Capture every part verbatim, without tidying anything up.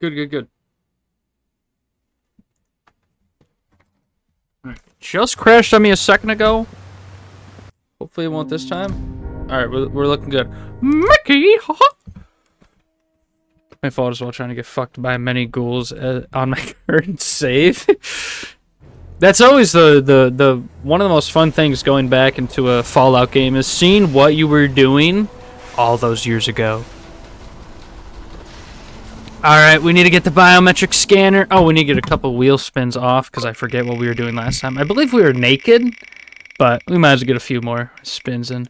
Good, good, good. Alright, just crashed on me a second ago. Hopefully it won't this time. Alright, we're, we're looking good. Mickey! My fault as well, trying to get fucked by many ghouls uh, on my current save. That's always the, the, the one of the most fun things going back into a Fallout game is seeing what you were doing all those years ago. Alright, we need to get the biometric scanner. Oh, we need to get a couple wheel spins off because I forget what we were doing last time. I believe we were naked, but we might as well get a few more spins in.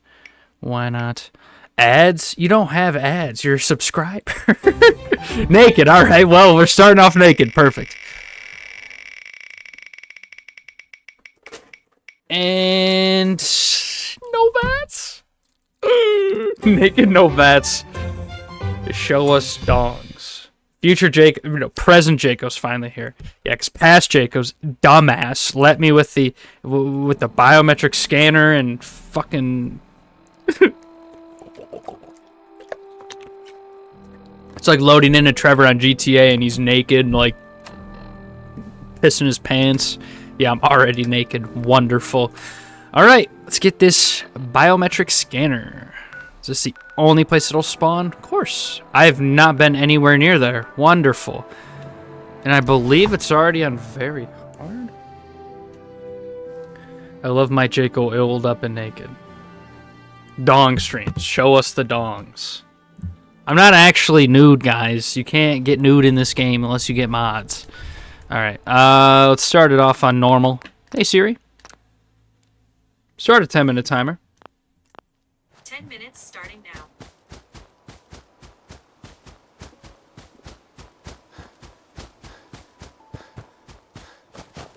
Why not? Ads? You don't have ads. You're a subscriber. Naked. Alright, well, we're starting off naked. Perfect. And no vats. Naked, no vats. Show us dongs. Future Jake, no, present Jacob's finally here. Yeah, because past Jacob's dumbass let me with the with the biometric scanner and fucking. It's like loading into Trevor on G T A and he's naked and like pissing his pants. Yeah, I'm already naked. Wonderful. All right, let's get this biometric scanner. Is this the only place it'll spawn? Of course. I have not been anywhere near there. Wonderful. And I believe it's already on very hard. I love my Jaco oiled up and naked. Dong streams. Show us the dongs. I'm not actually nude, guys. You can't get nude in this game unless you get mods. Alright, uh, let's start it off on normal. Hey, Siri. Start a ten-minute timer. ten minutes starting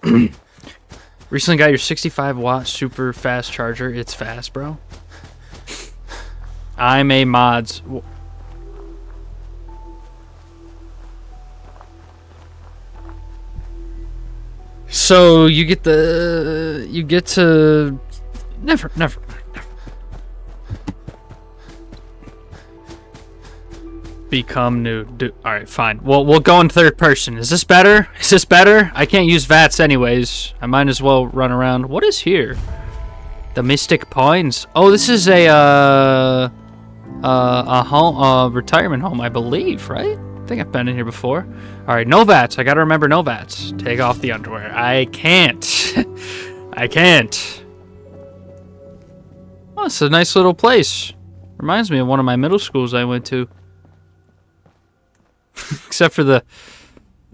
now. Recently got your sixty-five watt super fast charger. It's fast, bro. I'm a mods... So you get the you get to never never. never. Become new. Do, all right, fine. Well, we'll go in third person. Is this better? Is this better? I can't use VATS anyways. I might as well run around. What is here? The Mystic Pines. Oh, this is a uh, uh a home, uh retirement home, I believe, right? I think I've been in here before. All right, no VATS. I gotta remember no VATS. Take off the underwear. I can't. I can't. Oh, it's a nice little place. Reminds me of one of my middle schools I went to. Except for the...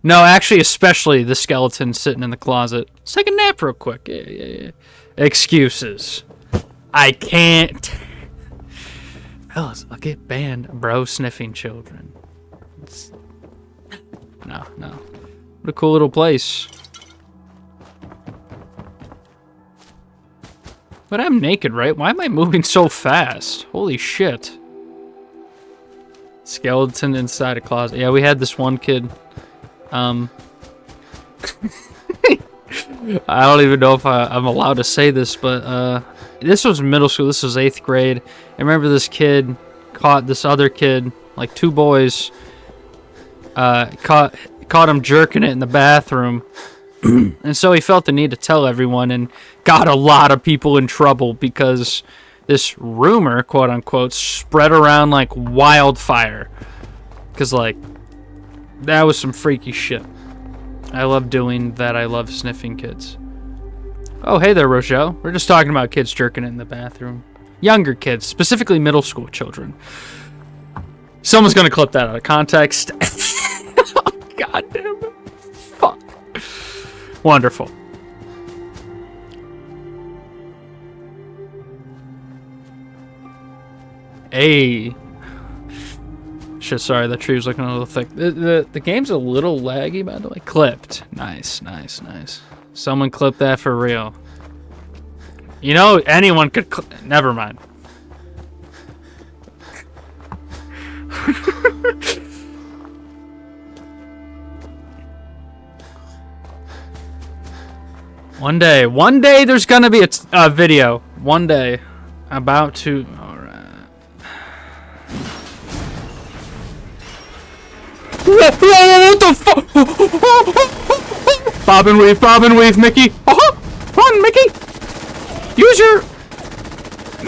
No, actually, especially the skeleton sitting in the closet. Let's take a nap real quick. Yeah, yeah, yeah. Excuses. I can't. Fellas, I'll get banned. Bro sniffing children. No, no. What a cool little place. But I'm naked, right? Why am I moving so fast? Holy shit. Skeleton inside a closet. Yeah, we had this one kid. Um. I don't even know if I, I'm allowed to say this, but uh, this was middle school. This was eighth grade. I remember this kid caught this other kid, like two boys. Uh, caught caught him jerking it in the bathroom, and so he felt the need to tell everyone, and got a lot of people in trouble because this rumor, quote unquote, spread around like wildfire. Cause like that was some freaky shit. I love doing that. I love sniffing kids. Oh hey there, Rochelle. We're just talking about kids jerking it in the bathroom. Younger kids, specifically middle school children. Someone's gonna clip that out of context. God damn it. Fuck. Wonderful. Hey. Shit, sorry, that tree was looking a little thick. The, the, the game's a little laggy, by the way. Clipped. Nice, nice, nice. Someone clipped that for real. You know, anyone could clip. Never mind. One day, one day there's gonna be a t uh, video. One day, about to. All right. What the fuck? Bob and weave, bob and weave, Mickey. Oh, run, Mickey. Use your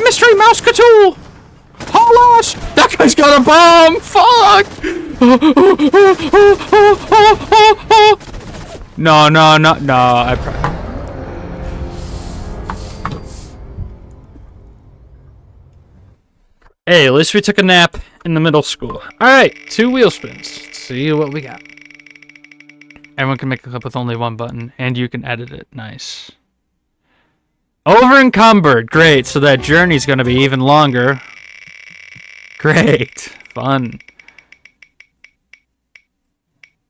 mystery mouse catool. Hollash! That guy's got a bomb. Fuck. No, no, no, no. I. Probably Hey, at least we took a nap in the middle school. Alright, two wheel spins. Let's see what we got. Everyone can make a clip with only one button, and you can edit it. Nice. Over encumbered. Great, so that journey's going to be even longer. Great. Fun.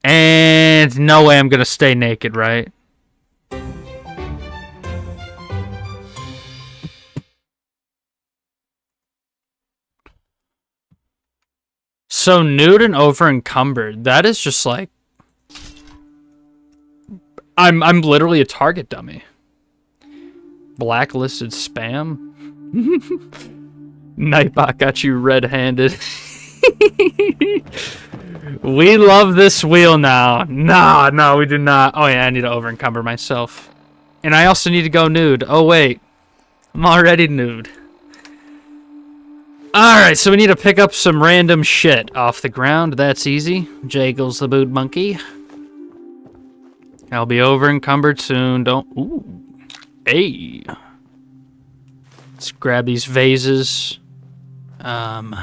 And no way I'm going to stay naked, right? So nude and over encumbered. That is just like I'm I'm literally a target dummy. Blacklisted spam. Nightbot got you red-handed. We love this wheel now. Nah, no, we do not. Oh yeah, I need to over encumber myself. And I also need to go nude. Oh wait. I'm already nude. Alright, so we need to pick up some random shit off the ground. That's easy. Jaggles the boot monkey. I'll be over encumbered soon. Don't. Ooh. Hey. Let's grab these vases. Um.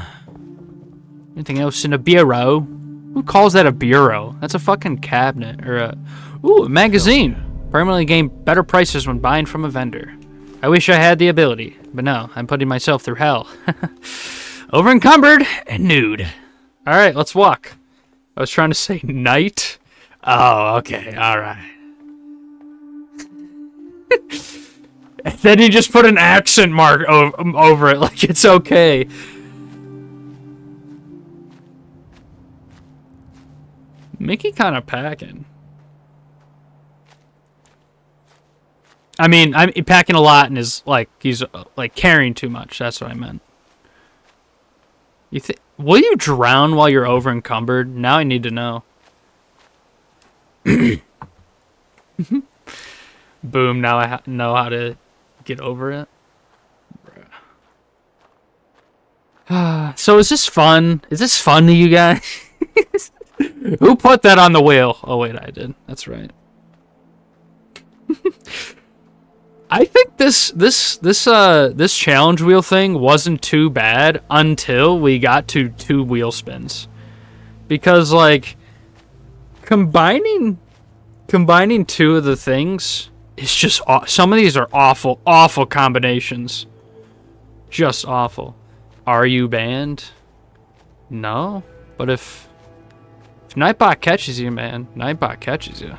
Anything else in a bureau? Who calls that a bureau? That's a fucking cabinet or a. Ooh, a magazine. Permanently gain better prices when buying from a vendor. I wish I had the ability, but no, I'm putting myself through hell. Over encumbered and nude. All right, let's walk. I was trying to say night. Oh, okay, all right. And then you just put an accent mark over it like it's okay. Mickey kind of packing. I mean, I'm packing a lot and is like he's like carrying too much. That's what I meant. You think? Will you drown while you're over encumbered? Now I need to know. Boom! Now I ha know how to get over it. Bruh. So is this fun? Is this fun to you guys? Who put that on the wheel? Oh wait, I did. That's right. I think this this this uh this challenge wheel thing wasn't too bad until we got to two wheel spins, because like combining combining two of the things is just aw some of these are awful awful combinations, just awful. Are you banned? No, but if if Nightbot catches you, man, Nightbot catches you.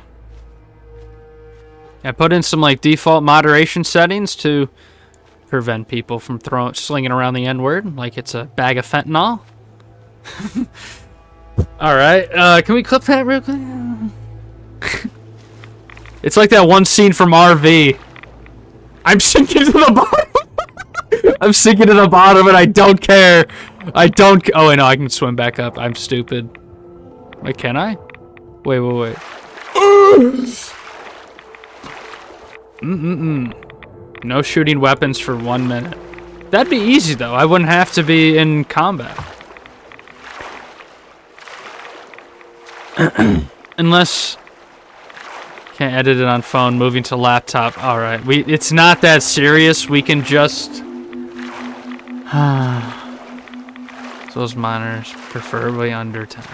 I put in some like default moderation settings to prevent people from throwing slinging around the N-word like it's a bag of fentanyl. All right, uh, can we clip that real quick? It's like that one scene from R V. I'm sinking to the bottom. I'm sinking to the bottom, and I don't care. I don't. C oh, wait, no, I can swim back up. I'm stupid. Wait, can I? Wait, wait, wait. Mm-mm-mm. No shooting weapons for one minute. That'd be easy, though. I wouldn't have to be in combat. Unless... Can't edit it on phone. Moving to laptop. Alright. We. It's not that serious. We can just... So those monitors, preferably under ten.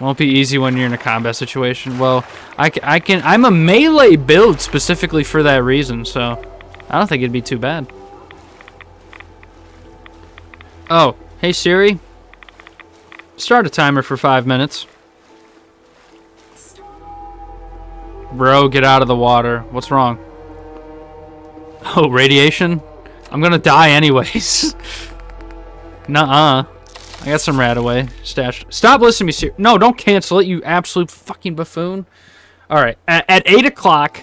Won't be easy when you're in a combat situation. Well, I, I can... I'm a melee build specifically for that reason, so... I don't think it'd be too bad. Oh. Hey, Siri. Start a timer for five minutes. Bro, get out of the water. What's wrong? Oh, radiation? I'm gonna die anyways. Nuh-uh. I got some RadAway stashed. Stop listening to me, Siri. No, don't cancel it, you absolute fucking buffoon. All right, at, at eight o'clock,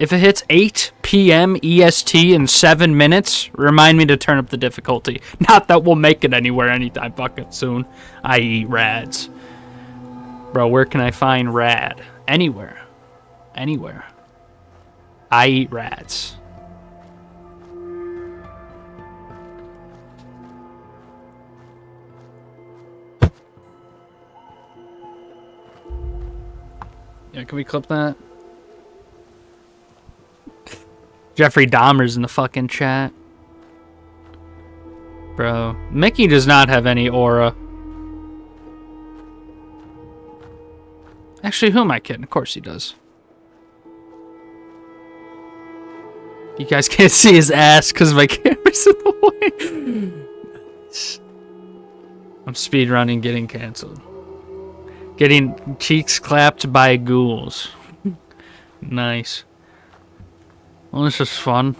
if it hits eight P M E S T in seven minutes, remind me to turn up the difficulty. Not that we'll make it anywhere anytime fucking soon. I eat rads. Bro, where can I find Rad? Anywhere. Anywhere. I eat rats. Yeah, can we clip that? Jeffrey Dahmer's in the fucking chat. Bro, Mickey does not have any aura. Actually, who am I kidding? Of course he does. You guys can't see his ass because my camera's in the way. I'm speedrunning getting canceled. Getting cheeks clapped by ghouls. Nice. Well, this is fun.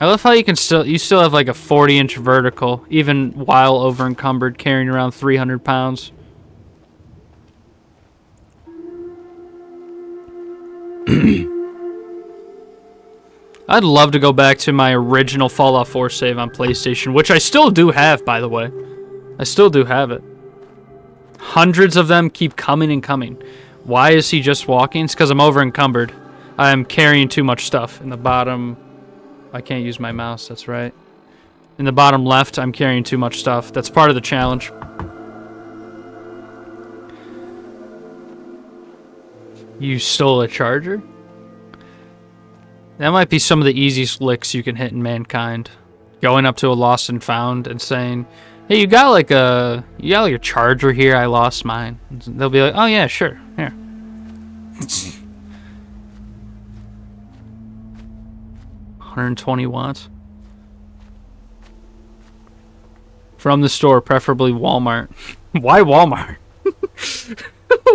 I love how you can still you still have like a forty inch vertical even while over encumbered, carrying around three hundred pounds. I'd love to go back to my original Fallout four save on PlayStation, which I still do have, by the way. I still do have it. Hundreds of them keep coming and coming. Why is he just walking? It's because I'm over encumbered. I'm carrying too much stuff in the bottom. I can't use my mouse, that's right. In the bottom left, I'm carrying too much stuff. That's part of the challenge. You stole a charger? That might be some of the easiest licks you can hit in Mankind. Going up to a lost and found and saying, hey, you got like a, you got like a charger here, I lost mine. They'll be like, oh yeah, sure, here. one hundred twenty watts. From the store, preferably Walmart. Why Walmart?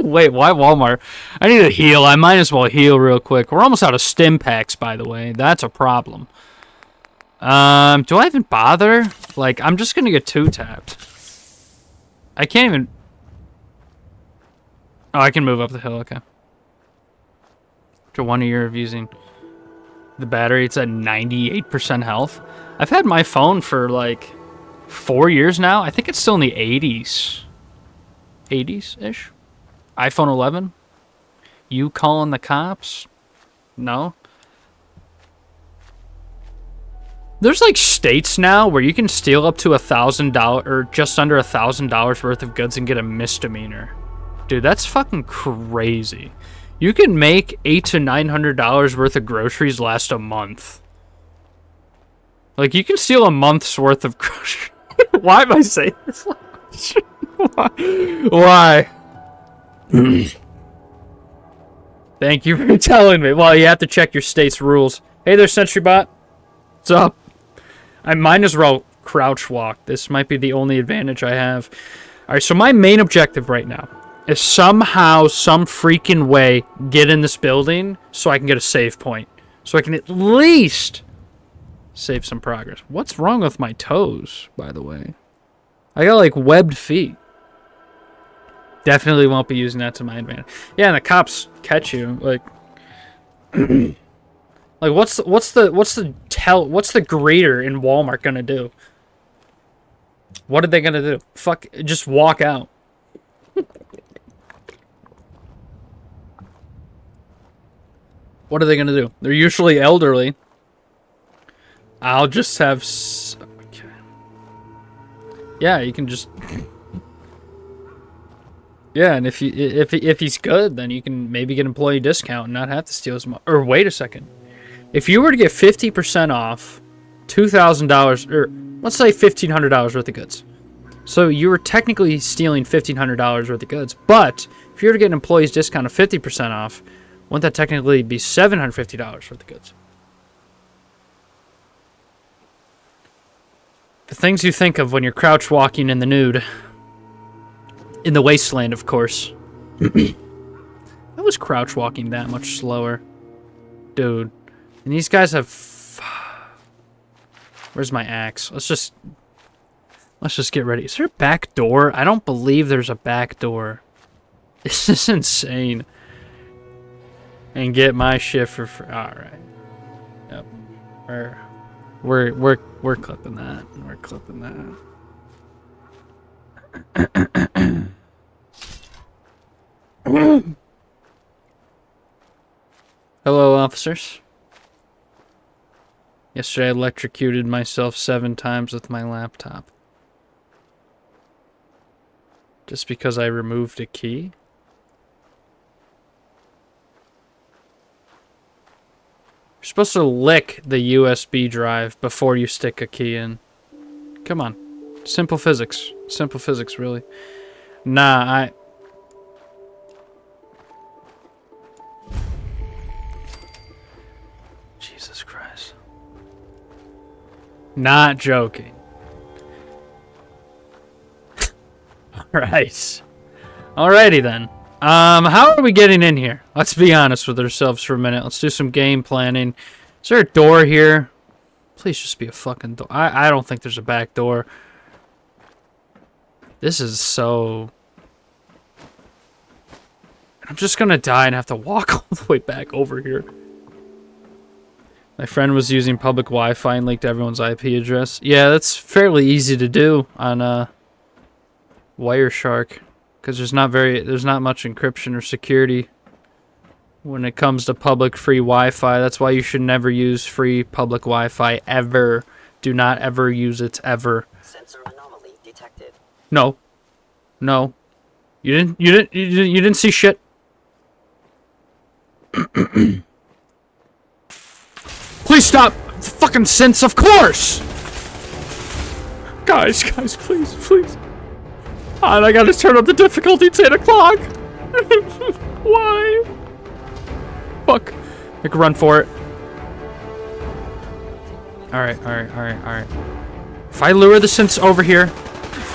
Wait, why Walmart? I need to heal. I might as well heal real quick. We're almost out of stim packs, by the way. That's a problem. Um, do I even bother? Like, I'm just gonna get two tapped. I can't even... Oh, I can move up the hill, okay. To one year of using the battery, it's at ninety-eight percent health. I've had my phone for, like, four years now. I think it's still in the eighties. eighties-ish? iPhone eleven? You calling the cops? No. There's like states now where you can steal up to a thousand dollars or just under a thousand dollars worth of goods and get a misdemeanor. Dude, that's fucking crazy. You can make eight to nine hundred dollars worth of groceries last a month. Like you can steal a month's worth of groceries. Why am I saying this? Why? Why? Thank you for telling me. Well, you have to check your state's rules. Hey there, SentryBot. What's up? I might as well crouch walk. This might be the only advantage I have. All right, so my main objective right now is somehow, some freaking way, get in this building so I can get a save point. So I can at least save some progress. What's wrong with my toes, by the way? I got, like, webbed feet. Definitely won't be using that to my advantage. Yeah, and the cops catch you, like, like what's the, what's the what's the tell what's the greeter in Walmart gonna do? What are they gonna do? Fuck, just walk out. What are they gonna do? They're usually elderly. I'll just have. S okay. Yeah, you can just. Yeah, and if you if if he's good, then you can maybe get employee discount and not have to steal as much. Or wait a second, if you were to get fifty percent off, two thousand dollars, or let's say fifteen hundred dollars worth of goods, so you were technically stealing fifteen hundred dollars worth of goods. But if you were to get an employee's discount of fifty percent off, wouldn't that technically be seven hundred fifty dollars worth of goods? The things you think of when you're crouch walking in the nude. In the wasteland, of course. I was crouch walking that much slower. Dude. And these guys have... Where's my axe? Let's just... Let's just get ready. Is there a back door? I don't believe there's a back door. This is insane. And get my shit for... for Alright. Yep. We're, we're, we're, we're clipping that. We're clipping that. Hello, officers. Yesterday I electrocuted myself seven times with my laptop. Just because I removed a key? You're supposed to lick the U S B drive before you stick a key in. Come on. Simple physics. Simple physics, really. Nah, I... Jesus Christ. Not joking. Alright. Alrighty then. Um, how are we getting in here? Let's be honest with ourselves for a minute. Let's do some game planning. Is there a door here? Please just be a fucking door. I, I don't think there's a back door. This is so... I'm just gonna die and have to walk all the way back over here. My friend was using public Wi-Fi and leaked everyone's I P address. Yeah, that's fairly easy to do on, uh... Wireshark, because there's not very there's not much encryption or security when it comes to public free Wi-Fi. That's why you should never use free public Wi-Fi ever. Do not ever use it ever. Sensor anomaly detected. No, no, you didn't. You didn't. You didn't, you didn't see shit. Please stop. Fucking sense, of course. Guys, guys, please, please. God, I gotta turn up the difficulty. It's eight o'clock. Why? Fuck. I can run for it. Alright, alright, alright, alright. If I lure the synths over here...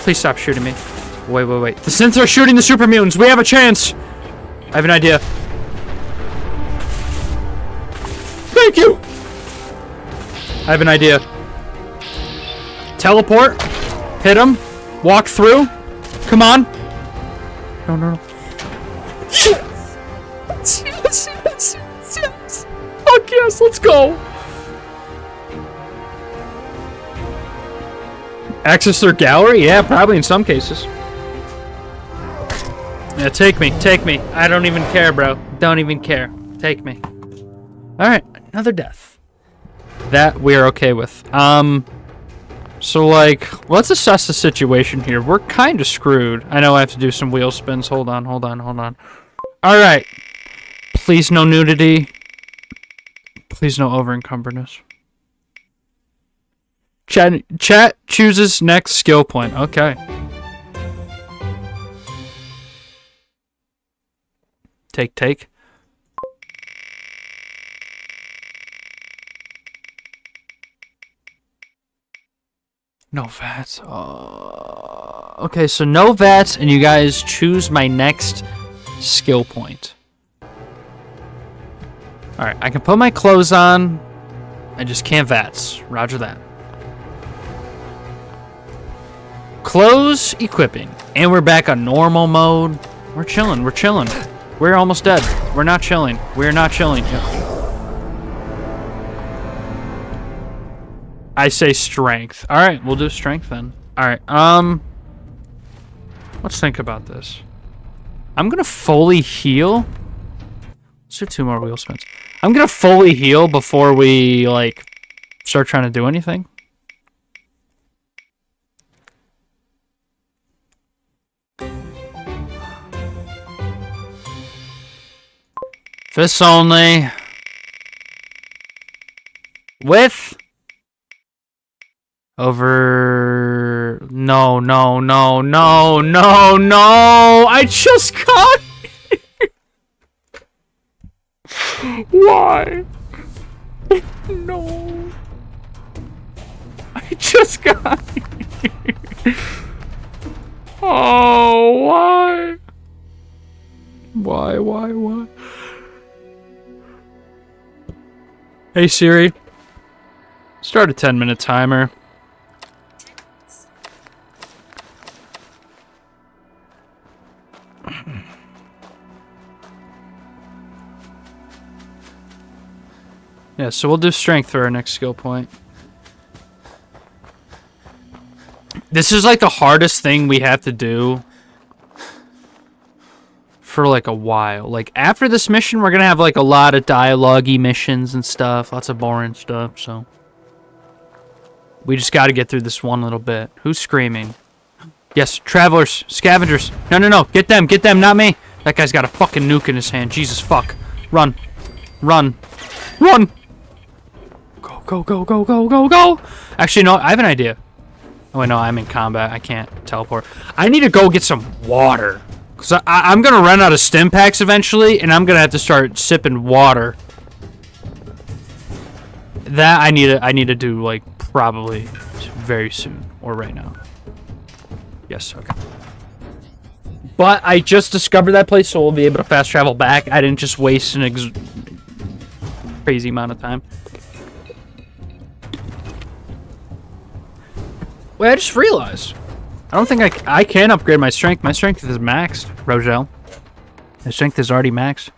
Please stop shooting me. Wait, wait, wait. The synths are shooting the super mutants. We have a chance. I have an idea. Thank you. I have an idea. Teleport. Hit him. Walk through. Come on! No, no, no. Yes! Yes, yes, yes, yes! Fuck yes, let's go! Access their gallery? Yeah, probably in some cases. Yeah, take me, take me. I don't even care, bro. Don't even care. Take me. Alright, another death. That we're okay with. Um... So, like, let's assess the situation here. We're kind of screwed. I know I have to do some wheel spins. Hold on, hold on, hold on. All right. Please no nudity. Please no over-encumberness. Chat, chat chooses next skill point. Okay. Take, take. No VATS. Uh, okay, so no VATS, and you guys choose my next skill point. Alright, I can put my clothes on. I just can't VATS. Roger that. Clothes, equipping. And we're back on normal mode. We're chilling, we're chilling. We're almost dead. We're not chilling. We're not chilling. Yeah. I say strength. All right, we'll do strength then. All right, um, let's think about this. I'm gonna fully heal. Let's do two more wheel spins. I'm gonna fully heal before we like start trying to do anything. Fists only. With. Over... No, no, no, no, no, no! I just got here! Why? No. I just got here. Oh, why? Why, why, why? Hey, Siri. Start a ten minute timer. Yeah, so we'll do strength for our next skill point. This is like the hardest thing we have to do for like a while. Like after this mission, we're gonna have like a lot of dialogue-y missions and stuff, lots of boring stuff. So we just got to get through this one little bit. Who's screaming? Yes, travelers, scavengers. No, no, no! Get them, get them, not me. That guy's got a fucking nuke in his hand. Jesus fuck! Run, run, run! Go, go, go, go, go, go, go! Actually, no, I have an idea. Oh wait, no, I'm in combat. I can't teleport. I need to go get some water, cause I, I, I'm gonna run out of stim packs eventually, and I'm gonna have to start sipping water. That I need to, I need to do like probably very soon or right now. Yes, okay. But I just discovered that place, so we'll be able to fast travel back. I didn't just waste an ex crazy amount of time. Wait, I just realized. I don't think I, c I can upgrade my strength. My strength is maxed, Rogel. My strength is already maxed.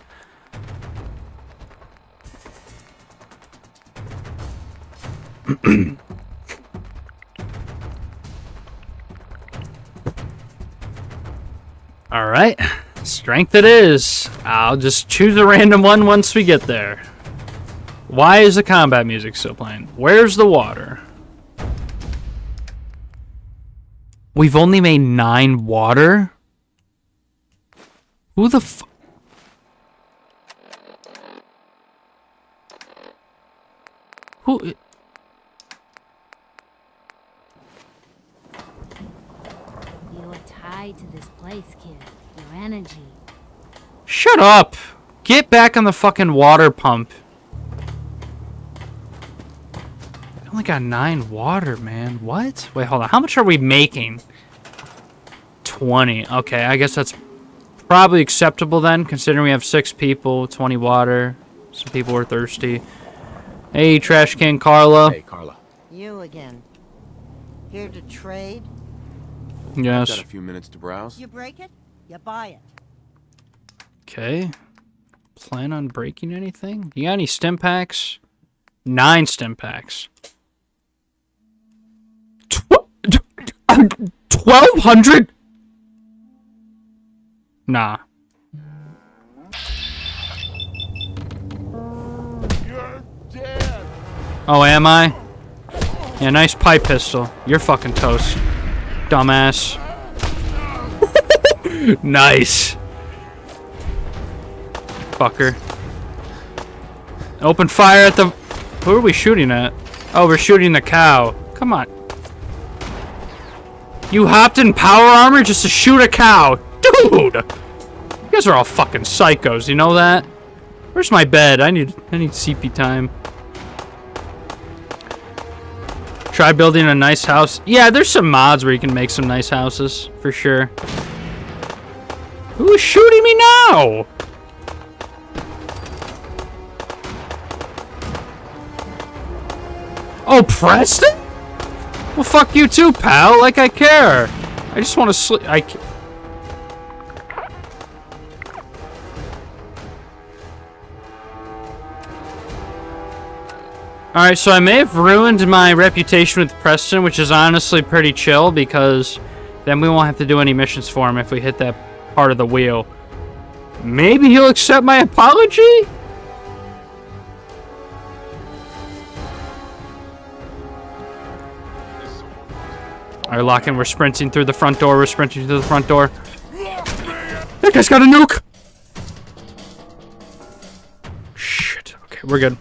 All right, strength it is. I'll just choose a random one once we get there. Why is the combat music still playing? Where's the water? We've only made nine water? Who the f- Who- You are tied to this place, kid. Your energy. Shut up! Get back on the fucking water pump. I only got nine water, man. What? Wait, hold on. How much are we making? twenty. Okay, I guess that's probably acceptable then, considering we have six people, twenty water. Some people are thirsty. Hey, Trash Can Carla. Hey, Carla. You again. Here to trade? Yes. I've got a few minutes to browse. You break it, you buy it. Okay. Plan on breaking anything? You got any stim packs? Nine stim packs. Twelve hundred? Nah. You're dead. Oh, am I? Yeah, nice pipe pistol. You're fucking toast. Dumbass. Nice. Fucker. Open fire at the... Who are we shooting at? Oh, we're shooting the cow. Come on. You hopped in power armor just to shoot a cow. Dude! You guys are all fucking psychos, you know that? Where's my bed? I need, I need C P time. Try building a nice house. Yeah, there's some mods where you can make some nice houses, for sure. Who's shooting me now? Oh, Preston? Well, fuck you too, pal. Like, I care. I just want to sleep. I ca Alright, so I may have ruined my reputation with Preston, which is honestly pretty chill, because then we won't have to do any missions for him if we hit that part of the wheel. Maybe he'll accept my apology? Alright, Locken, we're sprinting through the front door, we're sprinting through the front door. That guy's got a nuke! Shit, okay, we're good.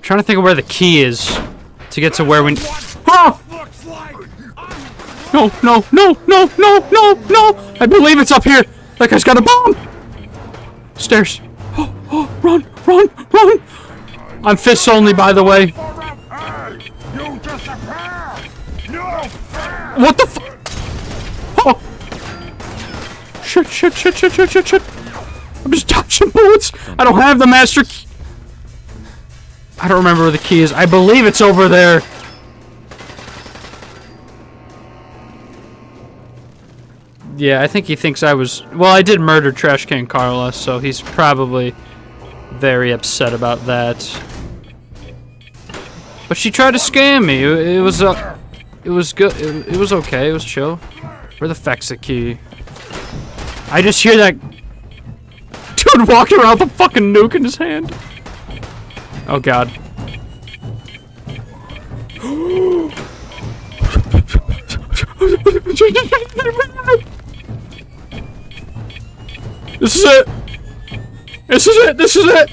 Trying to think of where the key is to get to where we. Oh! No! No! No! No! No! No! No! I believe it's up here. That guy's got a bomb. Stairs. Oh! Oh! Run! Run! Run! I'm fists only, by the way. What the fuck? Oh! Shit! Shit! Shit! Shit! Shit! Shit! Shit! I'm just dodging bullets. I don't have the master key. I don't remember where the key is. I believe it's over there. Yeah, I think he thinks I was... Well, I did murder Trash Can Carla, so he's probably very upset about that. But she tried to scam me. It, it was uh, it was good. It, it was okay. It was chill. Where the feck's the key? I just hear that dude walking around with a fucking nuke in his hand. Oh god. This is it. This is it. This is it.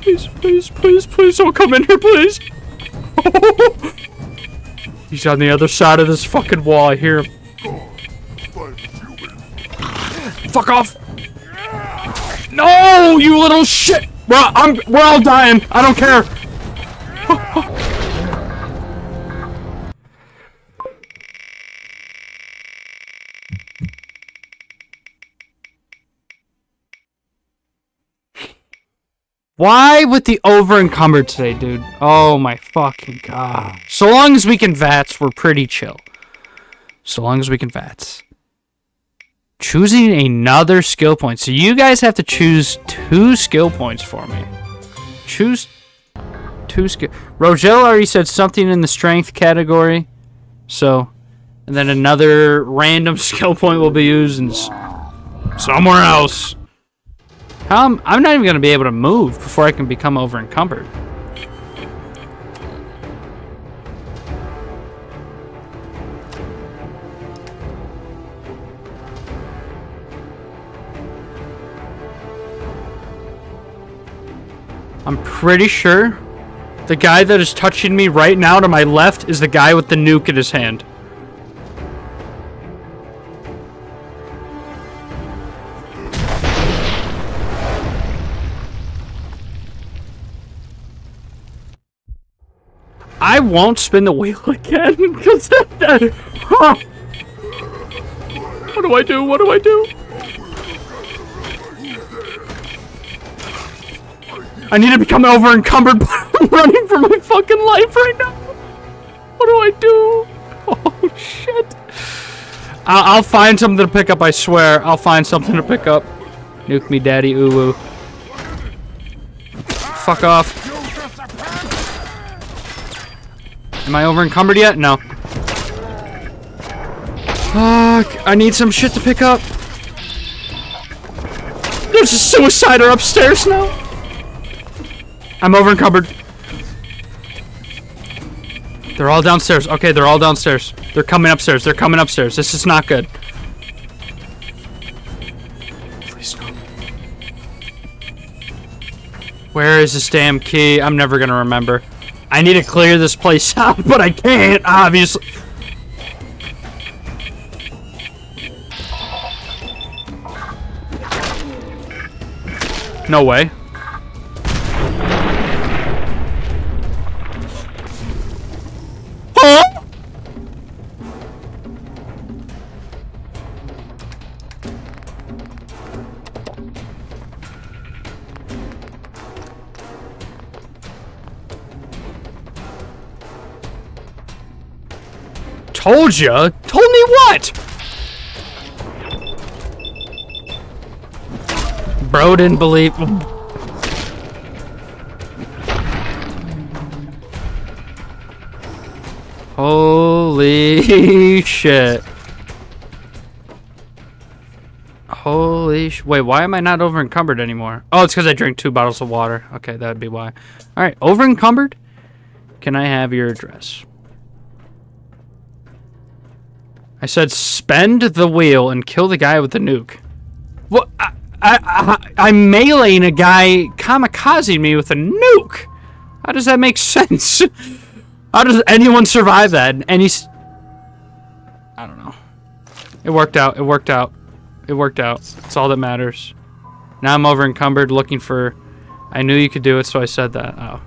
Please, please, please, please, please, please, please, please don't come in here, please. He's on the other side of this fucking wall. I hear him. Fuck off. No, you little shit. We're all, I'm, we're all dying. I don't care. Why with the over encumbered today, dude? Oh my fucking god. So long as we can VATS, we're pretty chill. So long as we can VATS. Choosing another skill point. So you guys have to choose two skill points for me. Choose two skill. Rogel already said something in the strength category. So, and then another random skill point will be used in somewhere else. How am, I'm not even going to be able to move before I can become over encumbered. I'm pretty sure the guy that is touching me right now to my left is the guy with the nuke in his hand. I won't spin the wheel again because that, that huh. What do I do? What do I do? I need to become over encumbered, but I'm running for my fucking life right now. What do I do? Oh shit! I'll, I'll find something to pick up. I swear, I'll find something to pick up. Nuke me, daddy, uwu. Fuck off. Am I over encumbered yet? No. Fuck! I need some shit to pick up. There's a suicider upstairs now. I'm over encumbered. They're all downstairs. Okay, they're all downstairs. They're coming upstairs. They're coming upstairs. This is not good. Please no. Where is this damn key? I'm never gonna remember. I need to clear this place out, but I can't, obviously. No way. Told ya? Told me what? Bro didn't believe. Holy shit. Holy sh- Wait, why am I not over encumbered anymore? Oh, it's because I drink two bottles of water. Okay, that would be why. Alright, over encumbered? Can I have your address? I said, spend the wheel and kill the guy with the nuke. Well, I, I, I, I'm meleeing a guy kamikazing me with a nuke. How does that make sense? How does anyone survive that? Any? I don't know. It worked out. It worked out. It worked out. It's all that matters. Now I'm over encumbered, looking for. I knew you could do it, so I said that. Oh.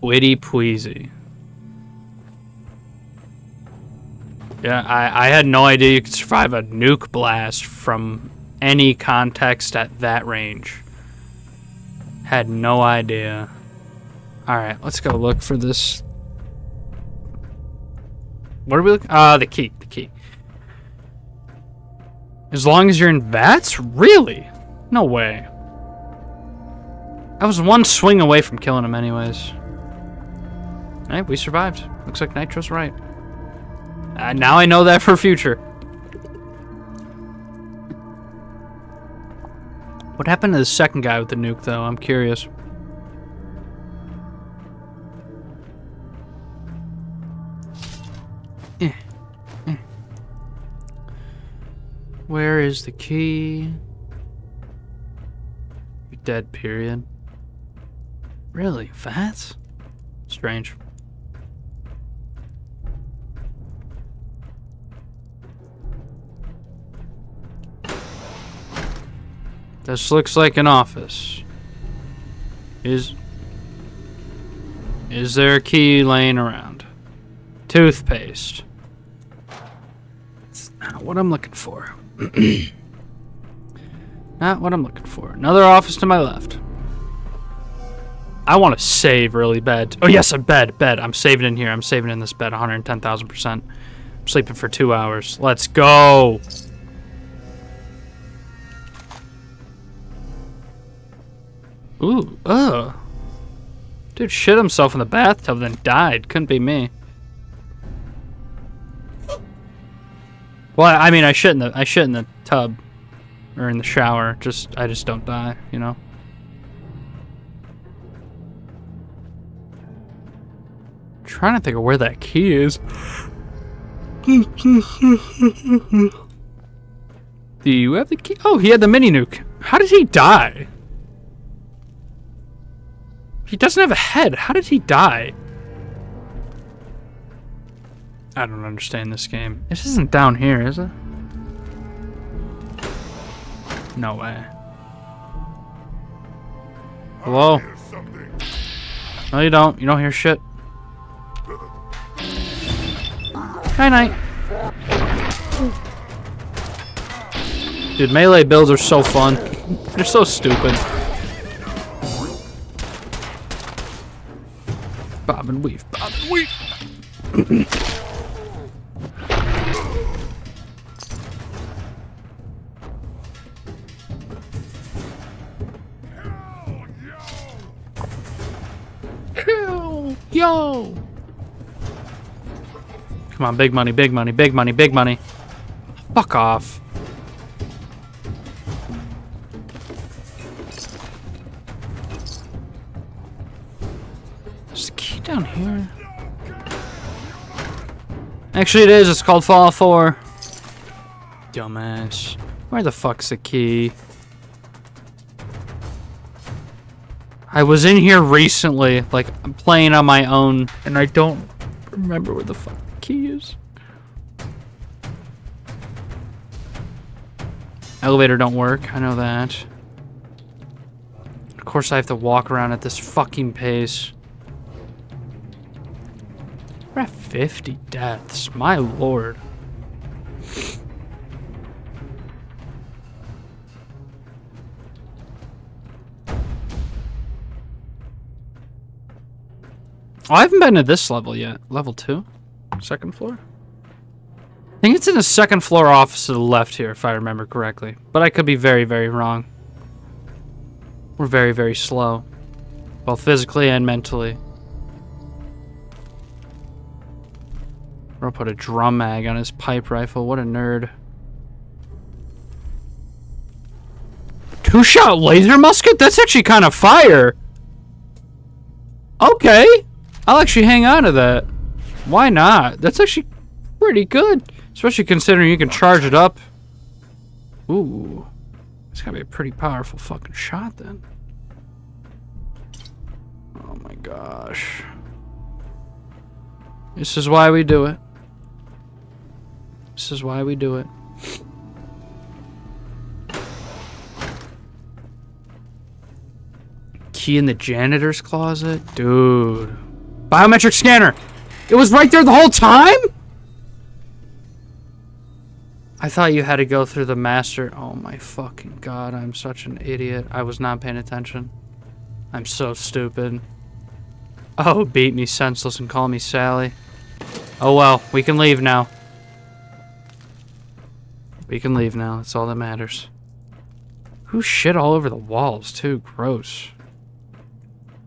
Witty Pweezy. Yeah, I, I had no idea you could survive a nuke blast from any context at that range. Had no idea. Alright, let's go look for this. What are we looking? Ah, uh, the key, the key. As long as you're in VATS? Really? No way. I was one swing away from killing him anyways. Alright, we survived. Looks like Nitro's right. Uh, now I know that for future. What happened to the second guy with the nuke, though? I'm curious. Where is the key? You're dead, period. Really? Vats? Strange. This looks like an office. Is... Is there a key laying around? Toothpaste. That's not what I'm looking for. Not what I'm looking for. Another office to my left. I want to save really bad. Oh yes, a bed, bed. I'm saving in here. I'm saving in this bed one hundred ten thousand percent. I'm sleeping for two hours. Let's go. Ooh, ugh. Dude shit himself in the bathtub, then died. Couldn't be me. Well, I mean, I shit in the I shit in the tub, or in the shower. Just I just don't die, you know. I'm trying to think of where that key is. Do you have the key? Oh, he had the mini nuke. How did he die? He doesn't have a head. How did he die? I don't understand this game. This isn't down here, is it? No way. Hello? No, you don't. You don't hear shit. Night-night. Dude, melee builds are so fun. They're so stupid. Bob and weave. Bob and weave. Yo! Come on, big money, big money, big money, big money. Fuck off. There's a key down here. Actually, it is. It's called Fallout four. Dumbass. Where the fuck's the key? I was in here recently, like, I'm playing on my own, and I don't remember where the fuck the key is. Elevator don't work, I know that. Of course I have to walk around at this fucking pace. We're at fifty deaths, my lord. Oh, I haven't been to this level yet. Level two? Second floor? I think it's in the second floor office to the left here, if I remember correctly. But I could be very, very wrong. We're very, very slow. Both physically and mentally. We're gonna put a drum mag on his pipe rifle. What a nerd. Two-shot laser musket? That's actually kind of fire! Okay! I'll actually hang on to that. Why not? That's actually pretty good. Especially considering you can charge it up. Ooh. It's gotta be a pretty powerful fucking shot then. Oh my gosh. This is why we do it. This is why we do it. Key in the janitor's closet? Dude. Biometric scanner! It was right there the whole time?! I thought you had to go through the master. Oh my fucking god, I'm such an idiot. I was not paying attention. I'm so stupid. Oh, beat me senseless and call me Sally. Oh well, we can leave now. We can leave now. That's all that matters. Who shit all over the walls, too? Gross.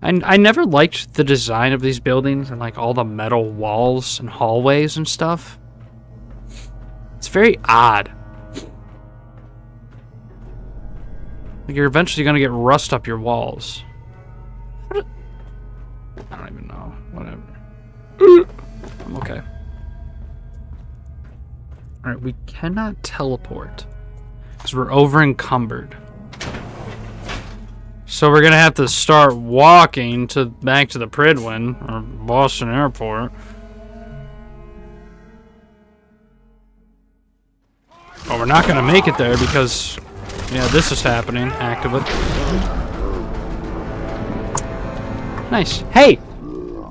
I, I never liked the design of these buildings and, like, all the metal walls and hallways and stuff. It's very odd. Like, you're eventually gonna get rust up your walls. I don't even know. Whatever. I'm okay. Alright, we cannot teleport. Because we're over-encumbered. So we're gonna have to start walking to back to the Prydwen, or Boston Airport. But we're not gonna make it there because, yeah, this is happening actively. Nice. Hey!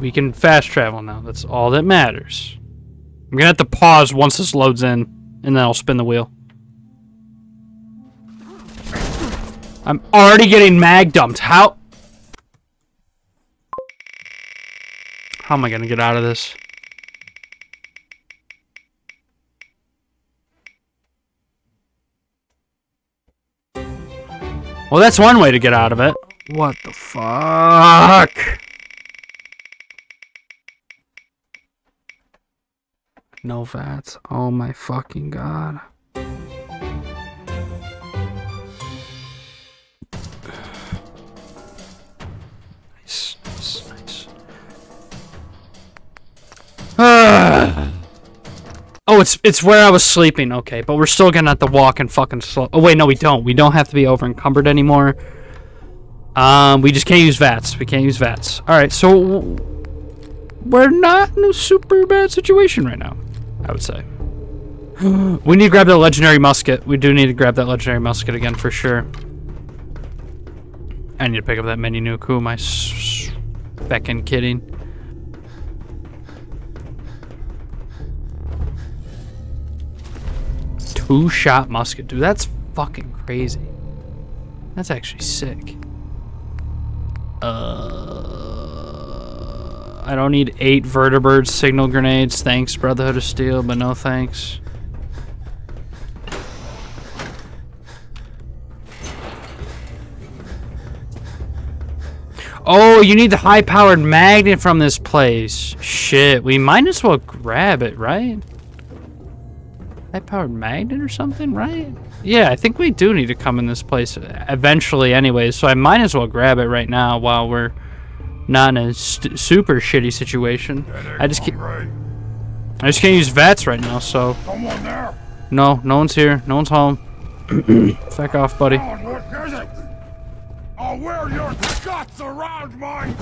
We can fast travel now. That's all that matters. I'm gonna have to pause once this loads in, and then I'll spin the wheel. I'm already getting mag dumped. How? How am I gonna get out of this? Well, that's one way to get out of it. What the fuck? No VATS. Oh my fucking god. Nice, nice, nice. Ah! Oh, it's it's where I was sleeping. Okay, but we're still gonna have to walk and fucking slow. Oh wait, no, we don't. We don't have to be over encumbered anymore. Um, we just can't use VATS. We can't use VATS. Alright, so we're not in a super bad situation right now, I would say. We need to grab that legendary musket. We do need to grab that legendary musket again for sure. I need to pick up that mini nuke. Who am I feckin' kidding? Two-shot musket. Dude, that's fucking crazy. That's actually sick. Uh, I don't need eight vertibird signal grenades. Thanks, Brotherhood of Steel, but no thanks. Oh, you need the high-powered magnet from this place. Shit, we might as well grab it, right? High-powered magnet or something, right? Yeah, I think we do need to come in this place eventually anyways, so I might as well grab it right now while we're not in a st super shitty situation. I just can't right. I just can't use VATS right now, so there. No, no one's here. No one's home. Fuck off, buddy. I'll wear your guts around mine.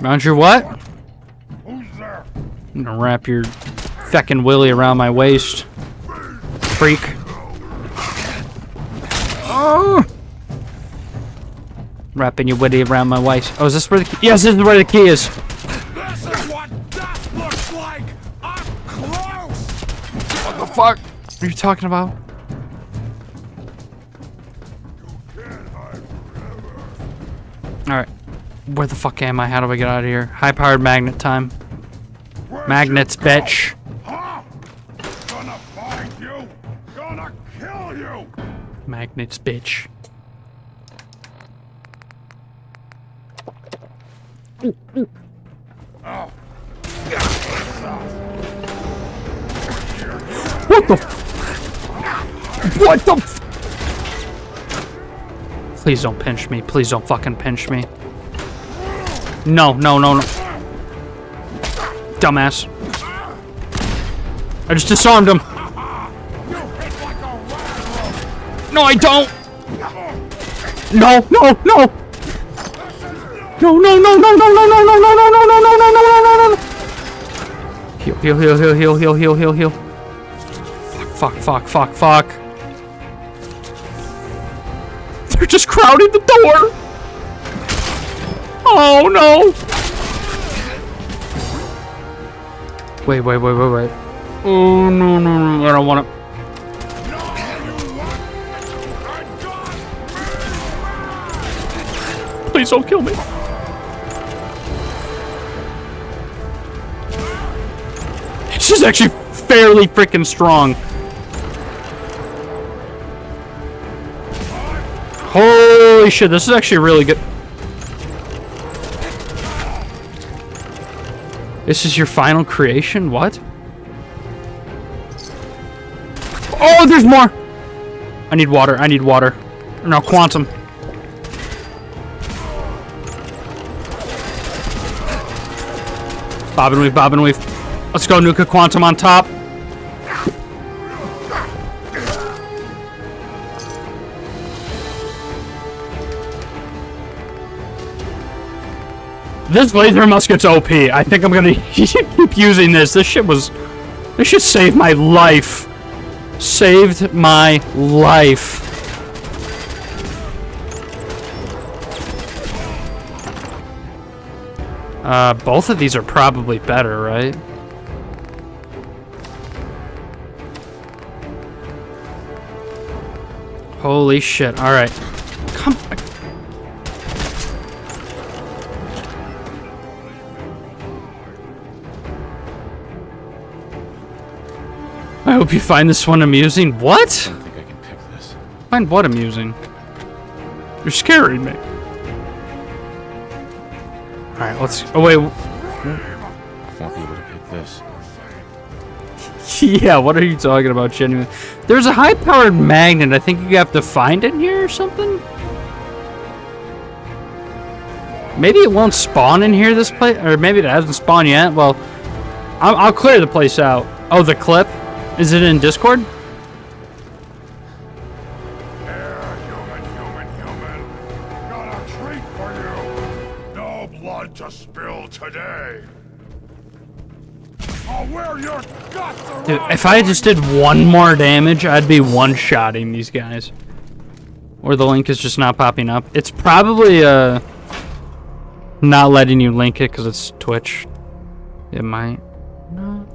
Around your what? Who's there? I'm gonna wrap your feckin' willy around my waist. Freak. Oh! Wrapping your willy around my waist. Oh, is this where the key? Yes, this is where the key is. This is what that looks like. I'm close. What the fuck are you talking about? Alright. Where the fuck am I? How do I get out of here? High powered magnet time. Where'd Magnets, bitch. Magnets, bitch. What the? What the? Please don't pinch me. Please don't fucking pinch me. No, no, no, no. Dumbass. I just disarmed him. No, I don't! No, no, no! No, no, no, no, no, no, no, no, no, no, no, no, no, no, no, no, no! Heal, heal, heal, heal, heal, heal, heal, heal, heal. Fuck, fuck, fuck, fuck, fuck. They're just crowding the door! Oh, no! Wait, wait, wait, wait, wait. Oh, no, no, no, I don't want to... Please don't kill me. She's actually fairly freaking strong. Holy shit, this is actually really good. This is your final creation? What? Oh, there's more! I need water, I need water. No, quantum. Bob and weave, bob and weave. Let's go, Nuka Quantum on top. This laser musket's O P. I think I'm gonna keep using this. This shit was... This shit saved my life. Saved my life. Uh, both of these are probably better, right? Holy shit. Alright. Come on. I hope you find this one amusing. What? I don't think I can pick this. Find what amusing? You're scaring me. All right, let's. Oh wait. I won't be able to pick this. Yeah, what are you talking about, genuinely? There's a high-powered magnet. I think you have to find it here or something. Maybe it won't spawn in here. This place, or maybe it hasn't spawned yet. Well, I'll, I'll clear the place out. Oh, the clip? Is it in Discord? Yeah, human, human, human. Got a treat for you. No blood to spill today. I'll wear your guts around. Dude, if I just did one more damage, I'd be one-shotting these guys. Or the link is just not popping up. It's probably uh not letting you link it because it's Twitch. It might not.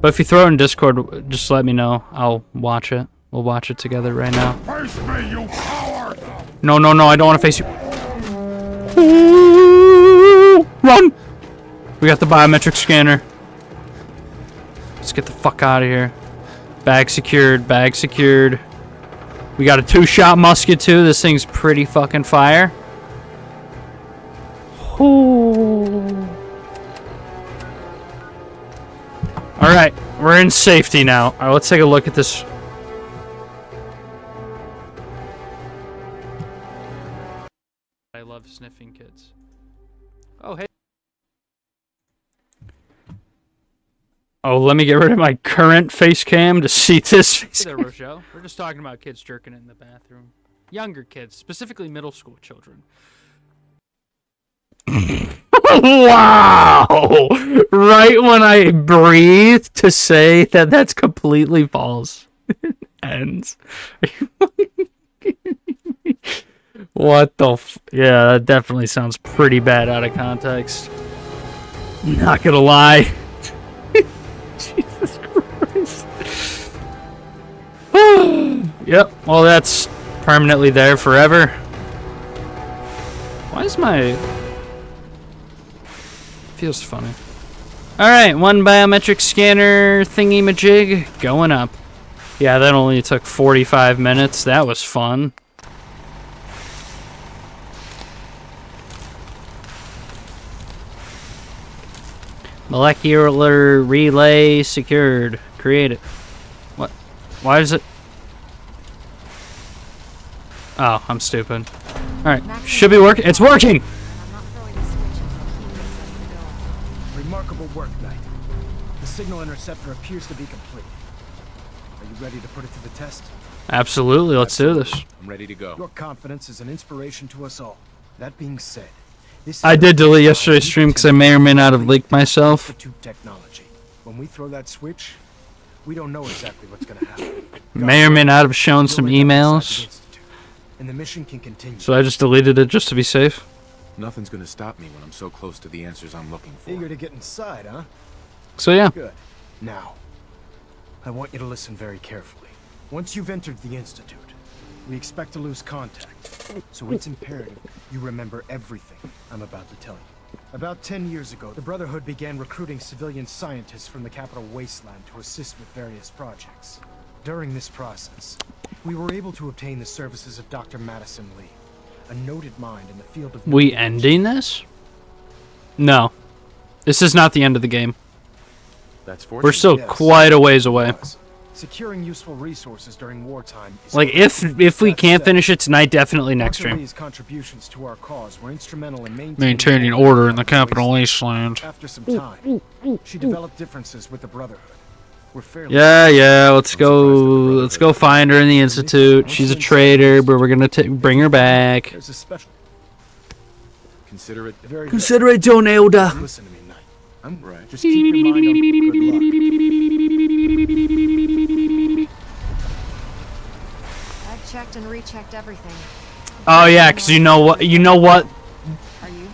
But if you throw it in Discord, just let me know. I'll watch it. We'll watch it together right now. Face me, you coward! No, no, no, I don't want to face you. Ooh, run! We got the biometric scanner. Let's get the fuck out of here. Bag secured, bag secured. We got a two-shot musket, too. This thing's pretty fucking fire. Ooh. All right, we're in safety now. All right, let's take a look at this. I love sniffing kids. Oh, hey. Oh, let me get rid of my current face cam to see this. Hey there, Rochelle. We're just talking about kids jerking it in the bathroom. Younger kids, specifically middle school children. Wow! Right when I breathe to say that that's completely false. It ends. What the f... Yeah, that definitely sounds pretty bad out of context. Not gonna lie. Jesus Christ. Yep, well that's permanently there forever. Why is my... Feels funny. Alright, one biometric scanner thingy-majig going up. Yeah, that only took forty-five minutes. That was fun. Molecular relay secured. Created. What? Why is it? Oh, I'm stupid. Alright, should be working. It's working! Remarkable work, Knight. The signal interceptor appears to be complete. Are you ready to put it to the test? Absolutely, let's do this. I'm ready to go. Your confidence is an inspiration to us all. That being said, this I did delete yesterday's stream because I may or may not have leaked myself. Technology. When we throw that switch, we don't know exactly what's going to happen. May or may not have shown some emails. And the mission can continue. So I just deleted it just to be safe. Nothing's gonna stop me when I'm so close to the answers I'm looking for. Eager to get inside, huh? So yeah. Good. Now, I want you to listen very carefully. Once you've entered the Institute, we expect to lose contact. So it's imperative you remember everything I'm about to tell you. About ten years ago, the Brotherhood began recruiting civilian scientists from the capital wasteland to assist with various projects. During this process, We were able to obtain the services of Doctor Madison Lee, a noted mind in the field of... We ending this? No. This is not the end of the game. That's fortunate. We're still yes. quite a ways away. Securing useful resources during wartime is like if if we can't finish it tonight, definitely next stream. Lee's contributions to our cause were instrumental in maintaining, maintaining order in the capital wasteland. After some time, ooh, ooh, ooh, she developed differences with the Brotherhood. We're fairly yeah, yeah. Let's go. Let's go find her in the Institute. She's a traitor, but we're gonna t bring her back. There's a special. Consider it. Very Consider it done, Elder. Listen to me, Knight. I'm right. Just keep your mind on good luck. Checked and rechecked everything. Oh yeah, cause you know what? You know what? Are you?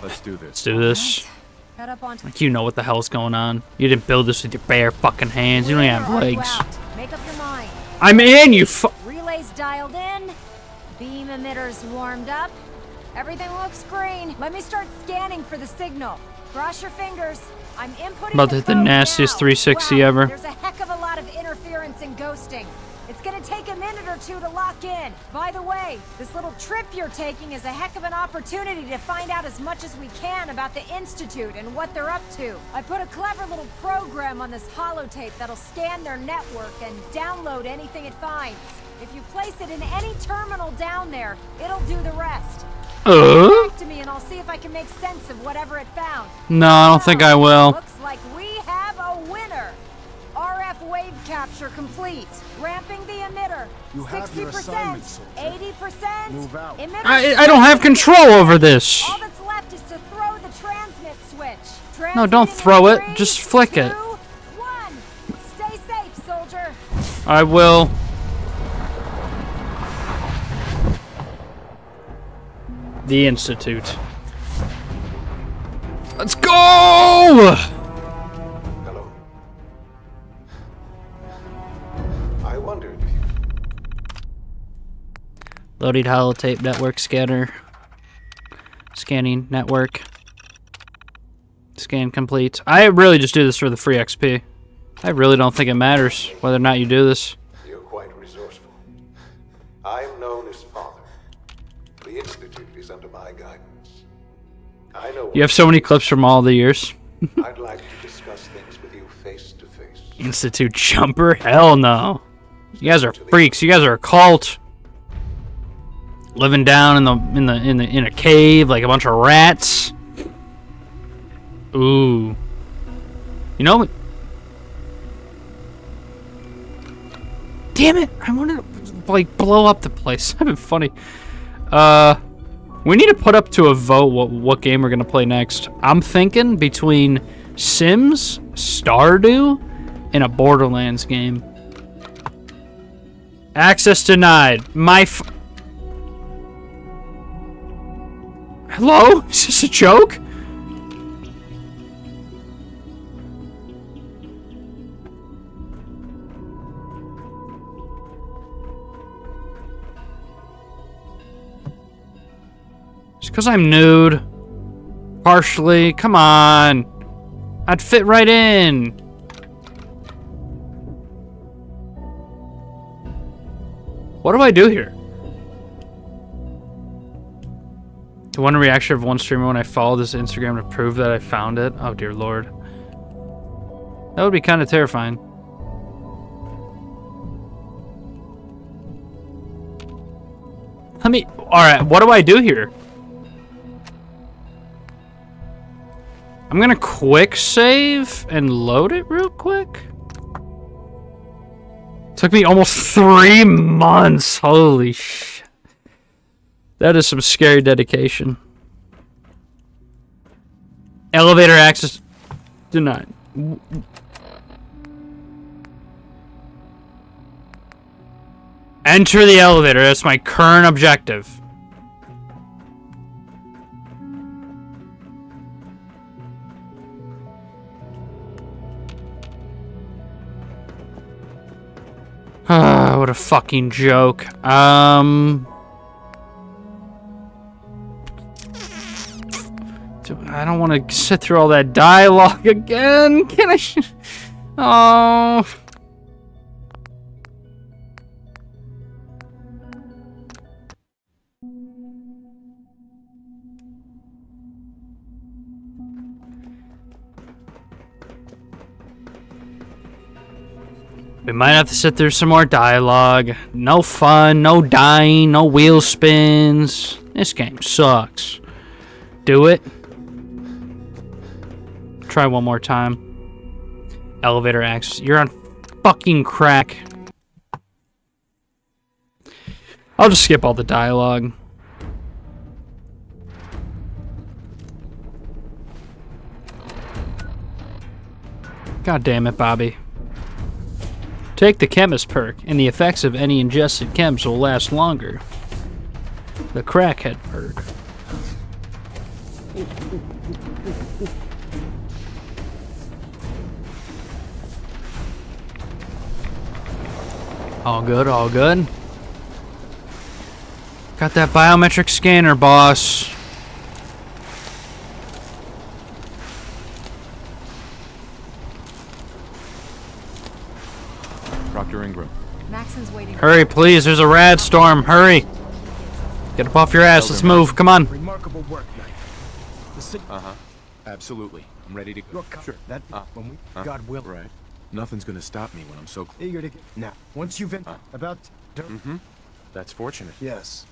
Let's do this. Let's do this. Head up onto like you know what the hell's going on. You didn't build this with your bare fucking hands. You don't even have legs. Make up your mind. I'm in you. Fu Relays dialed in. Beam emitters warmed up. Everything looks green. Let me start scanning for the signal. Cross your fingers. I'm inputting. About to hit the nastiest three sixty wow, ever. There's a heck of a lot of interference and ghosting. It's gonna take a minute or two to lock in. By the way, this little trip you're taking is a heck of an opportunity to find out as much as we can about the Institute and what they're up to. I put a clever little program on this holotape that'll scan their network and download anything it finds. If you place it in any terminal down there, it'll do the rest. Uh? Come back to me and I'll see if I can make sense of whatever it found. No, I don't think I will. Looks like we have a winner. R F wave capture complete. Ramping the emitter. You have your assignment, soldier. eighty percent. Move out. I, I don't have control over this. All that's left is to throw the transmit switch. Transmitting no, don't throw it. Three, just flick two, it. One. Stay safe, soldier. I will. The Institute. Let's go! Loaded holotape network scanner. Scanning network. Scan complete. I really just do this for the free X P. I really don't think it matters whether or not you do this. You're quite resourceful. I'm known as Father. The Institute is under my guidance. I know. You have so many clips from all the years. I'd like to discuss things with you face to face. Institute jumper? Hell no. You guys are freaks. You guys are a cult. Living down in the in the in the in a cave like a bunch of rats. Ooh, you know. Damn it! I wanted to like blow up the place. That'd been funny. Uh, we need to put up to a vote what what game we're gonna play next. I'm thinking between Sims, Stardew, and a Borderlands game. Access denied. My. F Hello? Is this a joke? It's because I'm nude. Partially. Come on. I'd fit right in. What do I do here? The one reaction of one streamer when I followed his Instagram to prove that I found it. Oh dear lord. That would be kind of terrifying. Let me... Alright, what do I do here? I'm gonna quick save and load it real quick. Took me almost three months. Holy shit. That is some scary dedication. Elevator access denied. Enter the elevator. That's my current objective. Ah, what a fucking joke. Um... I don't want to sit through all that dialogue again. Can I? Oh. We might have to sit through some more dialogue. No fun, no dying, no wheel spins. This game sucks. Do it. Try one more time. Elevator access. You're on fucking crack. I'll just skip all the dialogue. God damn it, Bobby. Take the chemist perk, and the effects of any ingested chems will last longer. The crackhead perk. All good, all good. Got that biometric scanner, boss. Proctor Ingram. Maxon's waiting. Hurry, please. There's a rad storm. Hurry. Get up off your ass. Let's move. Come on. Remarkable work, Knight. Uh-huh. Absolutely. I'm ready to go. Sure. That uh, when we uh, God will. Right. Nothing's going to stop me when I'm so eager to get. Now, once you've been uh, about mm-hmm. That's fortunate. Yes.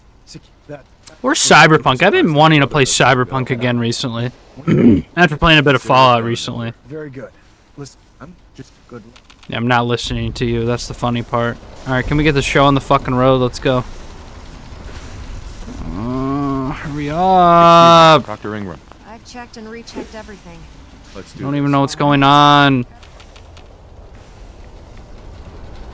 That or Cyberpunk. I've been wanting to play Cyberpunk again recently. After playing a bit of Fallout recently. Very good. Listen, I'm just good. I'm not listening to you. That's the funny part. Alright, can we get the show on the fucking road? Let's go. Uh, hurry up. Doctor Ingram. I've checked and rechecked everything. Let's do I don't this. even know what's going on.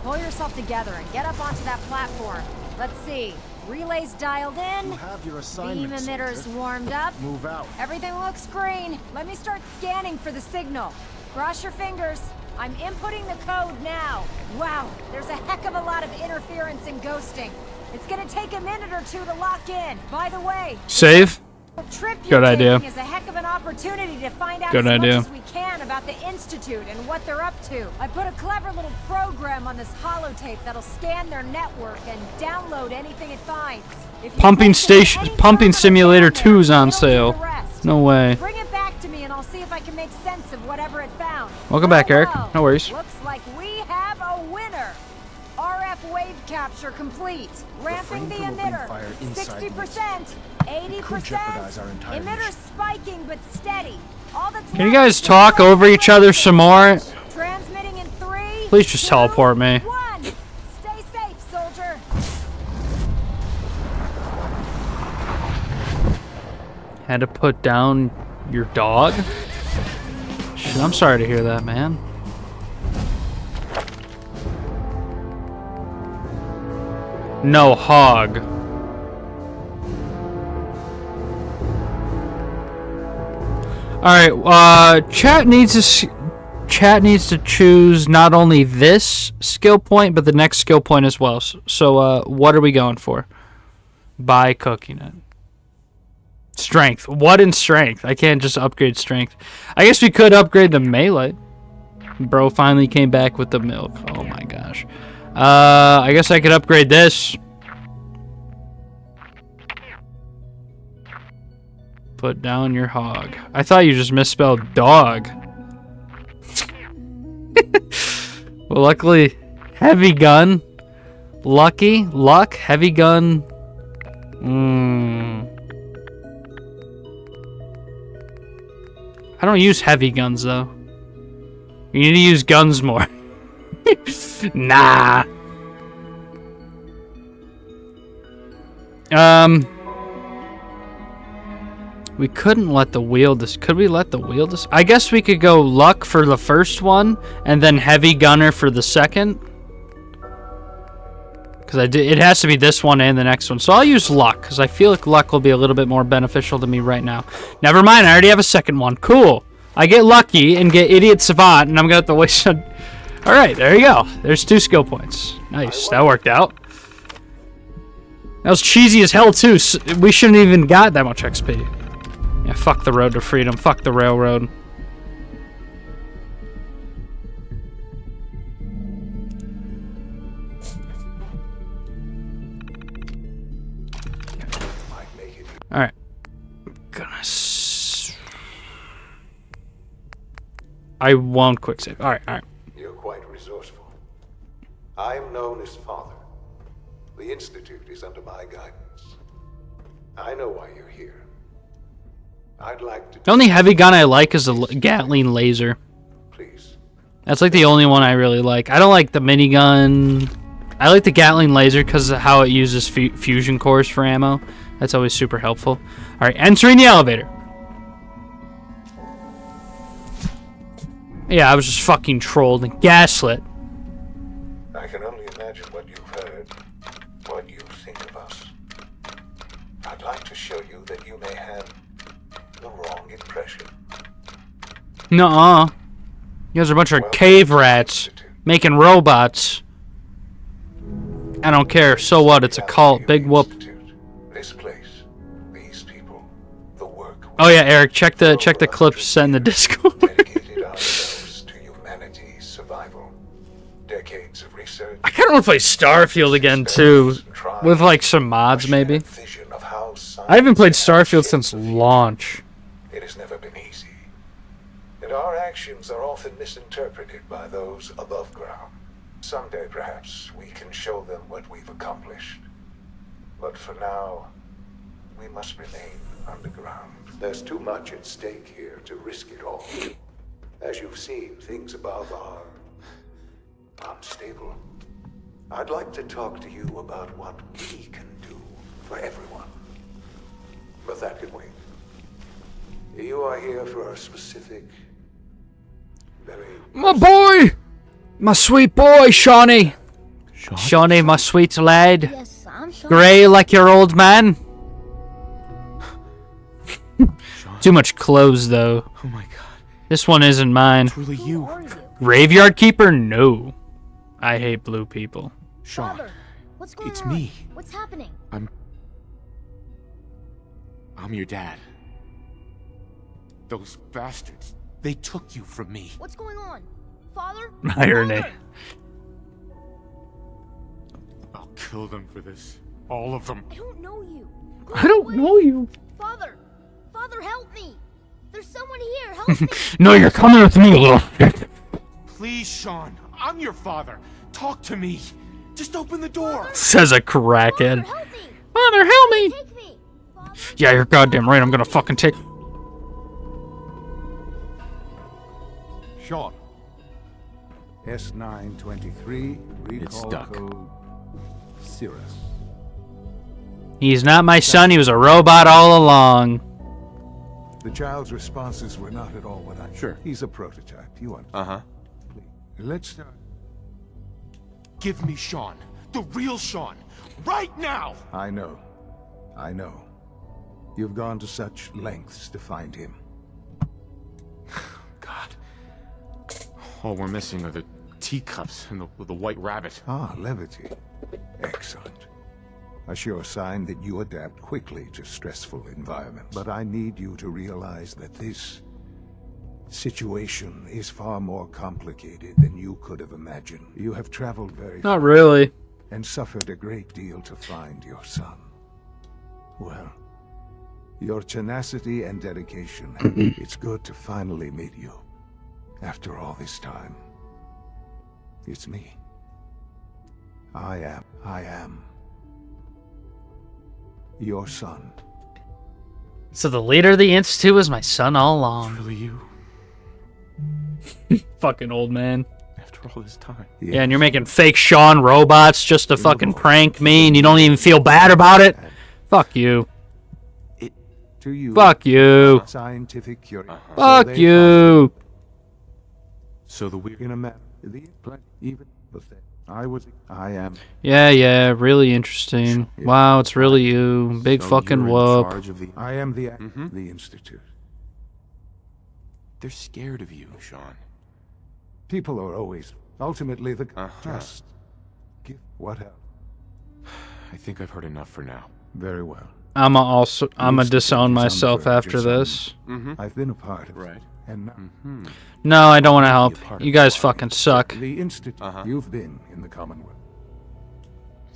Pull yourself together and get up onto that platform. Let's see. Relays dialed in. You have your assignment, beam emitters soldier. warmed up. Move out. Everything looks green. Let me start scanning for the signal. Cross your fingers. I'm inputting the code now. Wow, there's a heck of a lot of interference and ghosting. It's gonna take a minute or two to lock in. By the way, save. Good idea. Is a heck of an opportunity to find out as much as we can about the Institute and what they're up to. I put a clever little program on this holotape that'll scan their network and download anything it finds. Pumping station, pumping simulator two's on sale. No way. Bring it back to me and I'll see if I can make sense of whatever it found. Welcome back, Eric. No worries. Looks like we have a winner. R F wave capture complete. Ramping the emitter. sixty percent. eighty percent. Emitter spiking but steady. All that's Can you guys talk over each other some more? Transmitting in three. Please just two, teleport me. One. Stay safe, soldier. Had to put down your dog? Shit, I'm sorry to hear that, man. No hog. All right, uh chat needs to chat needs to choose not only this skill point but the next skill point as well. So uh what are we going for? By cooking it. Strength. What in strength? I can't just upgrade strength. I guess we could upgrade the melee. Bro finally came back with the milk. Oh my gosh. Uh, I guess I could upgrade this. Put down your hog. I thought you just misspelled dog. Well, luckily, heavy gun. Lucky, luck, heavy gun. Mm. I don't use heavy guns, though. You need to use guns more. Nah. Um. We couldn't let the wheel dis- Could we let the wheel dis- I guess we could go luck for the first one, and then heavy gunner for the second. Because I did. It has to be this one and the next one. So I'll use luck, because I feel like luck will be a little bit more beneficial to me right now. Never mind, I already have a second one. Cool. I get lucky and get idiot savant, and I'm going to have to waste on... All right, there you go. There's two skill points. Nice, that worked out. That was cheesy as hell too. So we shouldn't even got that much X P. Yeah, fuck the road to freedom. Fuck the railroad. All right, goodness. I won't quick save. All right, all right. I am known as Father. The Institute is under my guidance. I know why you're here. I'd like to... The only heavy gun I like is the Gatling laser. Please. That's like the only one I really like. I don't like the minigun. I like the Gatling laser because of how it uses fu fusion cores for ammo. That's always super helpful. Alright, entering the elevator. Yeah, I was just fucking trolled and gaslit. I can only imagine what you've heard, what you think of us. I'd like to show you that you may have the wrong impression. Nuh-uh. You guys are a bunch of well, cave rats making robots. I don't care. So what? It's a cult. Big whoop. This place, these people, the work. Oh yeah, Eric, check the check the clips sent in the Discord. Dedicated ourselves to humanity's survival. Decades of research. I kind of want to play Starfield again too, with like some mods maybe. I haven't played Starfield since launch. It has never been easy, and our actions are often misinterpreted by those above ground. Someday, perhaps, we can show them what we've accomplished. But for now, we must remain underground. There's too much at stake here to risk it all. As you've seen, things above are unstable. I'd like to talk to you about what we can do for everyone. But that can wait. You are here for a specific... very... My boy! My sweet boy, Shawnee! Shawnee, my sweet lad. Yes, I'm Shawnee. Grey like your old man. Too much clothes, though. Oh my god. This one isn't mine. It's really you. Graveyard Keeper? No. I hate blue people. Shawn, what's going it's on? me. What's happening? I'm... I'm your dad. Those bastards. They took you from me. What's going on? Father? Irony. I'll kill them for this. All of them. I don't know you. Look, I don't wait. know you. Father, Father, help me. There's someone here. Help me. No, you're coming with me, little shit. Please, Shawn. I'm your father. Talk to me. Just open the door. Father? Says a crackhead. Father, help me. Father, help me. Take me. Father, yeah, you're goddamn right. I'm gonna fucking take. Shawn. S nine twenty-three, recall code Cirrus. He's not my son, he was a robot all along. The child's responses were not at all what I... Sure. He's a prototype, you understand. Uh-huh. Let's start. Give me Shawn, the real Shawn, right now! I know, I know. You've gone to such lengths to find him. God. All we're missing are the teacups and the, the white rabbit. Ah, levity. Excellent. A sure sign that you adapt quickly to stressful environments. But I need you to realize that this situation is far more complicated than you could have imagined. You have traveled very far. Not really. And suffered a great deal to find your son. Well, your tenacity and dedication, it's good to finally meet you. After all this time, it's me. I am, I am your son. So the leader of the Institute was my son all along. It's really you. Fucking old man. After all this time. Yes. Yeah, and you're making fake Shawn robots just to You're fucking boy. prank me, and you don't even feel bad about it? Bad. Fuck you. It, to you. Fuck you. Scientific curiosity. Uh-huh. Fuck so you. So the weird in a map, the even I was, I am. Yeah, yeah, really interesting. Wow, it's really you. Big so fucking whoop. The, I am the mm-hmm. the Institute. They're scared of you, Shawn. People are always ultimately the uh-huh. just give what help. I think I've heard enough for now. Very well. I'm a also I'm a disown myself after this. Mm-hmm. I've been a part of it. Right. And now, mm-hmm. No, I don't want to help. You guys fucking suck. The Institute uh-huh. you've been in the Commonwealth.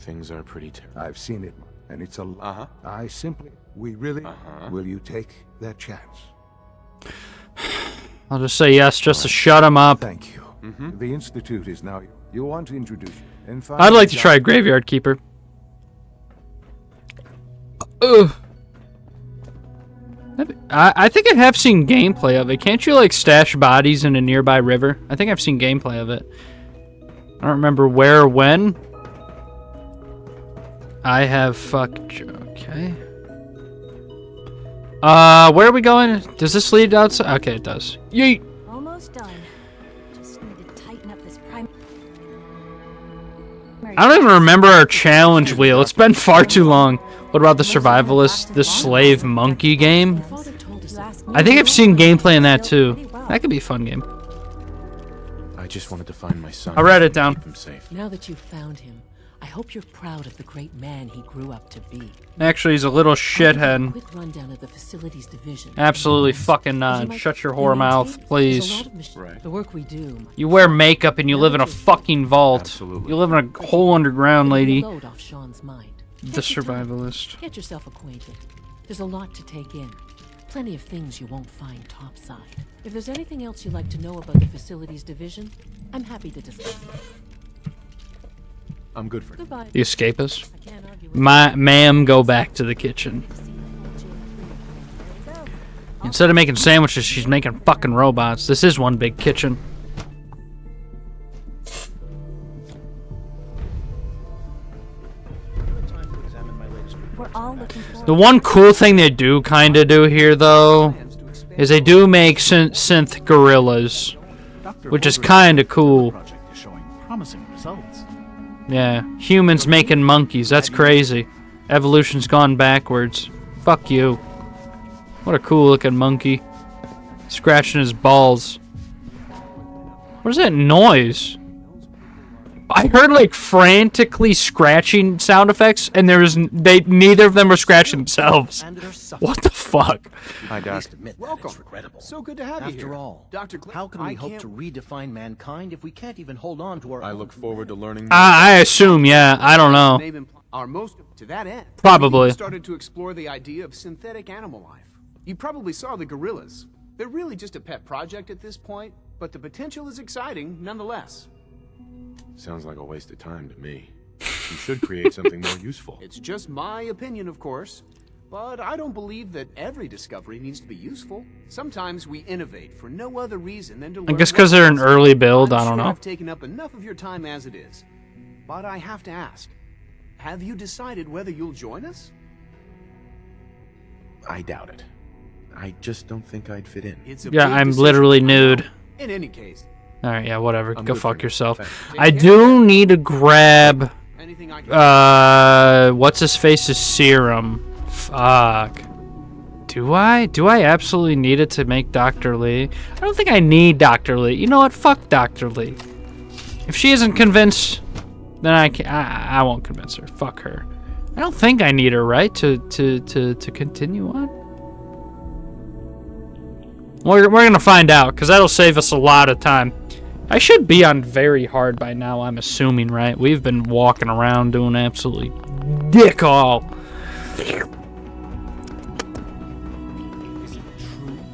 Things are pretty terrible. I've seen it, and it's a lot. Uh-huh. I simply, we really, uh-huh. will you take that chance? I'll just say yes, just to shut him up. Thank you. Mm-hmm. The Institute is now. You'll want to introduce you. And I'd like to try Graveyard Keeper. Ugh. I, I think I have seen gameplay of it. Can't you, like, stash bodies in a nearby river? I think I've seen gameplay of it. I don't remember where or when. I have fucked... Okay. Uh, where are we going? Does this lead outside? Okay, it does. Yeet! Almost done. Just need to tighten up this prime... I don't even remember our challenge wheel. It's been far too long. What about the survivalist, the slave monkey game? I think I've seen gameplay in that too. That could be a fun game. I just wanted to find my son. I'll write it down. Keep him safe. Now that you've found him, I hope you're proud of the great man he grew up to be. Actually, he's a little shithead. Quick rundown of the facilities division. Absolutely fucking not. Shut your whore mouth, please. Right. The work we do. You wear makeup and you live in a fucking vault. Absolutely. You live in a hole underground, lady. The survivalist. Get yourself acquainted. There's a lot to take in. Plenty of things you won't find topside. If there's anything else you'd like to know about the facilities division, I'm happy to discuss. I'm good for it. The escapist. My ma'am, go back to the kitchen. Instead of making sandwiches, she's making fucking robots. This is one big kitchen. The one cool thing they do kind of do here, though, is they do make synth, synth gorillas, which is kind of cool. Yeah, humans making monkeys. That's crazy. Evolution's gone backwards. Fuck you. What a cool-looking monkey. Scratching his balls. What is that noise? I heard, like, frantically scratching sound effects, and there was they neither of them were scratching themselves. What the fuck? Hi, Doc. Welcome. It's regrettable. So good to have you here. After all, Doctor Cl how can we I hope to redefine mankind if we can't even hold on to our? I look forward to learning. More. I, I assume, yeah. I don't know. Our most to that end. Probably. We started to explore the idea of synthetic animal life. You probably saw the gorillas. They're really just a pet project at this point, but the potential is exciting nonetheless. Sounds like a waste of time to me. You should create something more useful. It's just my opinion, of course, but I don't believe that every discovery needs to be useful. Sometimes we innovate for no other reason than to learn. I guess because they're an early build, I don't know. I've taken up enough of your time as it is, but I have to ask: have you decided whether you'll join us? I doubt it. I just don't think I'd fit in. Yeah, I'm literally nude. In any case. Alright, yeah, whatever. Go fuck yourself. I do need to grab... Uh... What's-his-face's serum. Fuck. Do I? Do I absolutely need it to make Doctor Lee? I don't think I need Doctor Lee. You know what? Fuck Doctor Lee. If she isn't convinced, then I can't, I, I won't convince her. Fuck her. I don't think I need her, right? To, to, to, to continue on? We're, we're gonna find out, because that'll save us a lot of time. I should be on very hard by now, I'm assuming, right? We've been walking around doing absolutely dick all. Is it true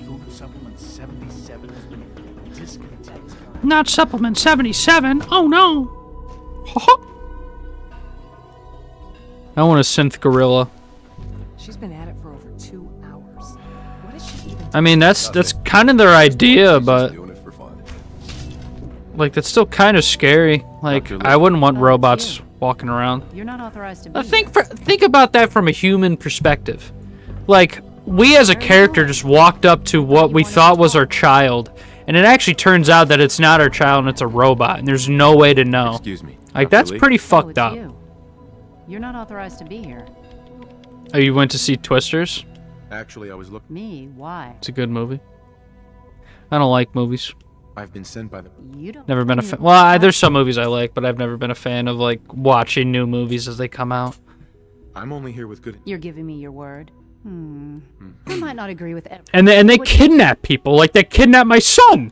Luke Supplement seventy-seven has been discontinued? Not Supplement seventy-seven? Oh no! I want a synth gorilla. She's been at it for over two hours. What is she even? I mean, that's that's kind of their idea, but... Like, that's still kind of scary. Like, I wouldn't want robots walking around. You're not authorized to be. I think for, think about that from a human perspective. Like, we as a character just walked up to what we thought was our child, and it actually turns out that it's not our child and it's a robot, and there's no way to know. Excuse me. Like, that's pretty fucked up. You're not authorized to be here. Oh, you went to see Twisters? Actually, I was looking. Me? Why? It's a good movie. I don't like movies. I've been sent by the. You don't. Never been a fan. Well, I, there's some movies I like, but I've never been a fan of like watching new movies as they come out. I'm only here with good. You're giving me your word. Hmm. I might not agree with everything. And they, and they kidnap people. Like they kidnapped my son,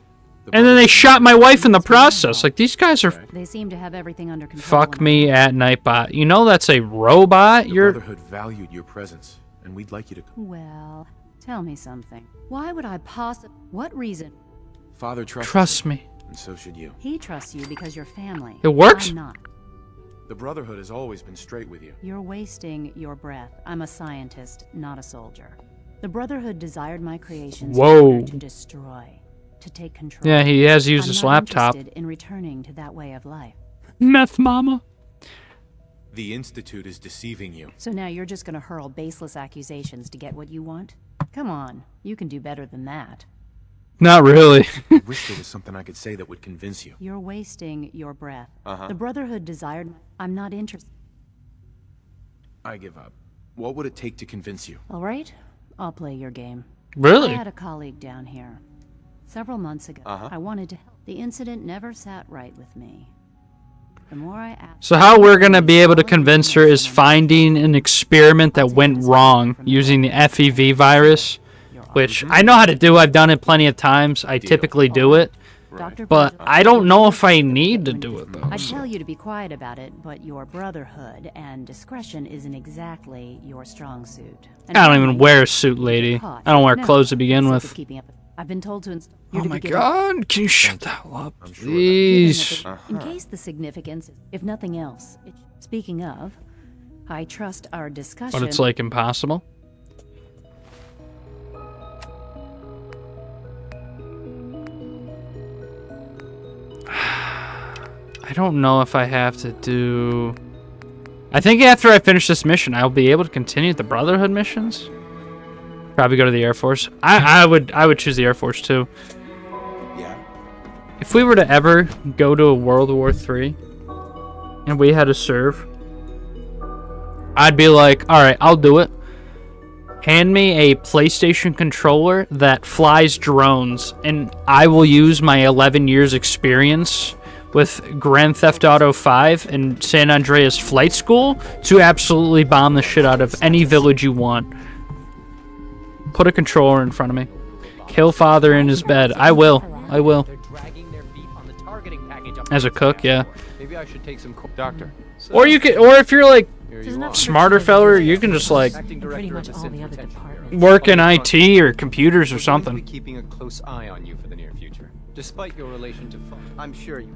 and then they shot my wife in the process. Like these guys are. They seem to have everything under control. Fuck me at Nightbot. You know that's a robot. Your Brotherhood valued your presence. And we'd like you to come. Well, tell me something. Why would I possibly... What reason? Father, trust, trust me. me. and so should you. He trusts you because you're family. It worked? I'm not. The Brotherhood has always been straight with you. You're wasting your breath. I'm a scientist, not a soldier. The Brotherhood desired my creations Whoa. to destroy, to take control. Yeah, he has used I'm his not laptop. Interested in returning to that way of life. Meth mama. The Institute is deceiving you. So now you're just going to hurl baseless accusations to get what you want? Come on, you can do better than that. Not really. I wish there was something I could say that would convince you. You're wasting your breath. Uh-huh. The Brotherhood desired... I'm not interested. I give up. What would it take to convince you? All right, I'll play your game. Really? I had a colleague down here. Several months ago, uh-huh. I wanted to help. The incident never sat right with me. The more I ask, so how we're going to be able to convince her is finding an experiment that went wrong using the F E V virus, which I know how to do. I've done it plenty of times. I typically do it, but I don't know if I need to do it, though. I tell you to be quiet about it, but your Brotherhood and discretion isn't exactly your strong suit. I don't even wear a suit, lady. I don't wear clothes to begin with. I've been told to install. Oh my God! Can you shut that up, please? In case the significance, if nothing else. It, speaking of, I trust our discussion. But it's like impossible. I don't know if I have to do. I think after I finish this mission, I'll be able to continue the Brotherhood missions. Probably go to the Air Force. I, I would I would choose the Air Force too. Yeah. If we were to ever go to a World War Three and we had to serve, I'd be like, all right, I'll do it. Hand me a PlayStation controller that flies drones, and I will use my eleven years experience with Grand Theft Auto Five and San Andreas Flight School to absolutely bomb the shit out of any village you want. Put a controller in front of me. Kill father in his bed. I will. I will. As a cook, yeah. Maybe I should take some doctor. Or you could, or if you're like smarter feller, you can just like work in I T or computers or something. Keeping a close eye on you for the near future, despite your relation to fun. I'm sure you.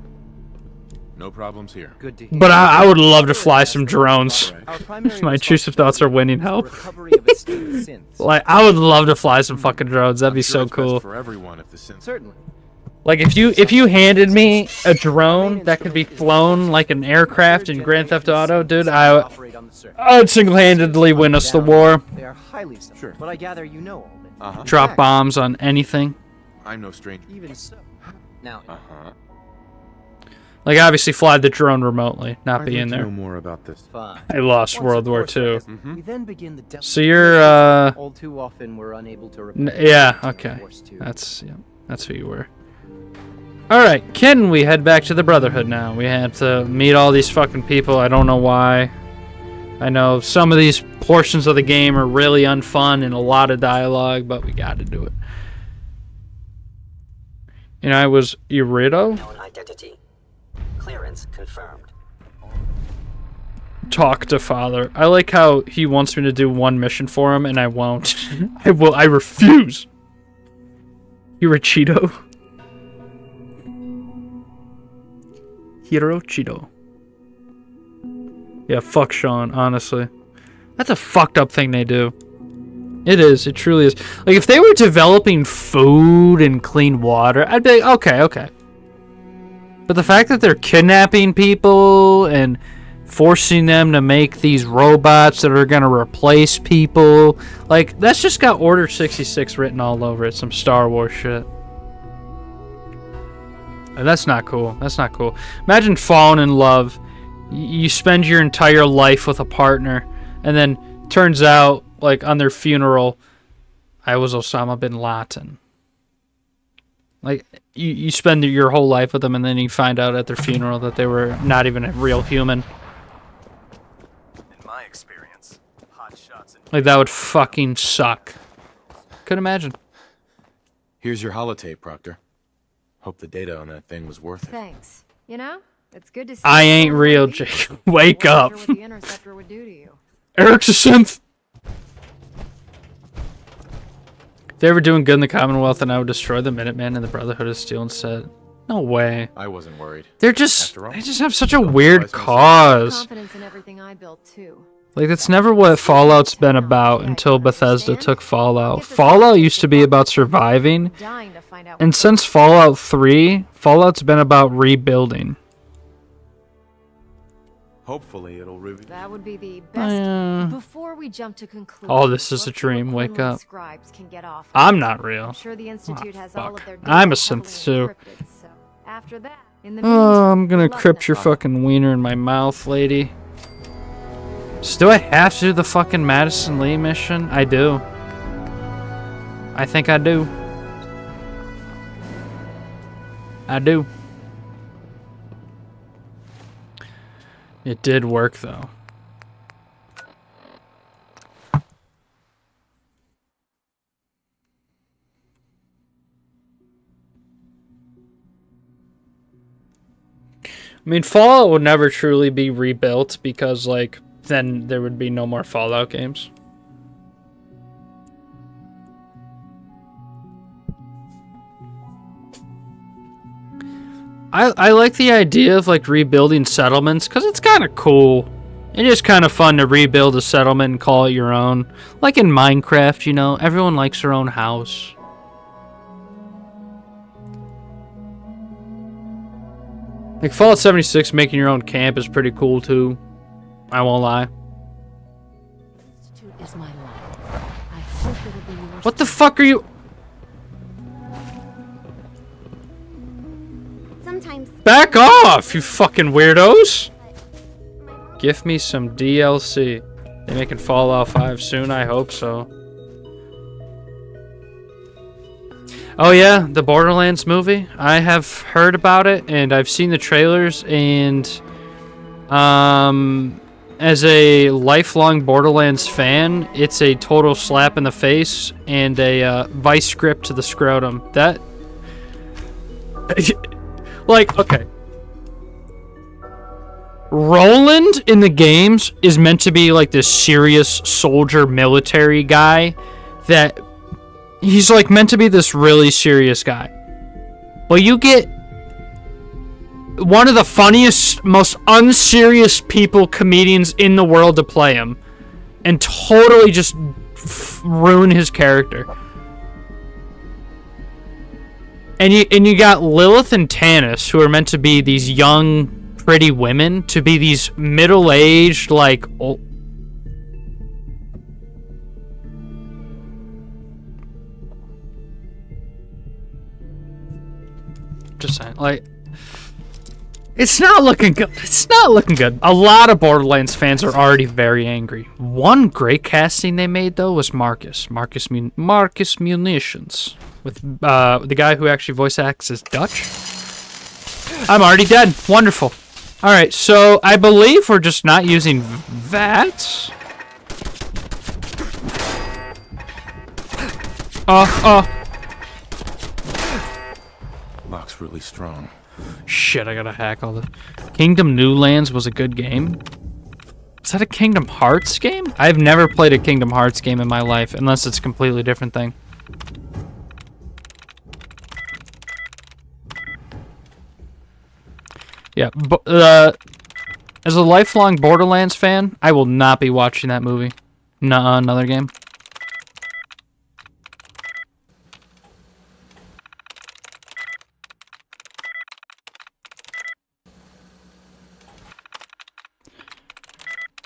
No problems here. Good to hear. But I, I would love to fly some drones. My intrusive thoughts are winning help. Like, I would love to fly some fucking drones. That'd be so cool. Like, if you if you handed me a drone that could be flown like an aircraft in Grand Theft Auto, dude, I I'd single-handedly win us the war. Drop bombs on anything. I'm no stranger. Even so. Now. Uh huh. Like, obviously fly the drone remotely, not be in there. More about this. I lost World War Two. Mm-hmm. So you're, uh... All too often we're unable to yeah, okay. That's, yeah, that's who you were. Alright, can we head back to the Brotherhood now? We had to meet all these fucking people. I don't know why. I know some of these portions of the game are really unfun and a lot of dialogue, but we gotta do it. You know, I was Irido? No identity. Clearance confirmed. Talk to father. I like how he wants me to do one mission for him and I won't. I will I refuse. You're a Cheeto. Hiro Cheeto. Yeah, fuck Sean, honestly. That's a fucked up thing they do. It is, it truly is. Like, if they were developing food and clean water, I'd be like, okay, okay. But the fact that they're kidnapping people and forcing them to make these robots that are going to replace people, like, that's just got Order sixty-six written all over it, some Star Wars shit. And that's not cool. That's not cool. Imagine falling in love. You spend your entire life with a partner, and then turns out, like, on their funeral, I was Osama bin Laden. Like, you, you spend your whole life with them, and then you find out at their funeral that they were not even a real human. In my experience, hot shots and like, that would fucking suck. Could imagine. Here's your holotape, Proctor. Hope the data on that thing was worth it. Thanks. You know, it's good to see I ain't real, Jake. Wake up. What the interceptor would do to you. Eric's a synth. If they were doing good in the Commonwealth, then I would destroy the Minuteman and the Brotherhood of Steel instead. No way. I wasn't worried. They're just, they just have such a weird cause. Like, that's never what Fallout's been about until Bethesda took Fallout. Fallout used to be about surviving, and since Fallout three, Fallout's been about rebuilding. Hopefully it'll reveal. That would be the best. Uh, Before we jump to conclusion. Oh, this is a dream. Wake up. Can get off I'm not real. I'm sure the Institute oh, has all of their I'm a synth too. So after that, in the oh, I'm gonna crypt your fucking wiener in my mouth, lady. So do I have to do the fucking Madison Lee mission? I do. I think I do. I do. It did work, though. I mean, Fallout would never truly be rebuilt because, like, then there would be no more Fallout games. I, I like the idea of, like, rebuilding settlements, because it's kind of cool. It is kind of fun to rebuild a settlement and call it your own. Like in Minecraft, you know, everyone likes their own house. Like, Fallout seventy-six, making your own camp is pretty cool, too. I won't lie. What the fuck are you... Back off, you fucking weirdos! Give me some D L C. They making Fallout five soon? I hope so. Oh yeah, the Borderlands movie. I have heard about it, and I've seen the trailers, and... Um... As a lifelong Borderlands fan, it's a total slap in the face, and a uh, vice grip to the scrotum. That... Like, okay. Roland in the games is meant to be like this serious soldier military guy that he's like meant to be this really serious guy. Well, you get one of the funniest, most unserious people, comedians in the world to play him and totally just f ruin his character. And you, and you got Lilith and Tannis, who are meant to be these young, pretty women, to be these middle-aged, like, old... Just saying, like... It's not looking good. It's not looking good. A lot of Borderlands fans are already very angry. One great casting they made, though, was Marcus. Marcus Mun- Marcus Munitions. With uh, the guy who actually voice acts is Dutch. I'm already dead. Wonderful. Alright, so I believe we're just not using V A T S. Oh, oh. Lock's really strong. Shit, I gotta hack all this. Kingdom New Lands was a good game. Is that a Kingdom Hearts game? I've never played a Kingdom Hearts game in my life, unless it's a completely different thing. Yeah, but, uh, as a lifelong Borderlands fan, I will not be watching that movie. Nuh-uh, another game.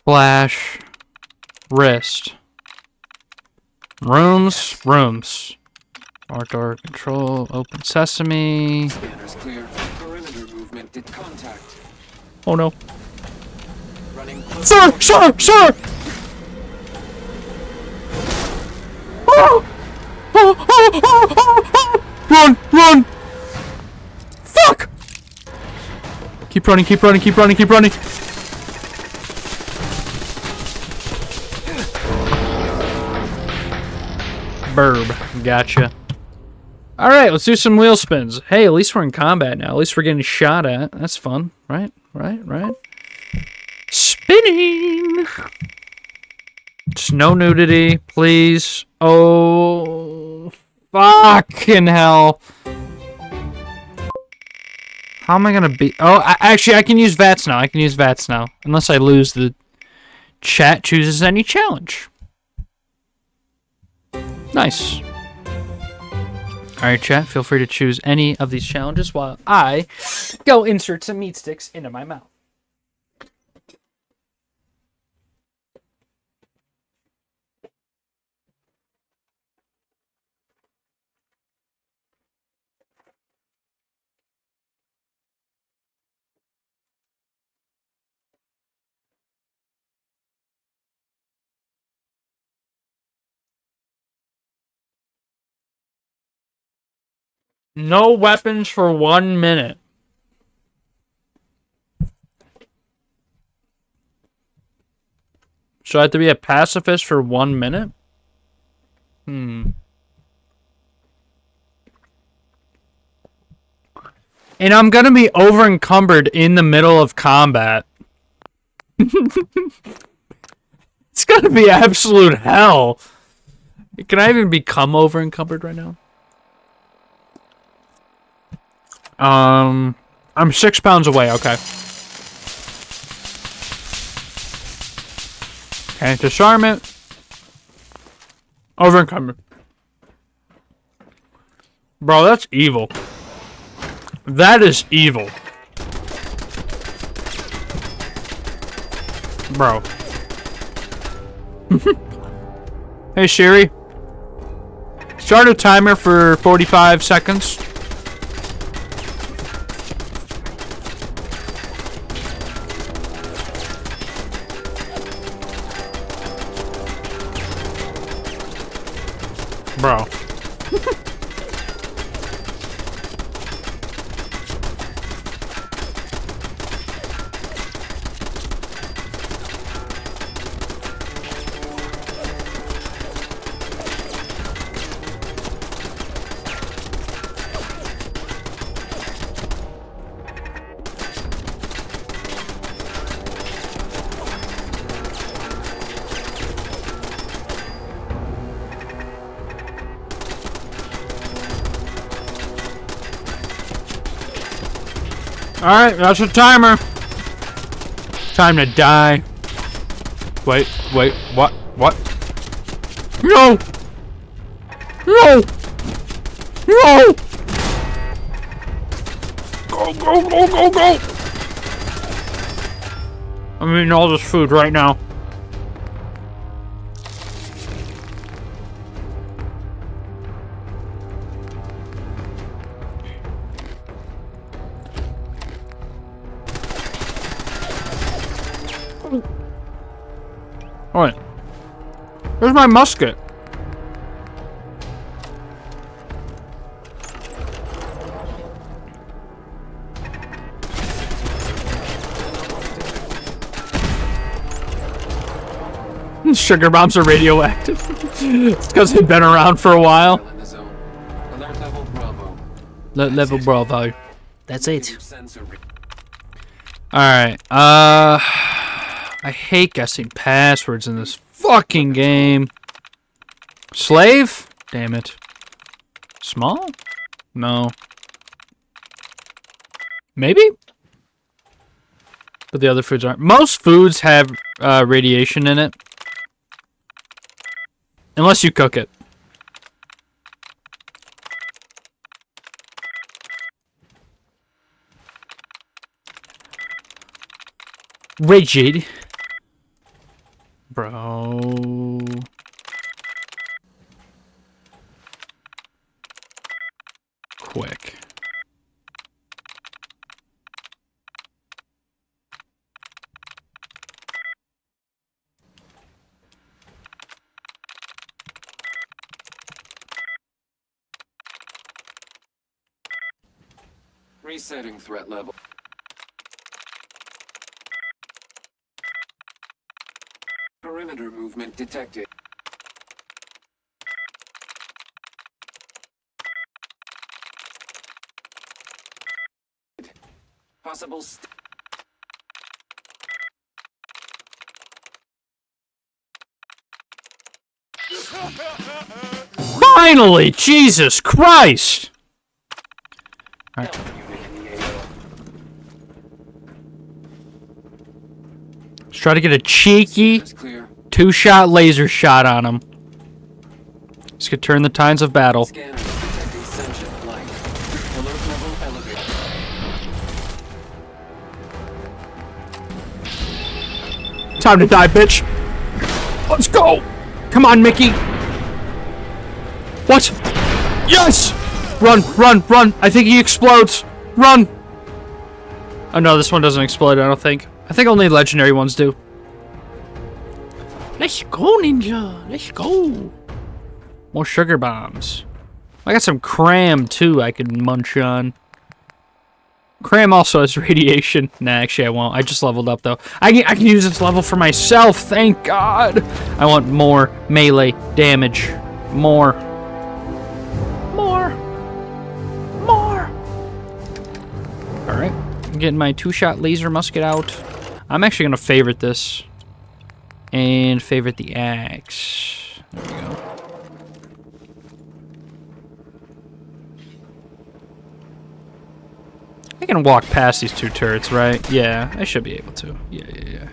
Flash. Wrist. Rooms. Rooms. Or door control. Open sesame. Scanner's clear. Perimeter movement did contact. Oh no. Running close. Sir! Sir! Sir! Oh! Oh! Oh! Oh! Oh! Oh! Run! Run! Fuck! Keep running, keep running, keep running, keep running! Burb. Gotcha. Alright, let's do some wheel spins. Hey, at least we're in combat now. At least we're getting shot at. That's fun. Right? Right? Right? Spinning! Just no nudity, please. Oh... Fucking hell. How am I gonna be? Oh, I, actually, I can use VATS now. I can use VATS now. Unless I lose the chat chooses any challenge. Nice. Alright, chat, feel free to choose any of these challenges while I go insert some meat sticks into my mouth. No weapons for one minute. So I have to be a pacifist for one minute? Hmm. And I'm gonna be over encumbered in the middle of combat. It's gonna be absolute hell. Can I even become over encumbered right now? Um, I'm six pounds away, okay. Okay, disarm it. Over encumbered. Bro, that's evil. That is evil. Bro. Hey, Siri. Start a timer for forty-five seconds. Bro. Alright, that's your timer. Time to die. Wait, wait, what? What? No! No! No! Go, go, go, go, go! I'm eating all this food right now. Alright. Where's my musket? Sugar bombs are radioactive. It's because they've been around for a while. Alert level Bravo. Alert level Bravo. That's it. Alright. Uh... I hate guessing passwords in this fucking game. Slave? Damn it. Small? No. Maybe? But the other foods aren't. Most foods have uh, radiation in it. Unless you cook it. Rigid. Bro. Quick. Resetting threat level. Perimeter movement detected. Possible st- Finally, Jesus Christ. All right. Let's try to get a cheeky two-shot laser shot on him. This could turn the tides of battle. Time to die, bitch. Let's go. Come on, Mickey. What? Yes! Run, run, run. I think he explodes. Run. Oh, no, this one doesn't explode, I don't think. I think only legendary ones do. Let's go, ninja. Let's go. More sugar bombs. I got some cram, too, I could munch on. Cram also has radiation. Nah, actually, I won't. I just leveled up, though. I can, I can use this level for myself, thank God. I want more melee damage. More. More. More. All right. I'm getting my two-shot laser musket out. I'm actually going to favorite this. And favorite the axe. There we go. I can walk past these two turrets, right? Yeah, I should be able to. Yeah, yeah, yeah.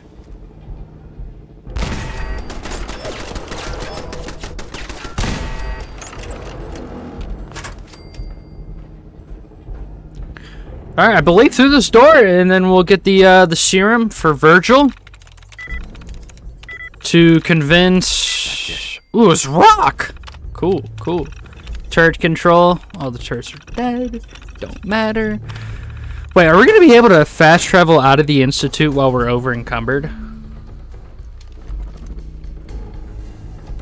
Alright, I believe through this door, and then we'll get the, uh, the serum for Virgil. To convince... Ooh, it's rock! Cool, cool. Turret control. All the turrets are dead. Don't matter. Wait, are we going to be able to fast travel out of the Institute while we're over encumbered?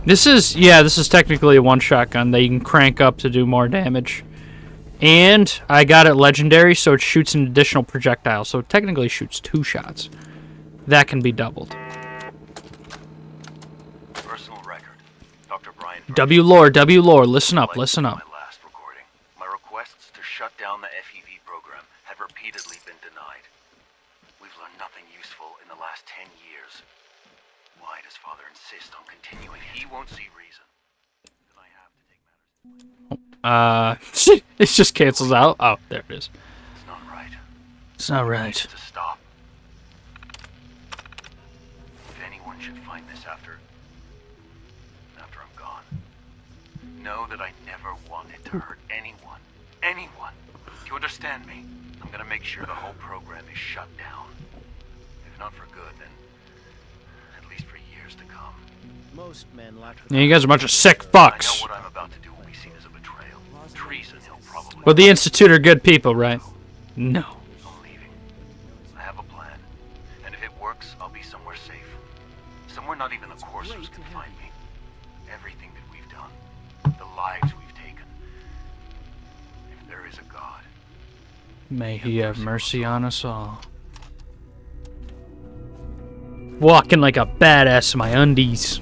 This is, yeah, this is technically a one-shot gun that you can crank up to do more damage. And I got it legendary, so it shoots an additional projectile. So it technically shoots two shots. That can be doubled. Personal record. Doctor Brian W. Lore, W. Lore, listen up, listen up. Shut down the F E V program have repeatedly been denied. We've learned nothing useful in the last ten years. Why does Father insist on continuing? He won't see reason. Then I have to take matters. Uh, it just cancels out. Oh, there it is. It's not right. It's not right. To stop. If anyone should find this after, after I'm gone, know that I never wanted to hurt anyone. Anyone. Do you understand me? I'm gonna make sure the whole program is shut down. If not for good, then at least for years to come. Most men lack. Yeah, you guys are a bunch of sick fucks. I know what I'm about to do will be seen as a betrayal. Treason, he'll probably... Well, the Institute are good people, right? No. No. I'm leaving. I have a plan. And if it works, I'll be somewhere safe. Somewhere not even the coursers can find me. Everything that we've done. The lives we've... There is a God. May he have mercy on us all. Walking like a badass in my undies.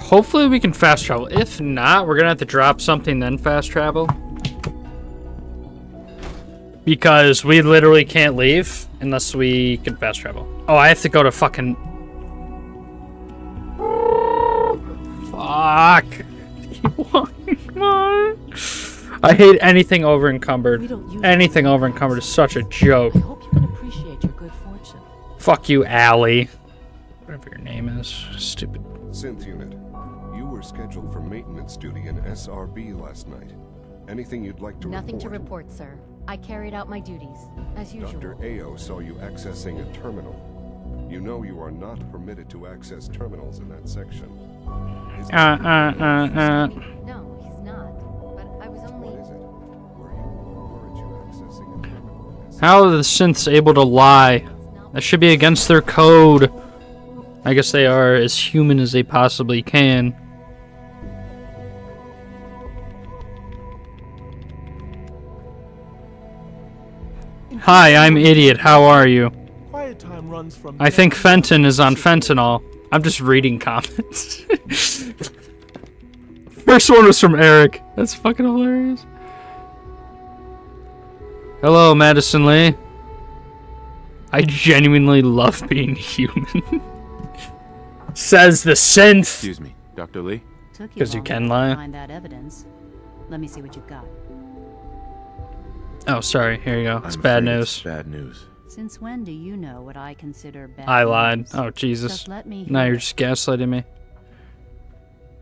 Hopefully we can fast travel. If not, we're gonna have to drop something then fast travel. Because we literally can't leave unless we can fast travel. Oh, I have to go to fucking... Fuck! Come on! I hate anything over encumbered. Anything over encumbered is such a joke. I hope you can appreciate your good fortune. Fuck you, Allie. Whatever your name is. Stupid. Synth unit, you were scheduled for maintenance duty in S R B last night. Anything you'd like to report? Nothing to report, sir. I carried out my duties, as usual. Doctor Ayo saw you accessing a terminal. You know you are not permitted to access terminals in that section. Uh, uh, uh, uh. No, he's not. But I was only... How are the synths able to lie? That should be against their code. I guess they are as human as they possibly can. Hi, I'm Idiot. How are you? I think Fenton is on fentanyl. I'm just reading comments. First one was from Eric. That's fucking hilarious. Hello, Madison Lee. I genuinely love being human. Says the synth. Excuse me, Doctor Lee. Because you, you can lie. Find that evidence. Let me see what you've got. Oh, sorry. Here you go. It's I'm bad news. It's bad news. Since when do you know what I consider bad I lied. News? Oh, Jesus. Now you're just gaslighting me.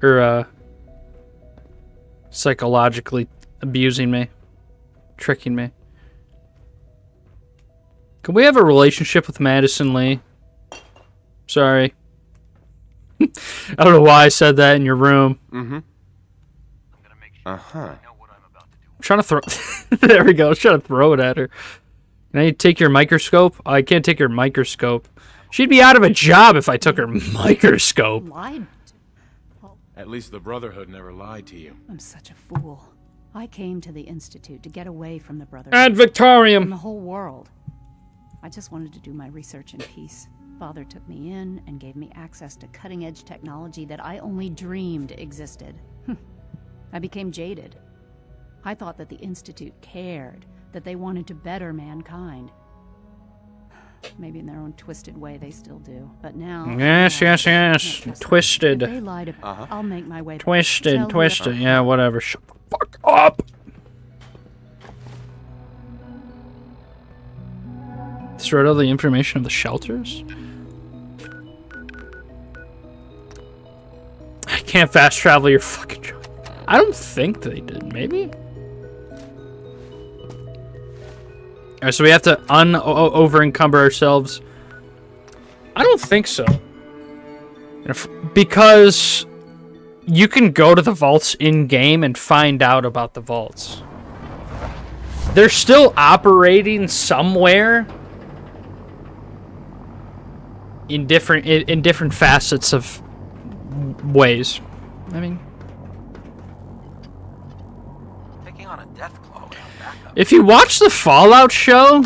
Or, uh... psychologically abusing me. Tricking me. Can we have a relationship with Madison Lee? Sorry. I don't know why I said that in your room. Mm-hmm. Uh-huh. Trying to throw there we go. I was trying to throw it at her. Can I take your microscope? I can't take your microscope. She'd be out of a job if I took her microscope. Lied. At least the Brotherhood never lied to you. I'm such a fool. I came to the Institute to get away from the Brotherhood. Ad Victorium. From the whole world. I just wanted to do my research in peace. Father took me in and gave me access to cutting-edge technology that I only dreamed existed. I became jaded. I thought that the Institute cared, that they wanted to better mankind. Maybe in their own twisted way they still do, but now... Yes, now, yes, yes. Twisted. If they lied about uh-huh. I'll make my way Twisted, back. twisted. Yeah, whatever. Shut the fuck up! Destroyed all the information of the shelters? I can't fast travel your fucking job. I don't think they did. Maybe? All right, so we have to un-over-encumber ourselves. I don't think so. If, because you can go to the vaults in-game and find out about the vaults. They're still operating somewhere in different, in, in different facets of ways. I mean... If you watch the Fallout show,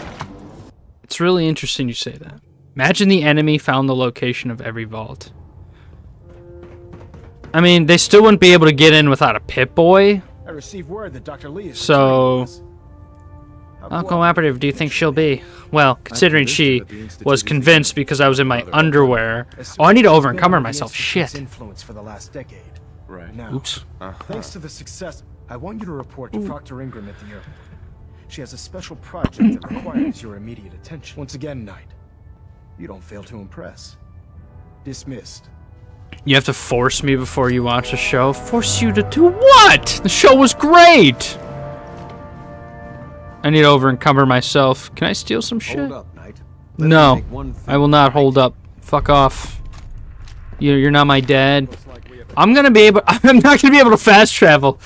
it's really interesting you say that. Imagine the enemy found the location of every vault. I mean, they still wouldn't be able to get in without a Pip-Boy. I received word that Doctor Lee is so... How cooperative do you think she'll be? Well, considering she was convinced because I was in my underwear. Oh, I need to over-encumber myself. Shit. Oops. Thanks to the success, I want you to report to Proctor Ingram at the airport. She has a special project that requires your immediate attention. Once again, Knight, you don't fail to impress. Dismissed. You have to force me before you watch the show? Force you to do what? The show was great! I need to over-encumber myself. Can I steal some shit? Hold up, Knight. No, I will not hold up. Fuck off. You're not my dad. I'm gonna be able- I'm not gonna be able to fast travel.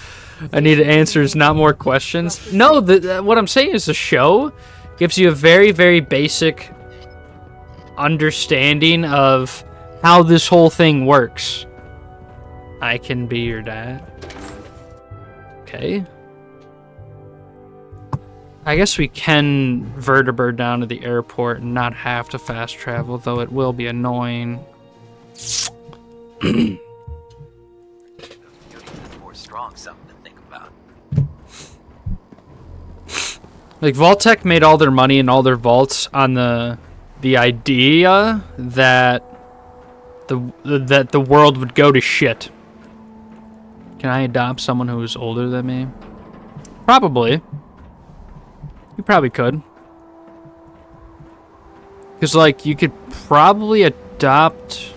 I need answers, not more questions. No, the, the, what I'm saying is the show gives you a very, very basic understanding of how this whole thing works. I can be your dad. Okay. I guess we can vertebrate down to the airport and not have to fast travel, though it will be annoying. Like, Vault-Tec made all their money in all their vaults on the the idea that the that the world would go to shit. Can I adopt someone who is older than me? Probably. You probably could. Because, like, you could probably adopt,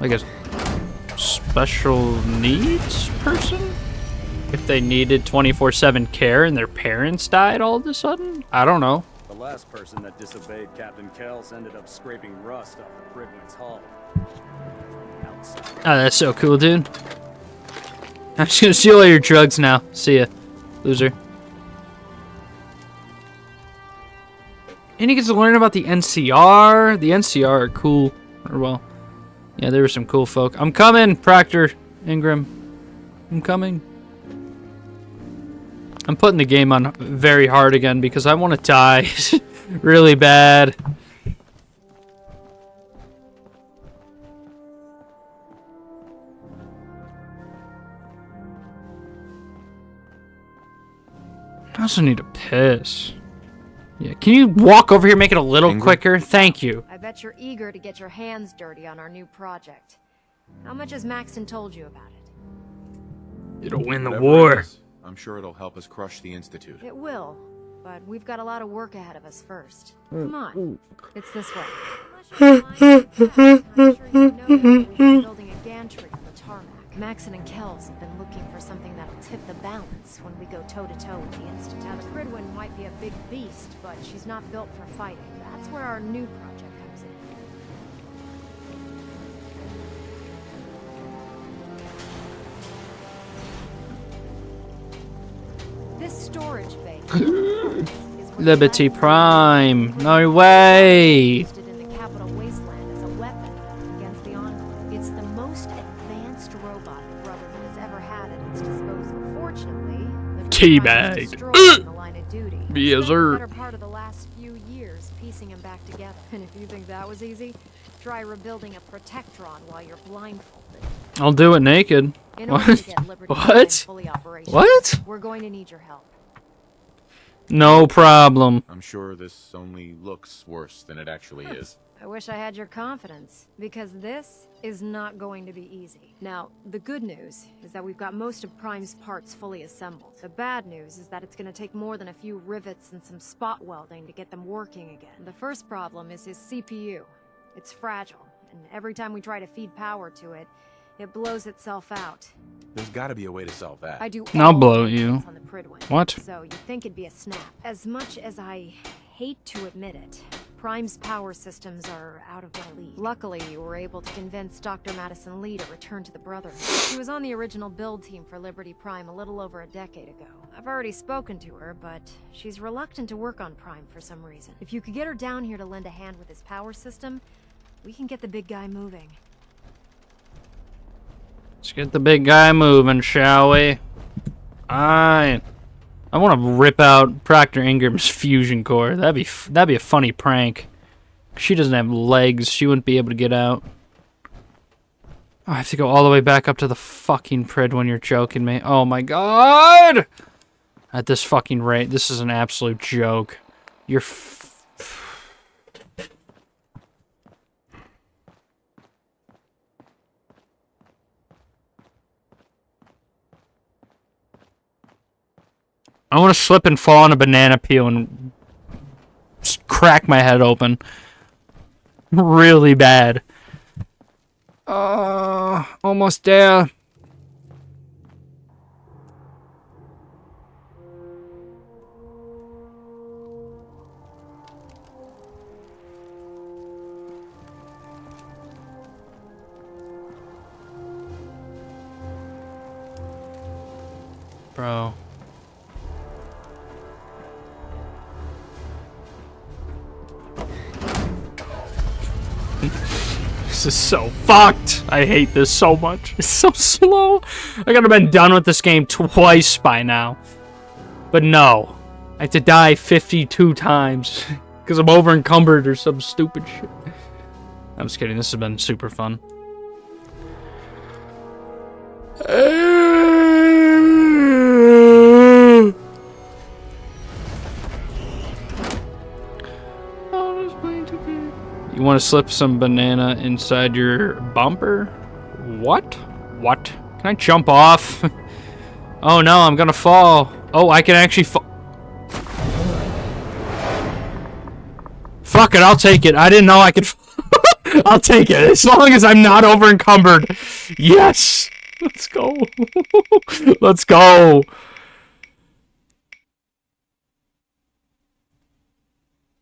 like, a special needs person? If they needed twenty-four seven care and their parents died all of a sudden? I don't know. The last person that disobeyed Captain Kells ended up scraping rust off the Prydwen's hull. Oh, that's so cool, dude. I'm just gonna steal all your drugs now. See ya, loser. And you get to learn about the N C R. The N C R are cool. Or, well, yeah, there were some cool folk. I'm coming, Proctor Ingram. I'm coming. I'm putting the game on very hard again because I want to die really bad. I also need a piss. Yeah, can you walk over here, make it a little Angry? quicker? Thank you. I bet you're eager to get your hands dirty on our new project. How much has Maxson told you about it? It'll win the Whatever war. I'm sure it'll help us crush the Institute. It will, but we've got a lot of work ahead of us first. Come on, it's this way. Building a gantry on the tarmac. Maxon and Kells have been looking for something that'll tip the balance when we go toe to toe with the Institute. Prydwen might be a big beast, but she's not built for fighting. That's where our new project. This storage bay Liberty Prime. No way. It's the most advanced robot the Brotherhood has ever had at its disposal. Fortunately, teabagged. Yes, sir. Part of the last few years piecing him back together. And if you think that was easy, try rebuilding a protectron while you're blindfolded. I'll do it naked. What? What? What? We're going to need your help. No problem. I'm sure this only looks worse than it actually is. I wish I had your confidence, because this is not going to be easy. Now, the good news is that we've got most of Prime's parts fully assembled. The bad news is that it's going to take more than a few rivets and some spot welding to get them working again. The first problem is his C P U. It's fragile, and every time we try to feed power to it, it blows itself out. There's got to be a way to solve that. I do. I'll blow you. What? So you think it'd be a snap? As much as I hate to admit it, Prime's power systems are out of my league. Luckily, you were able to convince Doctor Madison Lee to return to the Brotherhood. She was on the original build team for Liberty Prime a little over a decade ago. I've already spoken to her, but she's reluctant to work on Prime for some reason. If you could get her down here to lend a hand with his power system, we can get the big guy moving. Let's get the big guy moving, shall we? I, I want to rip out Proctor Ingram's fusion core. That'd be f that'd be a funny prank. She doesn't have legs. She wouldn't be able to get out. Oh, I have to go all the way back up to the fucking Prydwen when you're joking me. Oh my god! At this fucking rate, this is an absolute joke. You're. F I want to slip and fall on a banana peel and just crack my head open. Really bad. Uh, almost there. Bro. This is so fucked. I hate this so much. It's so slow. I could have been done with this game twice by now. But no. I have to die fifty-two times. Because I'm over encumbered or some stupid shit. I'm just kidding. This has been super fun. You want to slip some banana inside your bumper? What? What? Can I jump off? Oh no, I'm gonna fall. Oh, I can actually fall. Fuck it, I'll take it. I didn't know I could fall. I'll take it, as long as I'm not over encumbered. Yes! Let's go. Let's go.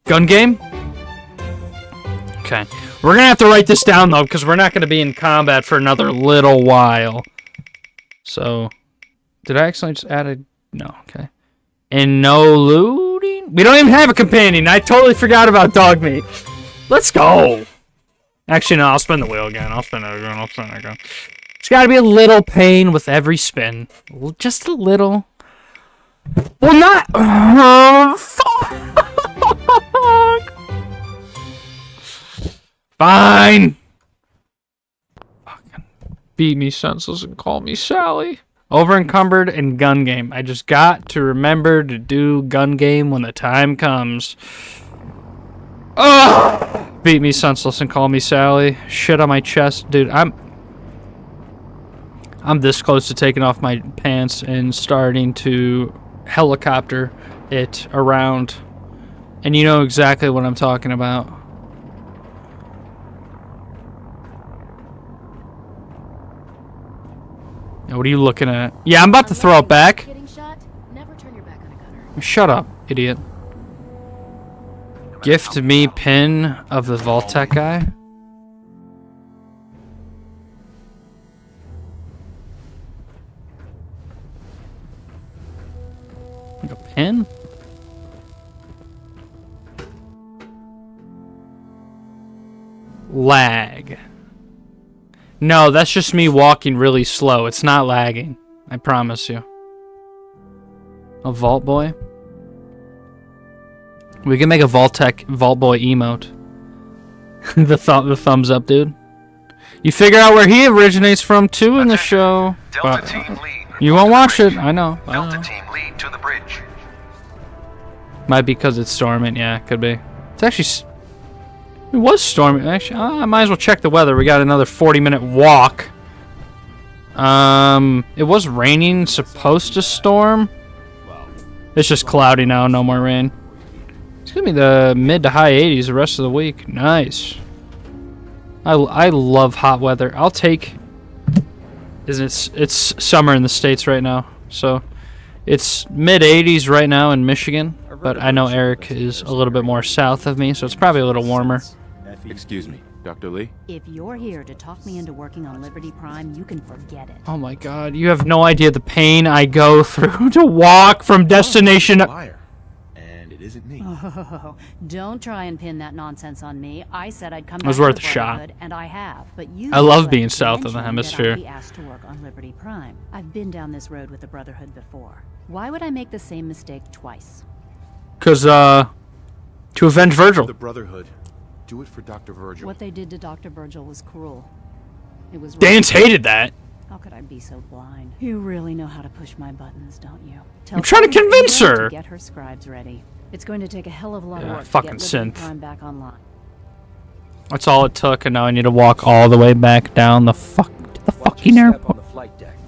Gun game? Okay. We're gonna have to write this down, though, because we're not gonna be in combat for another little while. So, did I accidentally just add a... No, okay. And no looting? We don't even have a companion! I totally forgot about Dogmeat. Let's go! Actually, no, I'll spin the wheel again. I'll spin it again. I'll spin it again. There's gotta be a little pain with every spin. Just a little. Well, not... Uh, fuck! Fine! Fucking beat me senseless and call me Sally. Over encumbered and gun game. I just got to remember to do gun game when the time comes. Ugh! Beat me senseless and call me Sally. Shit on my chest. Dude, I'm... I'm this close to taking off my pants and starting to helicopter it around. And you know exactly what I'm talking about. Now, what are you looking at? Yeah, I'm about to throw it back. Shut up, idiot. Gift me pin of the Vault-Tec guy. A pin? Lag. No, that's just me walking really slow. It's not lagging. I promise you. A Vault Boy? We can make a Vault-Tec Vault Boy emote. the, th the thumbs up, dude. You figure out where he originates from, too, in the show. Delta but, team lead you won't watch it. I know. Delta I know. Team lead to the bridge. Might be because it's storming. Yeah, could be. It's actually... It was storming. Actually, I might as well check the weather. We got another forty-minute walk. Um, it was raining. Supposed to storm. It's just cloudy now. No more rain. It's gonna be the mid to high eighties the rest of the week. Nice. I, I love hot weather. I'll take. Isn't it's it's summer in the States right now, so it's mid eighties right now in Michigan. But I know Eric is a little bit more south of me, so it's probably a little warmer. Excuse me, Doctor Lee? If you're here to talk me into working on Liberty Prime, you can forget it. Oh my god, you have no idea the pain I go through to walk from destination... Oh, liar. And it isn't me. Oh, don't try and pin that nonsense on me. I said I'd come back. It was worth a shot. And I have, but you I love being south of the hemisphere. I'd be asked to work on Liberty Prime. I've been down this road with the Brotherhood before. Why would I make the same mistake twice? Because, uh, to avenge Virgil. The Brotherhood. Do it for Doctor Virgil. What they did to Doctor Virgil was cruel. It was Dan's right. Hated that. How could I be so blind? You really know how to push my buttons, don't you? Tell I'm trying to convince her. To get her scribes ready. It's going to take a hell of a lot yeah, of work fucking to get synth. Back online. That's all it took, and now I need to walk all the way back down the fuck to the Watch fucking airport. On the flight deck.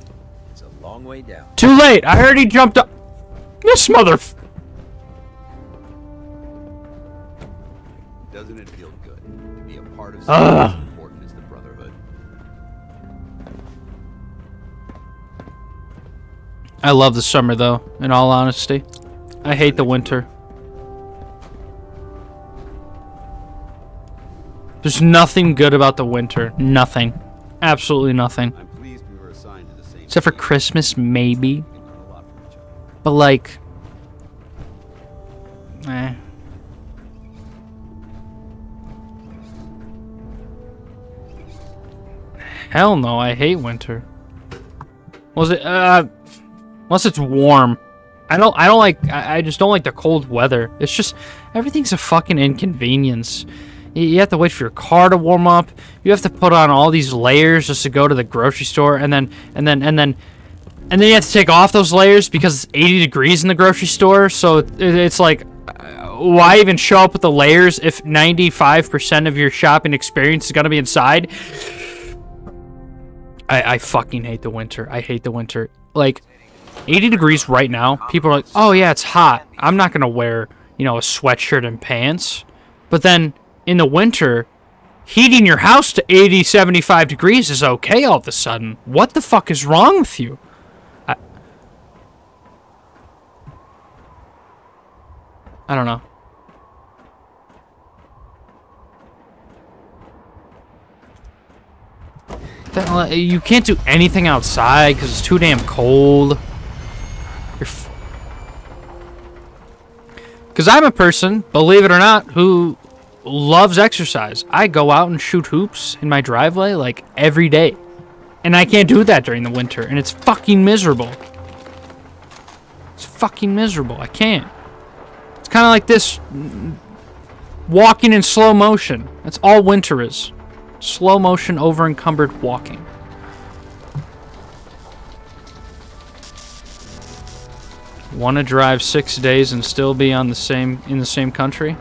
It's a long way down. Too late. I heard he jumped up. This mother. Doesn't it feel good to be a part of something as important as the Brotherhood? I love the summer, though, in all honesty. I hate the winter. There's nothing good about the winter. Nothing. Absolutely nothing. I'm pleased we were assigned to the same except for Christmas, maybe. But, like... Eh. Hell no, I hate winter. Was it uh unless it's warm. I don't I don't like I, I just don't like the cold weather. It's just everything's a fucking inconvenience. You, you have to wait for your car to warm up. You have to put on all these layers just to go to the grocery store and then and then and then and then you have to take off those layers because it's eighty degrees in the grocery store, so it, it's like why even show up with the layers if ninety-five percent of your shopping experience is going to be inside? I, I fucking hate the winter. I hate the winter. Like, eighty degrees right now, people are like, oh yeah, it's hot. I'm not going to wear, you know, a sweatshirt and pants. But then, in the winter, heating your house to eighty, seventy-five degrees is okay all of a sudden. What the fuck is wrong with you? I, I don't know. You can't do anything outside because it's too damn cold. Because I'm a person, believe it or not, who loves exercise. I go out and shoot hoops in my driveway like every day. And I can't do that during the winter. And it's fucking miserable. It's fucking miserable. I can't. It's kind of like this walking in slow motion. That's all winter is. Slow motion, over encumbered walking. Want to drive six days and still be on the same in the same country?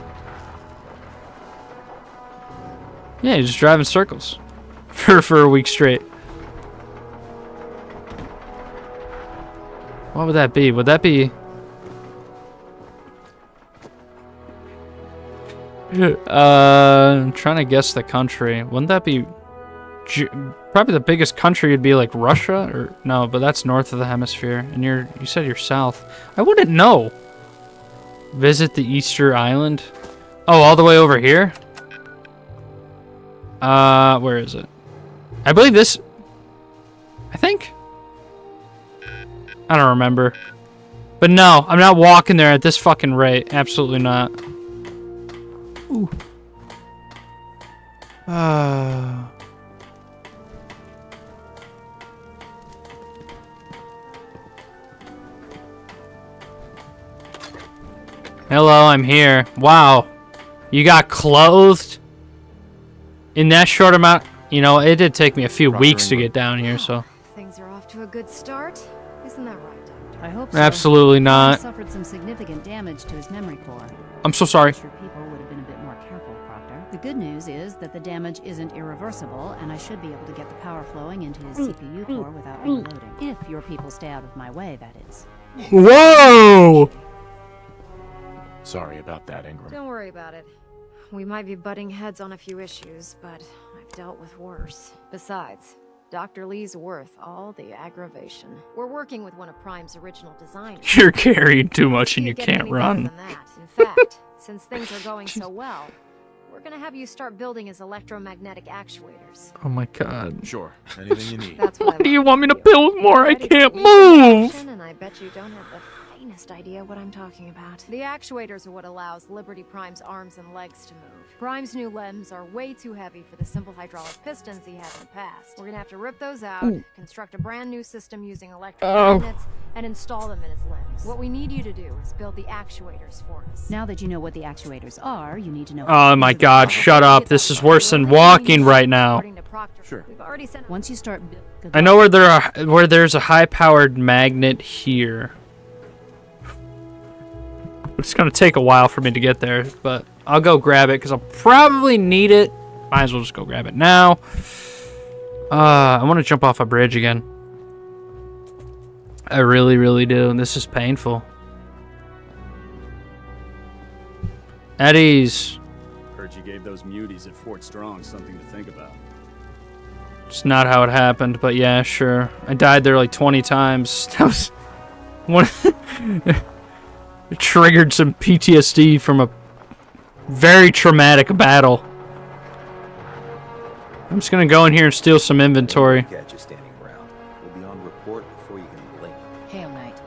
Yeah, you just drive in circles for for a week straight. What would that be? Would that be... Uh, I'm trying to guess the country. Wouldn't that be... Probably the biggest country would be like Russia, or no, but that's north of the hemisphere, and you're you said you're south. I wouldn't know. Visit the Easter Island. Oh, all the way over here. Uh, where is it? I believe this. I think. I don't remember. But no, I'm not walking there at this fucking rate. Absolutely not. Ooh. Ah. Uh. Hello, I'm here. Wow. You got clothed? In that short amount... You know, it did take me a few Roger weeks England. to get down here, so... Things are off to a good start. Isn't that right, Doctor? I hope so. Absolutely not. He suffered some significant damage to his memory core. I'm so sorry. I'm sure people would have been a bit more careful, Proctor. The good news is that the damage isn't irreversible, and I should be able to get the power flowing into his C P U core without overloading. If your people stay out of my way, that is. Whoa! Sorry about that, Ingram. Don't worry about it. We might be butting heads on a few issues, but I've dealt with worse. Besides, Doctor Lee's worth all the aggravation. We're working with one of Prime's original designers. You're carrying too much and you can't run. In fact, since things are going so well, we're going to have you start building his electromagnetic actuators. Oh my god. Sure. Anything you need. That's what Why I do you want me to build more? I can't move! And I bet you don't have the... idea what I'm talking about. The actuators are what allows Liberty Prime's arms and legs to move. Prime's new limbs are way too heavy for the simple hydraulic pistons he had in the past. We're gonna have to rip those out, Ooh. construct a brand new system using electric oh. magnets, and install them in his limbs. What we need you to do is build the actuators for us. Now that you know what the actuators are, you need to know... Oh my god, shut up. This is worse than walking right now. Sure. We've already sent Once you start... I know where there are, where there's a high-powered magnet here. It's going to take a while for me to get there, but I'll go grab it because I'll probably need it. Might as well just go grab it now. Uh, I want to jump off a bridge again. I really, really do, and this is painful. Eddies. Heard you gave those muties at Fort Strong something to think about. It's not how it happened, but yeah, sure. I died there like twenty times. That was one... It triggered some P T S D from a very traumatic battle. I'm just gonna go in here and steal some inventory. Hail Knight.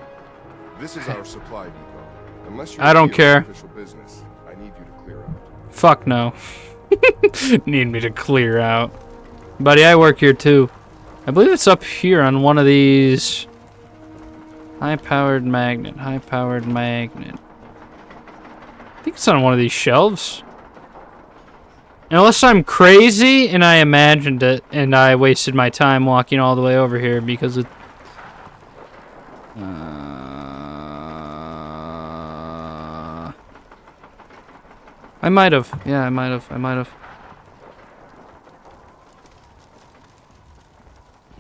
This is our supply depot. Unless you're I don't care. Business, I need you to clear out. Fuck no. Need me to clear out. Buddy, I work here too. I believe it's up here on one of these. High-powered magnet, high-powered magnet. I think it's on one of these shelves. Unless I'm crazy and I imagined it and I wasted my time walking all the way over here because it... Uh, I might have. Yeah, I might have. I might have.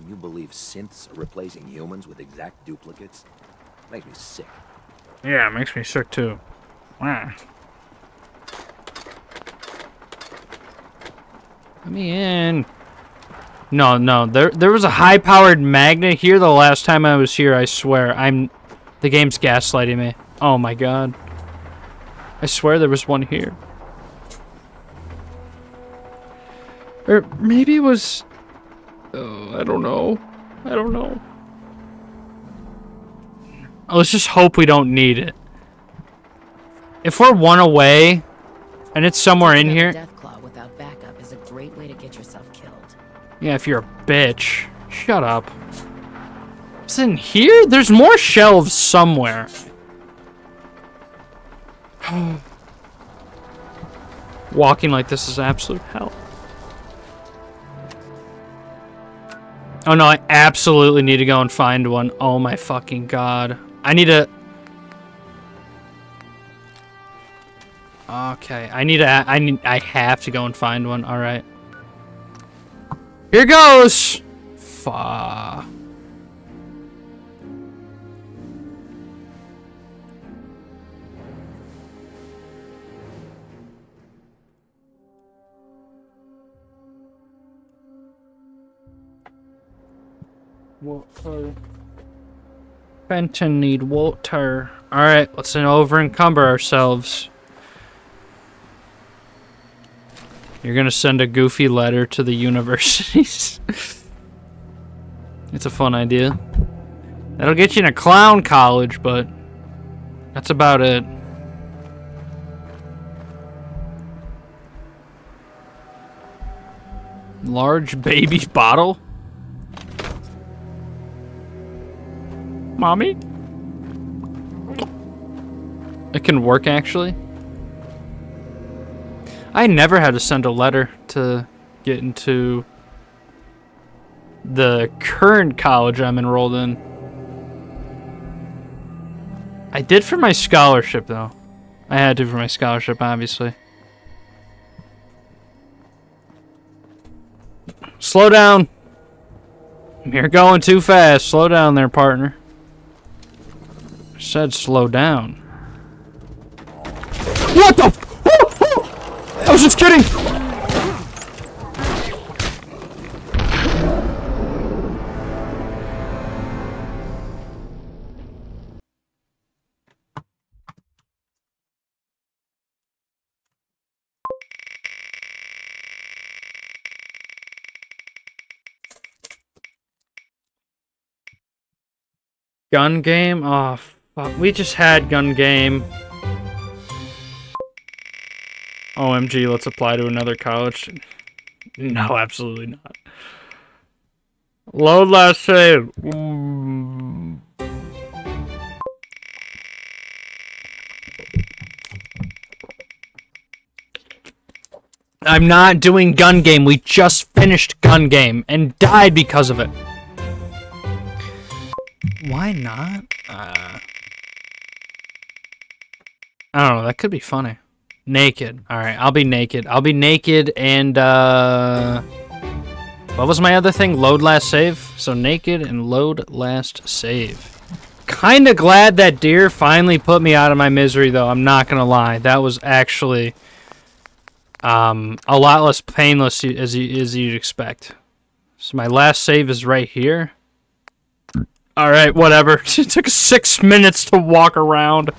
You believe synths are replacing humans with exact duplicates? Makes me sick. Yeah, it makes me sick too. Wow. Let me in. No, no. There, there was a high-powered magnet here the last time I was here. I swear. I'm. The game's gaslighting me. Oh my god. I swear there was one here. Or maybe it was. Uh, I don't know. I don't know. Let's just hope we don't need it. If we're one away, and it's somewhere in here... Deathclaw without backup is a great way to get yourself killed. Yeah, if you're a bitch. Shut up. It's in here? There's more shelves somewhere. Walking like this is absolute hell. Oh no, I absolutely need to go and find one. Oh my fucking god. I need to... Okay, I need to... I need... I have to go and find one. Alright. Here goes! Fuck. Water. Fenton need water. Alright, let's over encumber ourselves. You're gonna send a goofy letter to the universities. It's a fun idea. That'll get you in a clown college, but that's about it. Large baby bottle? Mommy? It can work, actually. I never had to send a letter to get into the current college I'm enrolled in. I did for my scholarship, though. I had to for my scholarship, obviously. Slow down. You're going too fast. Slow down there, partner. I said slow down. What the f- I was just kidding! Gun game? Oh, fuck. We just had gun game. O M G, let's apply to another college. No, absolutely not. Load last save. Mm. I'm not doing gun game. We just finished gun game and died because of it. Why not? Uh, I don't know. That could be funny. Naked. Alright, I'll be naked. I'll be naked and, uh... what was my other thing? Load last save? So, naked and load last save. Kinda glad that deer finally put me out of my misery, though. I'm not gonna lie. That was actually, um, a lot less painless as, you, as you'd expect. So, my last save is right here. Alright, whatever. It took six minutes to walk around.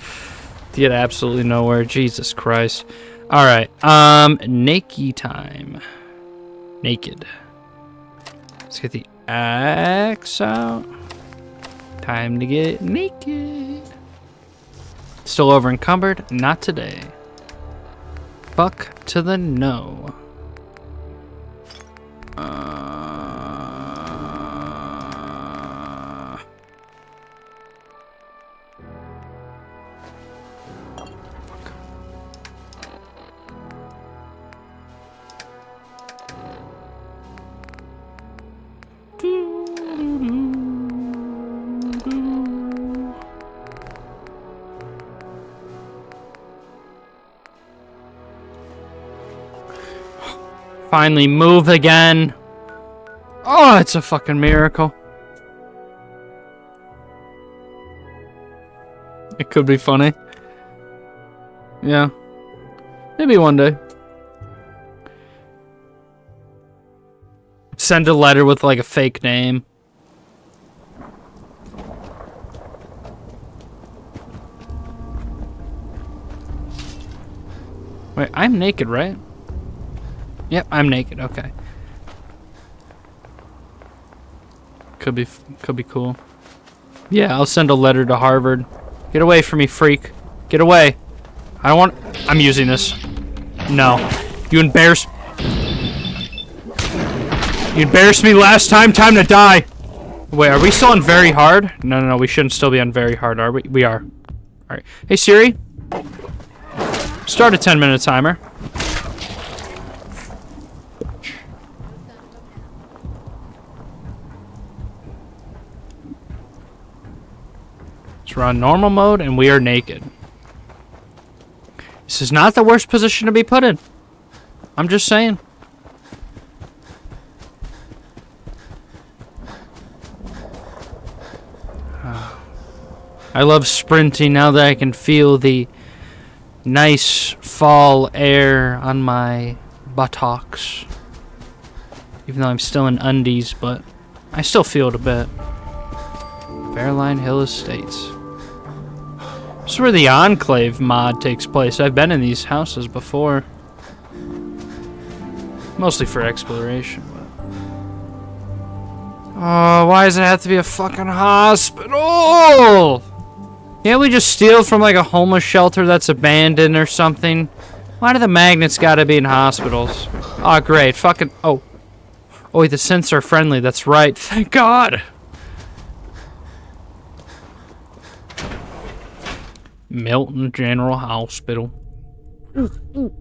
Get absolutely nowhere. Jesus Christ. Alright. Um, naked time. Naked. Let's get the axe out. Time to get naked. Still over encumbered? Not today. Fuck to the no. Uh... Do, do, do, do. Finally move again. Oh, it's a fucking miracle. It could be funny. Yeah. Maybe one day. Send a letter with, like, a fake name. Wait, I'm naked, right? Yep, I'm naked, okay. Could be, could be cool. Yeah, I'll send a letter to Harvard. Get away from me, freak. Get away. I don't want... I'm using this. No. You embarrass... You embarrassed me last time, time to die! Wait, are we still on very hard? No, no, no, we shouldn't still be on very hard, are we? We are. Alright. Hey, Siri. Start a ten minute timer. So we're on normal mode, and we are naked. This is not the worst position to be put in. I'm just saying. I love sprinting now that I can feel the nice fall air on my buttocks. Even though I'm still in undies, but I still feel it a bit. Fairline Hill Estates. This is where the Enclave mod takes place. I've been in these houses before. Mostly for exploration. Oh, why does it have to be a fucking hospital? Can't we just steal from like a homeless shelter that's abandoned or something? Why do the magnets gotta be in hospitals? Oh, great. Fucking... Oh. Oh, the synths are friendly. That's right. Thank God. Milton General Hospital. You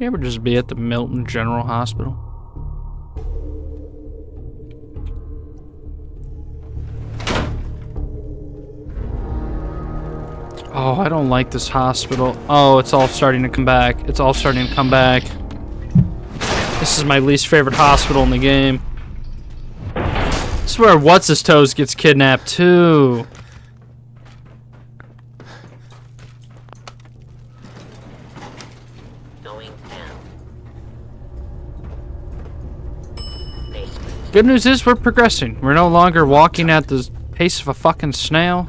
ever just be at the Milton General Hospital? Oh, I don't like this hospital. Oh, it's all starting to come back. It's all starting to come back. This is my least favorite hospital in the game. This is where What's-His-Toes gets kidnapped, too. Good news is we're progressing. We're no longer walking at the pace of a fucking snail.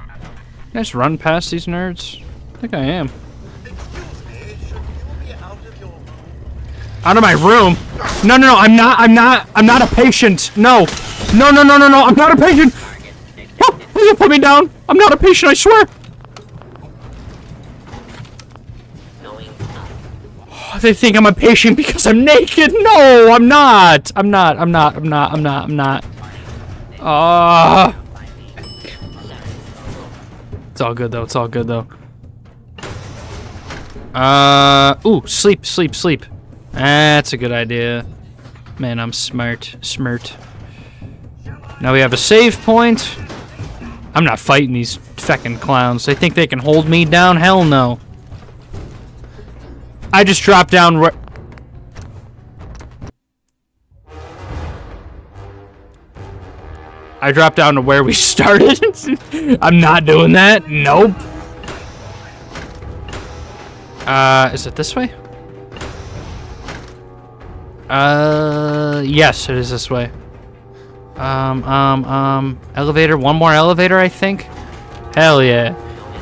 Can I just run past these nerds? I think I am. Excuse me, should you be out of your room? Out of my room? No, no, no, I'm not, I'm not, I'm not a patient. No, no, no, no, no, no, I'm not a patient. Oh, please don't put me down. I'm not a patient, I swear. They think I'm a patient because I'm naked. No, I'm not. I'm not. I'm not. I'm not. I'm not. I'm not. Uh, it's all good though. It's all good though. Uh, ooh, sleep, sleep, sleep. That's a good idea. Man, I'm smart, smart. Now we have a save point. I'm not fighting these feckin' clowns. They think they can hold me down? Hell no. I just dropped down right... I dropped down to where we started. I'm not doing that. Nope. Uh, is it this way? Uh, yes, it is this way. Um, um, um, elevator. One more elevator, I think. Hell yeah.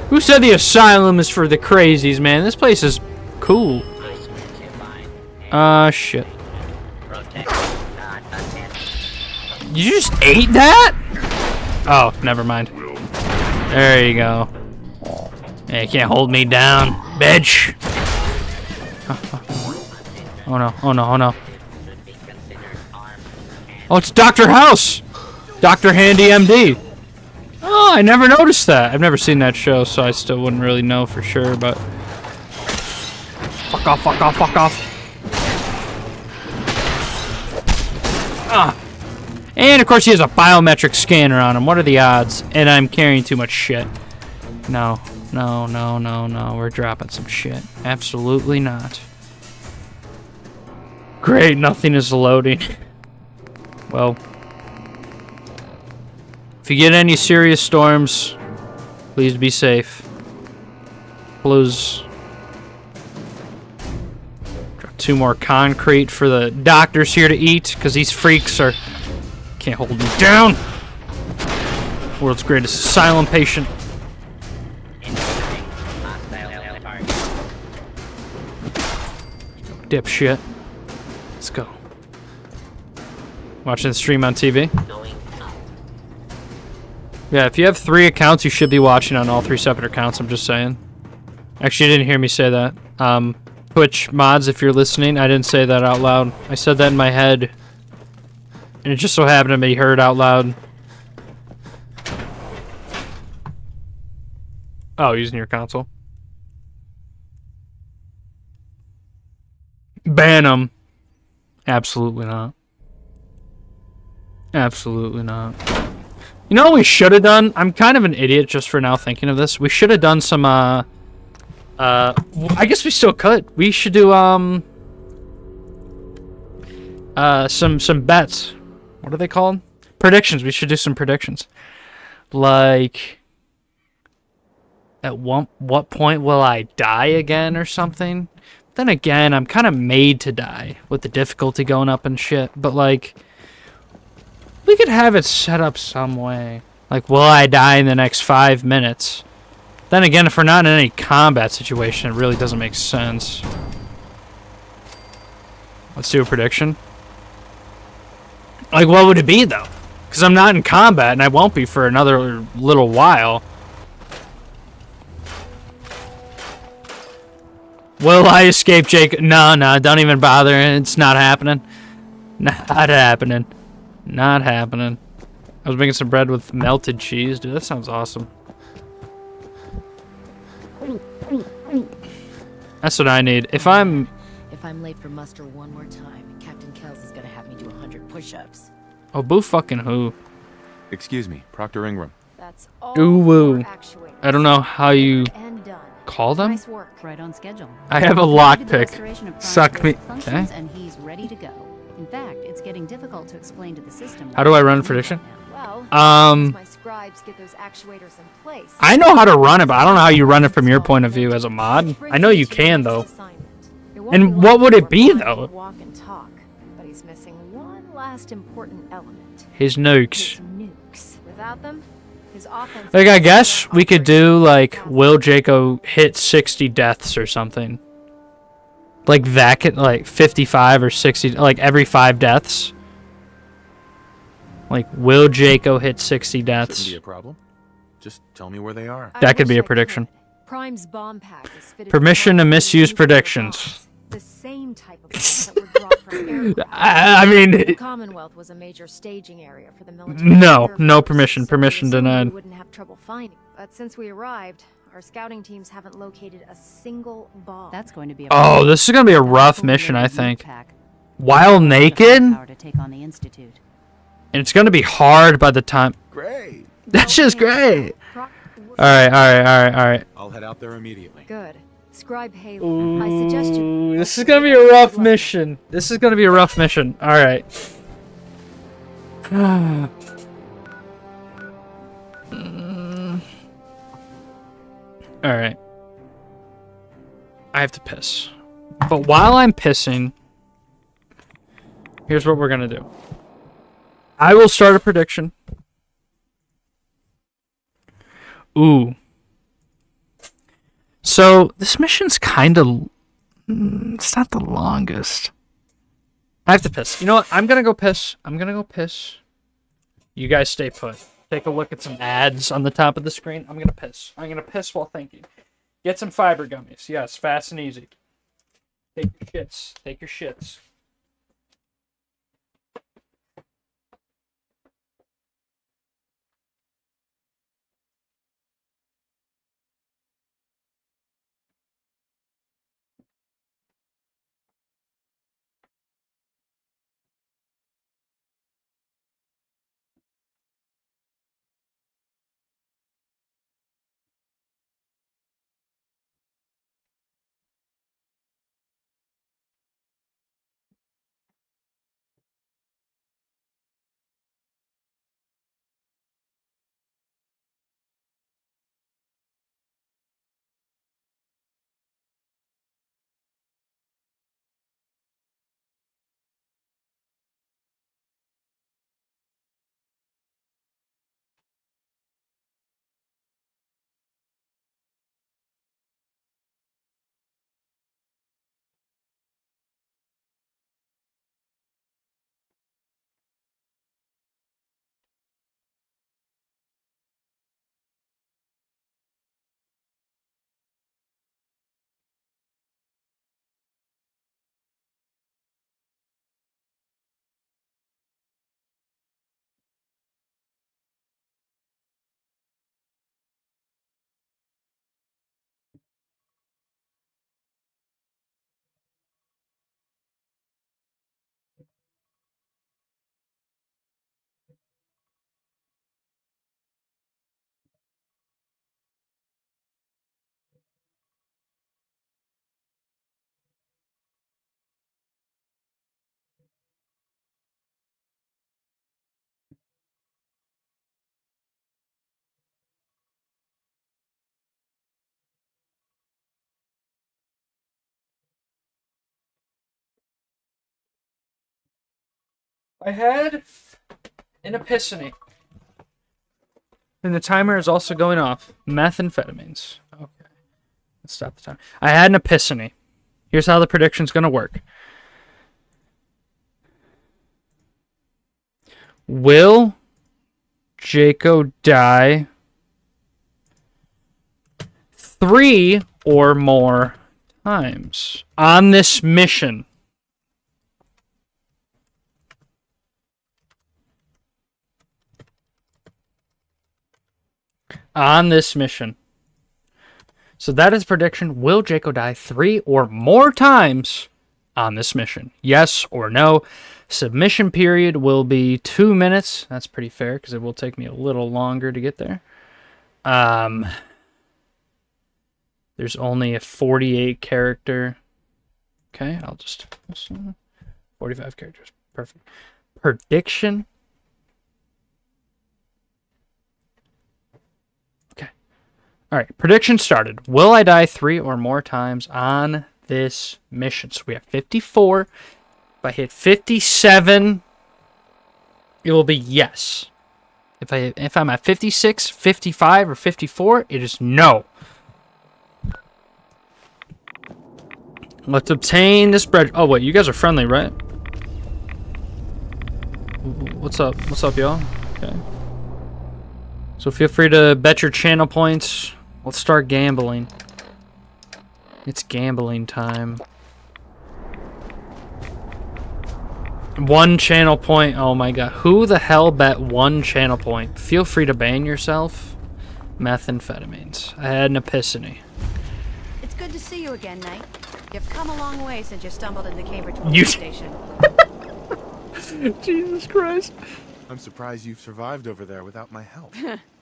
Who said the asylum is for the crazies, man? This place is... cool. Uh, shit. You just ate that? Oh, never mind. There you go. Hey, you can't hold me down, bitch. Oh no, oh no, oh no. Oh, it's Doctor House! Doctor Handy M D. Oh, I never noticed that. I've never seen that show, so I still wouldn't really know for sure, but... Fuck off, fuck off, fuck off. Ah. And of course he has a biometric scanner on him. What are the odds? And I'm carrying too much shit. No, no, no, no, no. We're dropping some shit. Absolutely not. Great, nothing is loading. Well. If you get any serious storms, please be safe. Please. Two more concrete for the doctors here to eat, because these freaks are... Can't hold me down! World's greatest asylum patient. Dipshit. Let's go. Watching the stream on T V? Yeah, if you have three accounts, you should be watching on all three separate accounts, I'm just saying. Actually, you didn't hear me say that. Um... Twitch mods, if you're listening, I didn't say that out loud. I said that in my head. And it just so happened to be heard out loud. Oh, using your console. Ban them. Absolutely not. Absolutely not. You know what we should have done? I'm kind of an idiot just for now thinking of this. We should have done some, uh... Uh, I guess we still could. We should do, um... Uh, some, some bets. What are they called? Predictions. We should do some predictions. Like... At one, what point will I die again or something? Then again, I'm kind of made to die with the difficulty going up and shit. But, like, we could have it set up some way. Like, will I die in the next five minutes? Then again, if we're not in any combat situation, it really doesn't make sense. Let's do a prediction. Like, what would it be, though? Because I'm not in combat, and I won't be for another little while. Will I escape, Jake? No, no, don't even bother. It's not happening. Not happening. Not happening. I was making some bread with melted cheese. Dude, that sounds awesome. That's what I need. If I'm... If I'm late for muster one more time, Captain Kells is going to have me do one hundred push-ups. Oh, boo fucking who? Excuse me, Proctor Ingram. That's all. Ooh, woo. I don't know how you... Call them? Nice work. Right on schedule. I have a lockpick. Suck me. Okay. And he's ready to go. In fact, it's getting difficult to explain to the system. How do I run prediction? Well, um, my scribes get those actuators in place. I know how to run it, but I don't know how you run it from your point of view as a mod. I know you can though. And what would it be though? Walk and talk, but he's missing one last important element. His nukes. nukes. Without them, like, I guess we could do, like, will Jaco hit sixty deaths or something? Like, that could, like, fifty-five or sixty, like, every five deaths? Like, will Jaco hit sixty deaths? Shouldn't be a problem. Just tell me where they are. That could be a prediction. Prime's bomb pack is fitted. Permission to misuse predictions. The same type of that were brought from I, I mean, the Commonwealth was a major staging area for the military. No, no permission. Permission denied. We wouldn't have trouble finding. But since we arrived, our scouting teams haven't located a single bomb. That's going to be a oh, this is going to be a rough mission, I think. While naked, to take on the Institute. And it's going to be hard by the time. Great. That's just great. All right, all right, all right, all right. I'll head out there immediately. Good. Scribe Halo, I suggest you. This is gonna be a rough mission. This is gonna be a rough mission. All right. All right. I have to piss. But while I'm pissing, here's what we're gonna do. I will start a prediction. Ooh. So, this mission's kind of... It's not the longest. I have to piss. You know what? I'm going to go piss. I'm going to go piss. You guys stay put. Take a look at some ads on the top of the screen. I'm going to piss. I'm going to piss while thinking. Get some fiber gummies. Yes, fast and easy. Take your shits. Take your shits. I had an epiphany. And the timer is also going off. Methamphetamines. Okay. Let's stop the timer. I had an epiphany. Here's how the prediction's going to work. Will Jaco die three or more times on this mission? On this mission. So that is prediction. Will Jaco die three or more times on this mission? Yes or no. Submission period will be two minutes. That's pretty fair because it will take me a little longer to get there. Um, there's only a forty-eight character. Okay, I'll just... forty-five characters. Perfect. Prediction. All right, prediction started. Will I die three or more times on this mission? So we have fifty-four. If I hit fifty-seven, it will be yes. If, I, if I'm at fifty-six, fifty-five, or fifty-four, it is no. Let's obtain this bread. Oh, wait, you guys are friendly, right? What's up? What's up, y'all? Okay. So feel free to bet your channel points. Let's start gambling. It's gambling time. One channel point. Oh my god. Who the hell bet one channel point? Feel free to ban yourself. Methamphetamines. I had an epiphany. It's good to see you again, Knight. You've come a long way since you stumbled into Cambridge police station. Jesus Christ. I'm surprised you've survived over there without my help.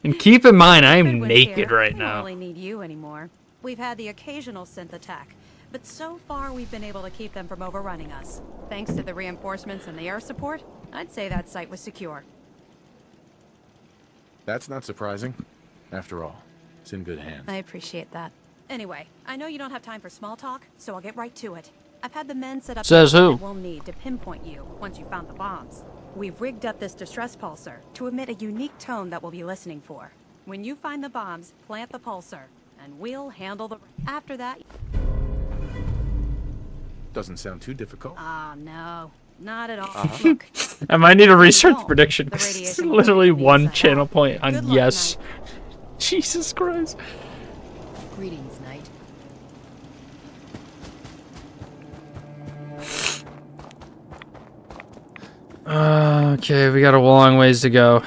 And keep in mind, I am naked here. Right now. We don't really need you anymore. We've had the occasional synth attack, but so far we've been able to keep them from overrunning us. Thanks to the reinforcements and the air support, I'd say that site was secure. That's not surprising. After all, it's in good hands. I appreciate that. Anyway, I know you don't have time for small talk, so I'll get right to it. I've had the men set up... Says who? ...we'll need to pinpoint you once you found the bombs. We've rigged up this distress pulsar to emit a unique tone that we'll be listening for. When you find the bombs, plant the pulsar, and we'll handle the... After that... Doesn't sound too difficult. Ah, uh, no. Not at all. Uh-huh. Look, I might need a research prediction, because it's literally one channel point on yes. Jesus Christ. Greetings, Knight. Uh, okay, we got a long ways to go.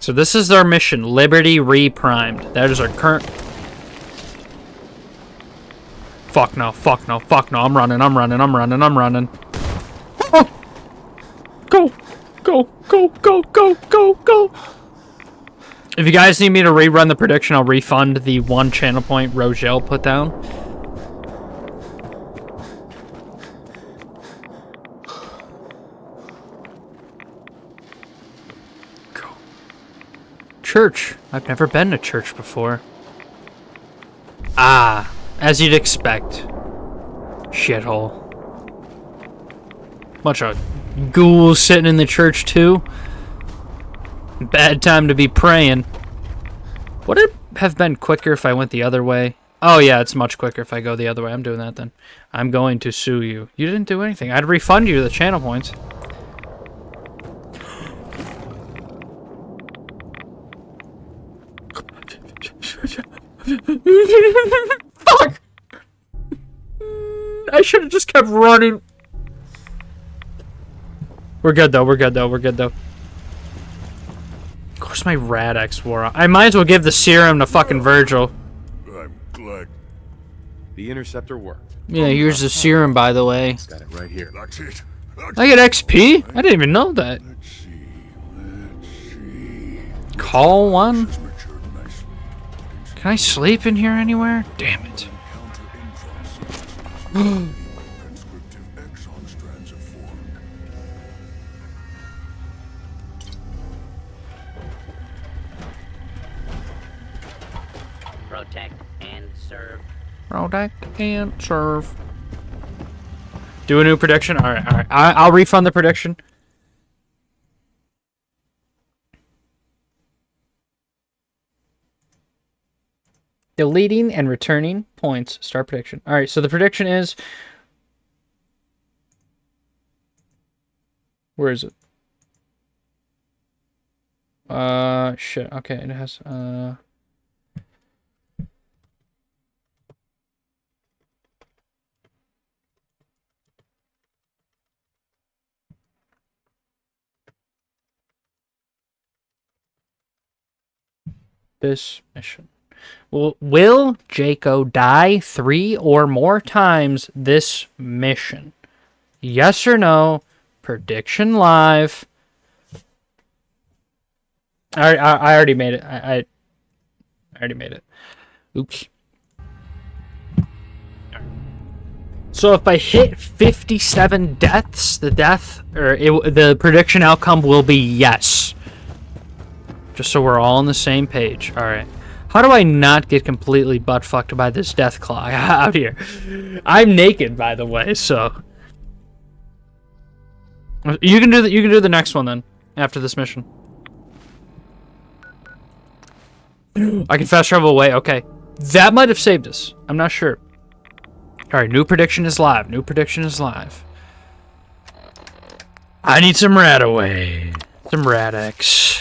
So this is our mission, Liberty Reprimed. That is our current... Fuck no, fuck no, fuck no, I'm running, I'm running, I'm running, I'm running. Oh! Go! Go, go, go, go, go, go! If you guys need me to rerun the prediction, I'll refund the one channel point Rogel put down. Church. I've never been to church before. Ah, as you'd expect. Shithole. Bunch of ghouls sitting in the church too. Bad time to be praying. Would it have been quicker if I went the other way? Oh yeah, it's much quicker if I go the other way. I'm doing that then. I'm going to sue you. You didn't do anything. I'd refund you the channel points. Fuck! I should have just kept running. We're good though, we're good though, we're good though. Of course my Rad-X wore out. I might as well give the serum to fucking Virgil. I'm glad. The interceptor worked. Yeah, here's the serum by the way. Got it right here. That's it. That's I get X P? I didn't even know that. Let's see. Let's see. Call one? Can I sleep in here anywhere? Damn it. Protect and serve. Protect and serve. Do a new prediction? All right, all right. I, I'll refund the prediction. Deleting and returning points. Start prediction. All right, so the prediction is... Where is it? Uh, shit. Okay, it has... Uh... This mission. Will, will Jaco die three or more times this mission? Yes or no? Prediction live. I, I, I already made it. I, I, I already made it. Oops. So if I hit fifty-seven deaths, the death or it, the prediction outcome will be yes. Just so we're all on the same page. All right. How do I not get completely butt-fucked by this death clock out here? I'm naked, by the way, so... You can do the, you can do the next one, then, after this mission. I can fast travel away, okay. That might have saved us. I'm not sure. Alright, new prediction is live. New prediction is live. I need some RadAway. Some Rad-X.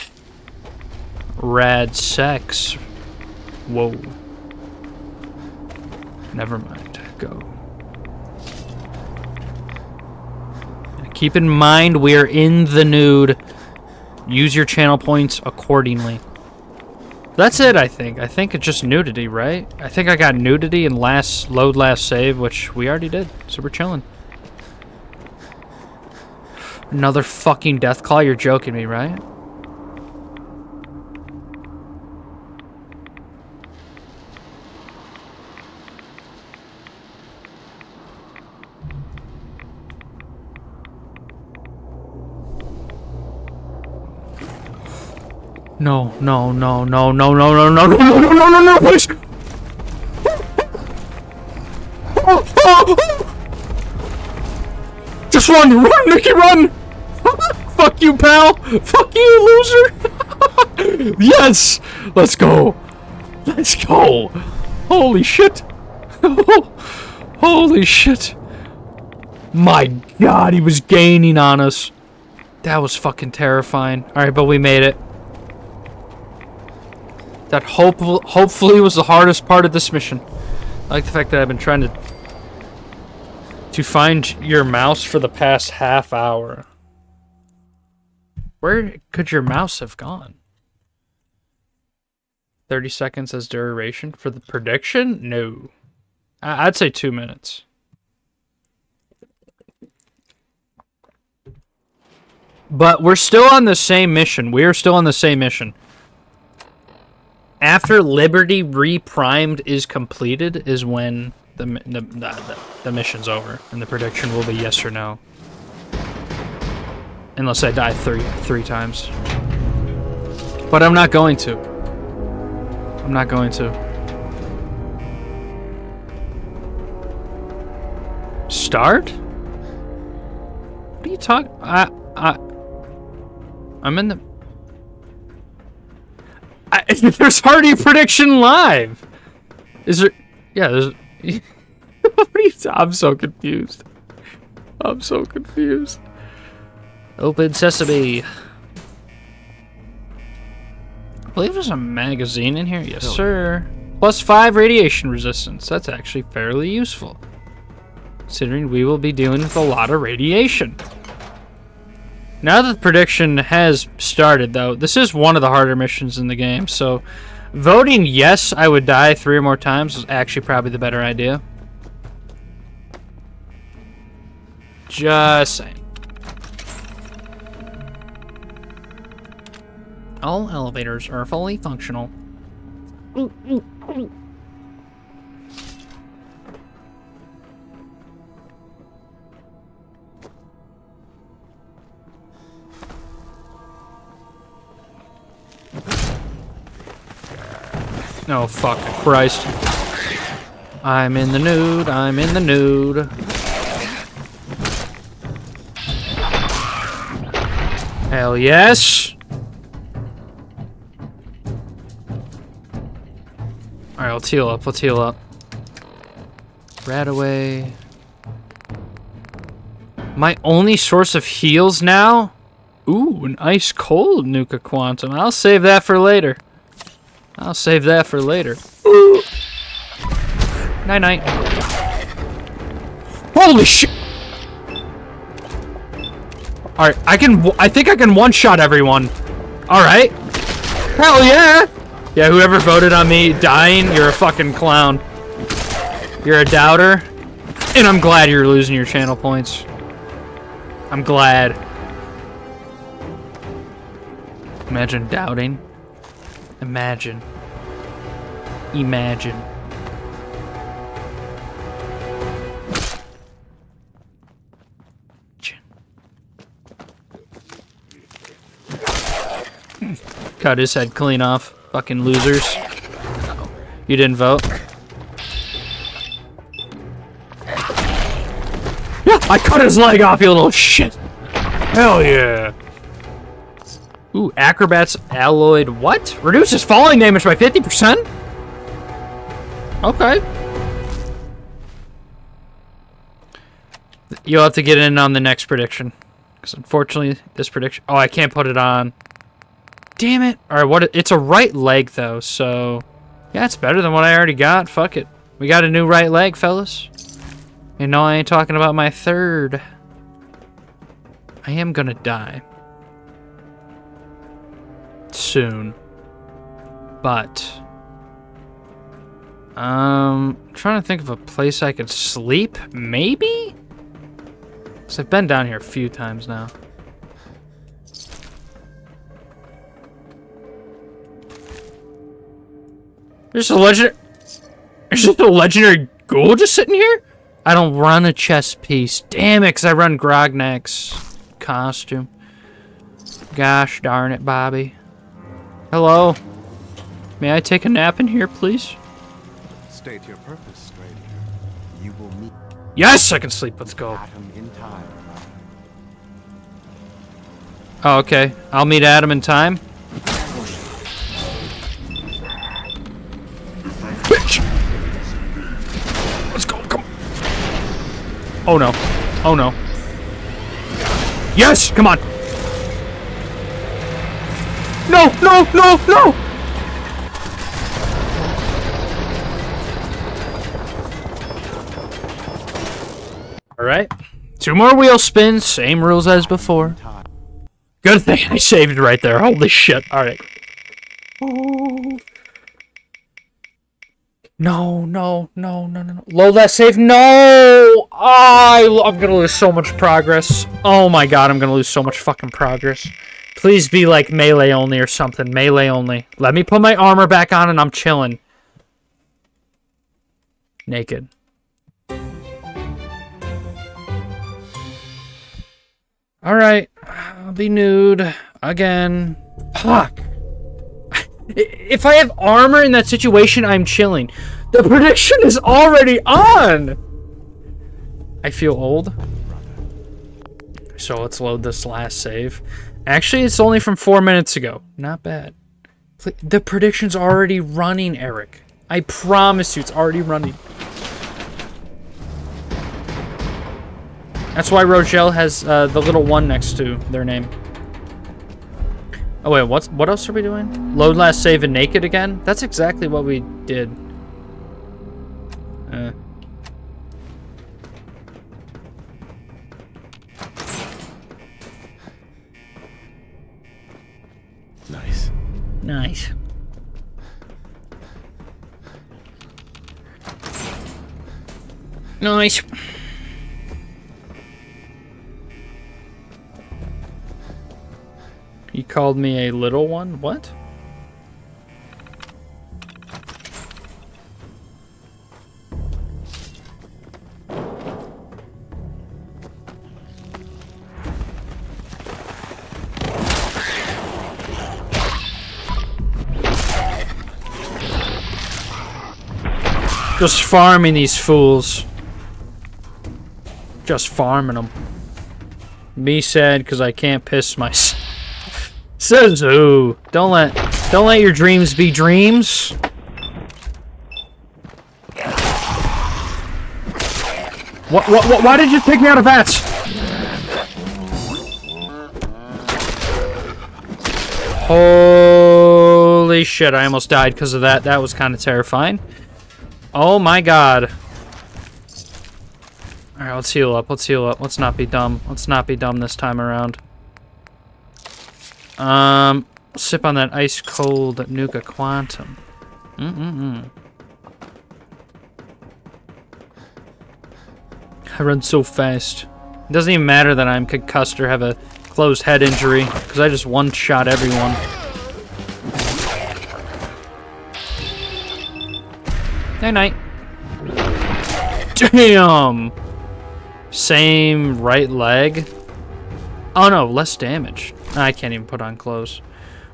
Rad-Sex. Whoa. Never mind. Go. Keep in mind we're in the nude. Use your channel points accordingly. That's it, I think. I think it's just nudity, right? I think I got nudity and last load last save, which we already did. So we're chilling. Another fucking death claw. You're joking me, right? No, no, no, no, no, no, no, no, no, no, no, no, no, no, please! Just run, run, Nikki, run! Fuck you, pal! Fuck you, loser! Yes! Let's go! Let's go! Holy shit! Holy shit! My god, he was gaining on us. That was fucking terrifying. Alright, but we made it. That hopeful, hopefully was the hardest part of this mission. I like the fact that I've been trying to... to find your mouse for the past half hour. Where could your mouse have gone? thirty seconds as duration for the prediction? No. I'd say two minutes. But we're still on the same mission. We are still on the same mission. After Liberty Reprimed is completed is when the the, the the mission's over and the prediction will be yes or no. Unless I die three three times. But I'm not going to. I'm not going to. Start? What are you talking? I I I'm in the I, there's already prediction live. Is there? Yeah, there's. I'm so confused. I'm so confused. Open sesame. I believe there's a magazine in here. Yes, sir. Plus five radiation resistance. That's actually fairly useful, considering we will be dealing with a lot of radiation. Now that the prediction has started, though, this is one of the harder missions in the game, so voting yes, I would die three or more times is actually probably the better idea. Just saying. All elevators are fully functional. Ooh, ooh, ooh. Oh, fuck Christ. I'm in the nude. I'm in the nude. Hell yes. Alright, let's heal up. Let's heal up. RadAway. My only source of heals now? Ooh, an ice cold Nuka Quantum. I'll save that for later. I'll save that for later. Ooh. Night night. Holy shit! Alright, I can. I think I can one-shot everyone. Alright. Hell yeah! Yeah, whoever voted on me dying, you're a fucking clown. You're a doubter. And I'm glad you're losing your channel points. I'm glad. Imagine doubting. Imagine. Imagine. Cut his head clean off. Fucking losers. Uh-oh. You didn't vote? Yeah, I cut his leg off, you little shit! Hell yeah! Ooh, Acrobat's alloyed what? Reduces falling damage by fifty percent? Okay. You'll have to get in on the next prediction. Because unfortunately, this prediction... Oh, I can't put it on. Damn it. All right, what? It's a right leg, though, so... Yeah, it's better than what I already got. Fuck it. We got a new right leg, fellas. And no, I ain't talking about my third. I am gonna die. Soon. But... Um... I'm trying to think of a place I could sleep? Maybe? Because I've been down here a few times now. There's a legendary... There's just a legendary ghoul just sitting here? I don't run a chess piece. Damn it, because I run Grognak's costume. Gosh darn it, Bobby. Hello. May I take a nap in here, please? State your purpose, stranger. You will meet... Yes, I can sleep. Let's go. In time. Oh, okay. I'll meet Adam in time. Oh no. Oh no. Yes! Come on! No! No! No! No! Alright. Two more wheel spins. Same rules as before. Good thing I saved right there. Holy shit. Alright. Oh. No, no, no, no, no, no. Low that save. No! Oh, I, I'm gonna lose so much progress. Oh my god, I'm gonna lose so much fucking progress. Please be like melee only or something. Melee only. Let me put my armor back on and I'm chilling. Naked. Alright. I'll be nude. Again. Fuck. If I have armor in that situation, I'm chilling. The prediction is already on! I feel old. So let's load this last save. Actually, it's only from four minutes ago. Not bad. The prediction's already running, Eric. I promise you, it's already running. That's why Rogel has uh, the little one next to their name. Oh wait, what's, what else are we doing? Load last save and naked again? That's exactly what we did. Uh. Nice. Nice. Nice. He called me a little one? What? Just farming these fools. Just farming them. Me sad because I can't piss myself. Says who? Don't let don't let your dreams be dreams. What, what, what, why did you pick me out of VATS? Holy shit, I almost died because of that. That was kind of terrifying. Oh my god. Alright, let's heal up. Let's heal up. Let's not be dumb. Let's not be dumb this time around. Um, sip on that ice cold Nuka Quantum. Mm-mm-mm. I run so fast. It doesn't even matter that I'm concussed or have a closed head injury, because I just one-shot everyone. Night-night. Damn! Same right leg. Oh no, less damage. I can't even put on clothes.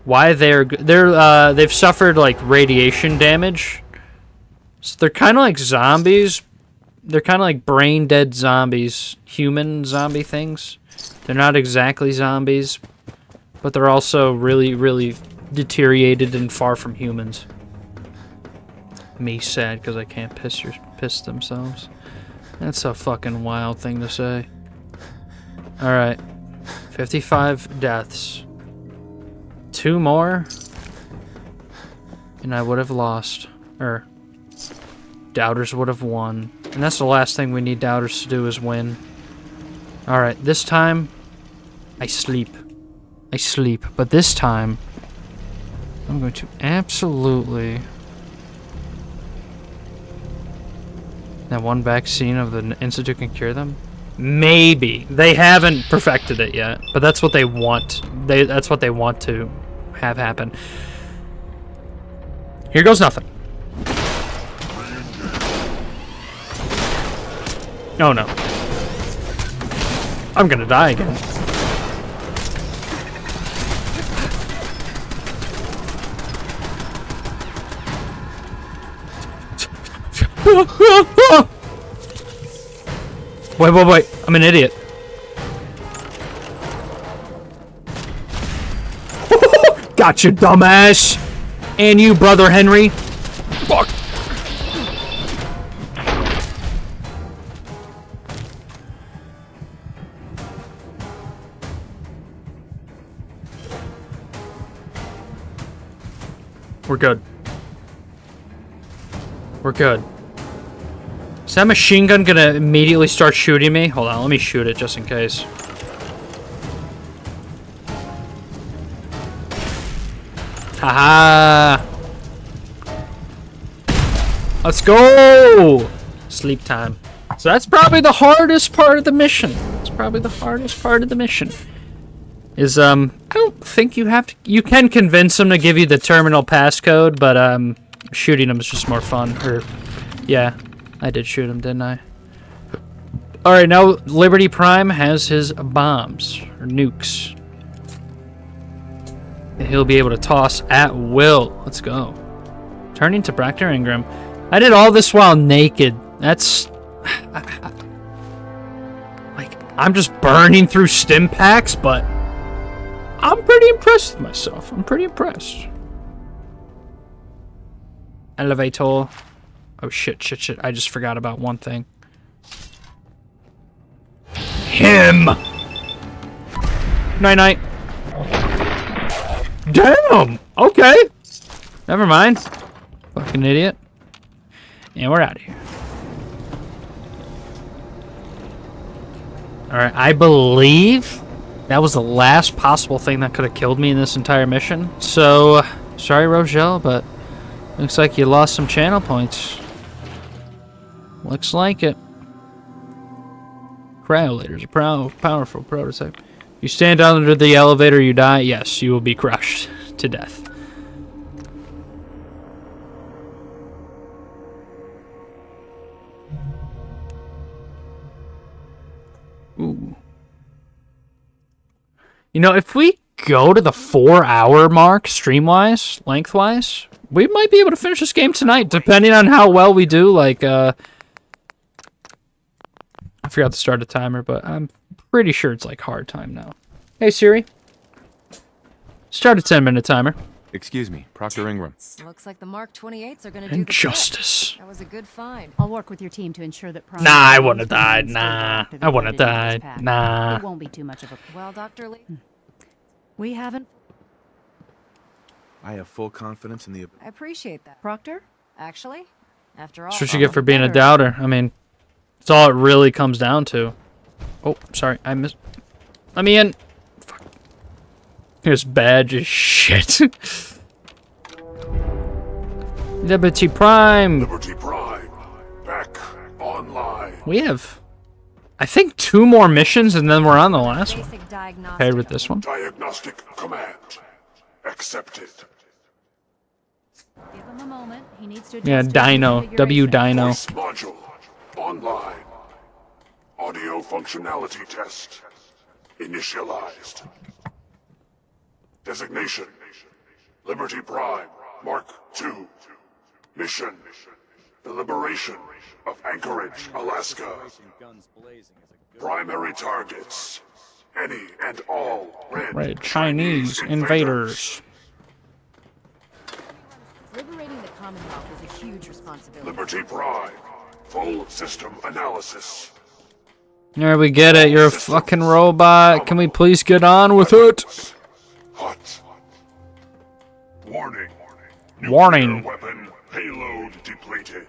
Why they're... they're uh, they've suffered, like, radiation damage. So they're kind of like zombies, they're kind of like brain-dead zombies. Human zombie things. They're not exactly zombies, but they're also really, really deteriorated and far from humans. Me sad because I can't piss, or piss themselves. That's a fucking wild thing to say. Alright. fifty-five deaths. Two more, and I would have lost. Or, doubters would have won. And that's the last thing we need doubters to do is win. Alright, this time, I sleep. I sleep. But this time, I'm going to absolutely... That one vaccine of the Institute can cure them? Maybe. They haven't perfected it yet. But that's what they want. They That's what they want to have happen. Here goes nothing. Oh no. I'm gonna die again. Wait, wait, wait. I'm an idiot. Gotcha, dumbass. And you, brother Henry. Fuck. We're good. We're good. Is that machine gun gonna immediately start shooting me? Hold on, let me shoot it just in case. Haha! -ha. Let's go! Sleep time. So that's probably the hardest part of the mission. It's probably the hardest part of the mission. Is, um, I don't think you have to... You can convince them to give you the terminal passcode, but, um, shooting them is just more fun. Or, yeah, I did shoot him, didn't I? Alright, now Liberty Prime has his bombs, or nukes. And he'll be able to toss at will. Let's go. Turning to Proctor Ingram. I did all this while naked. That's... like, I'm just burning through stim packs, but... I'm pretty impressed with myself. I'm pretty impressed. Elevator. Oh shit, shit, shit. I just forgot about one thing. Him! Night night. Damn! Okay. Never mind. Fucking idiot. And we're out of here. Alright, I believe... that was the last possible thing that could have killed me in this entire mission. So, sorry, Rochelle, but looks like you lost some channel points. Looks like it. Cryolator's a pro powerful prototype. You stand under the elevator, you die. Yes, you will be crushed to death. Ooh. You know, if we go to the four-hour mark, stream-wise, length-wise, we might be able to finish this game tonight, depending on how well we do. Like, uh... I forgot to start a timer, but I'm pretty sure it's, like, hard time now. Hey, Siri. Start a ten minute timer. Excuse me, Proctor Ingram. Looks like the Mark twenty-eights are going to do the justice. That was a good find. I'll work with your team to ensure that. Nah, I wouldn't have died. Nah, I wouldn't have died. Nah. It won't be too much of a. Well, Doctor Lee, we haven't. I have full confidence in the. I appreciate that, Proctor. Actually, after all. That's what you get for being a doubter. I mean, that's all it really comes down to. Oh, sorry, I missed. Let me in. This badge is shit. Liberty Prime. Liberty Prime. Back online. We have, I think, two more missions, and then we're on the last one. Paired with this one. Diagnostic command accepted. Give him a moment. He needs to. Yeah, Dino. W Dino. Voice module online. Audio functionality test initialized. Designation, Liberty Prime, Mark two. Mission, the liberation of Anchorage, Alaska. Primary targets, any and all red, red Chinese, Chinese invaders. invaders. Liberating the Commonwealth is a huge responsibility. Liberty Prime, full system analysis. There we get it, you're a fucking robot. Can we please get on with it? Hot. Warning. Warning. Weapon payload depleted.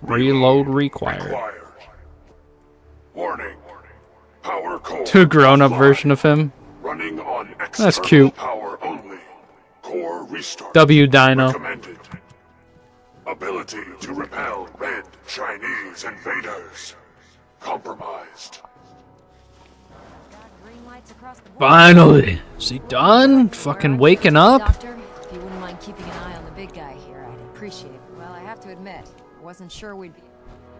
Reload required. required. Warning. Power core. To a grown-up version of him. Running on That's cute. Power only. Core restart. W Dino. Recommended. Ability to repel red Chinese invaders. Compromised. Finally! Is he done? Fucking waking up? Doctor, if you wouldn't mind keeping an eye on the big guy here, I'd appreciate it. Well, I have to admit, I wasn't sure we'd be...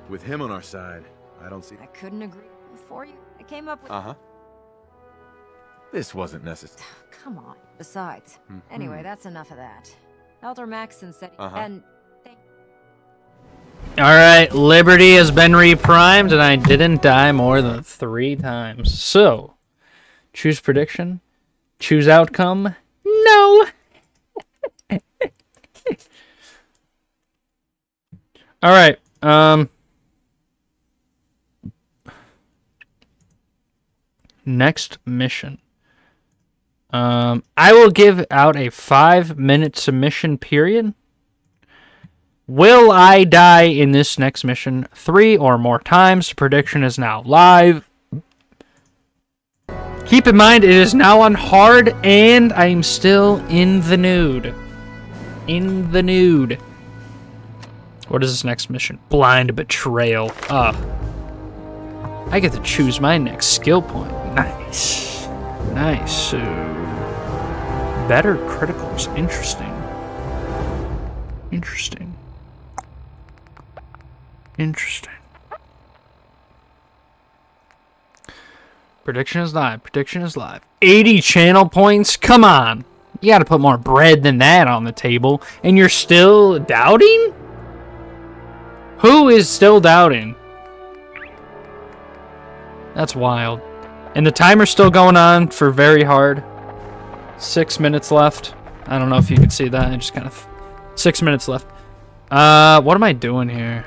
With him on our side, I don't see... I couldn't agree before you. I came up with... Uh-huh. This wasn't necessary. Oh, come on. Besides. Mm-hmm. Anyway, that's enough of that. Elder Maxson said... Uh-huh. And... Alright, Liberty has been reprimed, and I didn't die more than three times. So... Choose prediction. Choose outcome. No! Alright, um... next mission. Um, I will give out a five minute submission period. Will I die in this next mission three or more times? Prediction is now live. Keep in mind, it is now on hard, and I am still in the nude. In the nude. What is this next mission? Blind Betrayal. Ah. Oh. I get to choose my next skill point. Nice. Nice. So, better criticals. Interesting. Interesting. Interesting. Prediction is live. Prediction is live. eighty channel points? Come on. You gotta put more bread than that on the table. And you're still doubting? Who is still doubting? That's wild. And the timer's still going on for very hard. Six minutes left. I don't know if you can see that. I just kind of... Six minutes left. Uh, what am I doing here?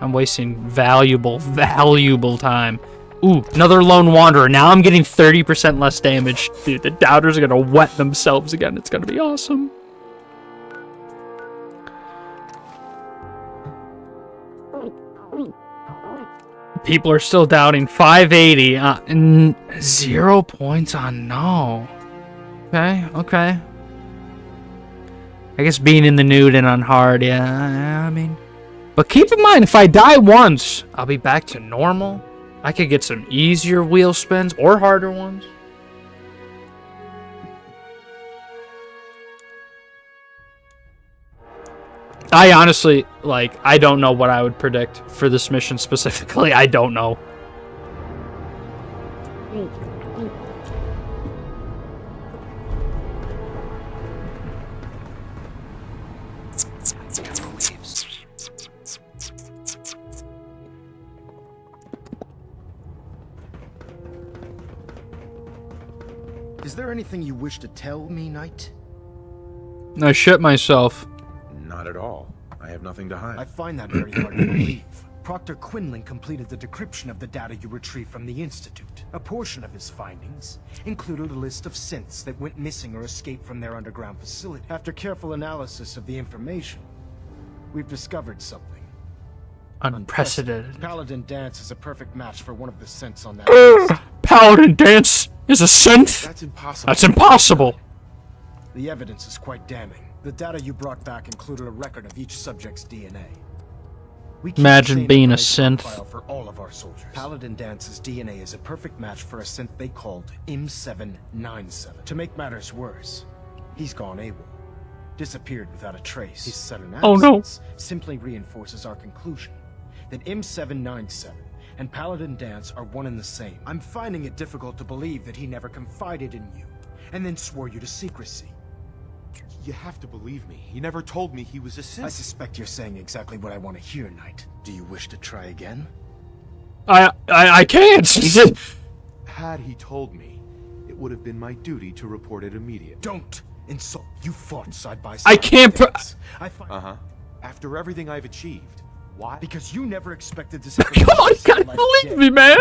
I'm wasting valuable, valuable time. Ooh, another lone wanderer. Now I'm getting thirty percent less damage. Dude, the doubters are going to wet themselves again. It's going to be awesome. People are still doubting. five eighty. Uh, and zero points on no. Okay, okay. I guess being in the nude and on hard, yeah, I mean. But keep in mind, if I die once, I'll be back to normal. I could get some easier wheel spins or harder ones. I honestly, like, I don't know what I would predict for this mission specifically. I don't know. there anything you wish to tell me, Knight? I shit myself. Not at all. I have nothing to hide. I find that very hard to believe. Proctor Quinlan completed the decryption of the data you retrieved from the Institute. A portion of his findings included a list of synths that went missing or escaped from their underground facility. After careful analysis of the information, we've discovered something. Unprecedented. Unprecedented. Paladin Dance is a perfect match for one of the synths on that list. Paladin Dance is a synth? That's impossible. That's impossible. The evidence is quite damning. The data you brought back included a record of each subject's D N A. We Imagine being a synth. For all of our soldiers. Paladin Dance's D N A is a perfect match for a synth they called M seven ninety-seven. To make matters worse, he's gone AWOL. Disappeared without a trace. His sudden absence oh, no. simply reinforces our conclusion that M seven ninety-seven and Paladin Dance are one and the same. I'm finding it difficult to believe that he never confided in you and then swore you to secrecy. You have to believe me. He never told me he was a synth. I suspect you're saying exactly what I want to hear, Knight. Do you wish to try again? I I, I can't. Had he told me, it would have been my duty to report it immediately. Don't insult. You fought side by side. I can't. Pr I find uh huh. After everything I've achieved, why? Because you never expected this. God, you gotta believe me, man.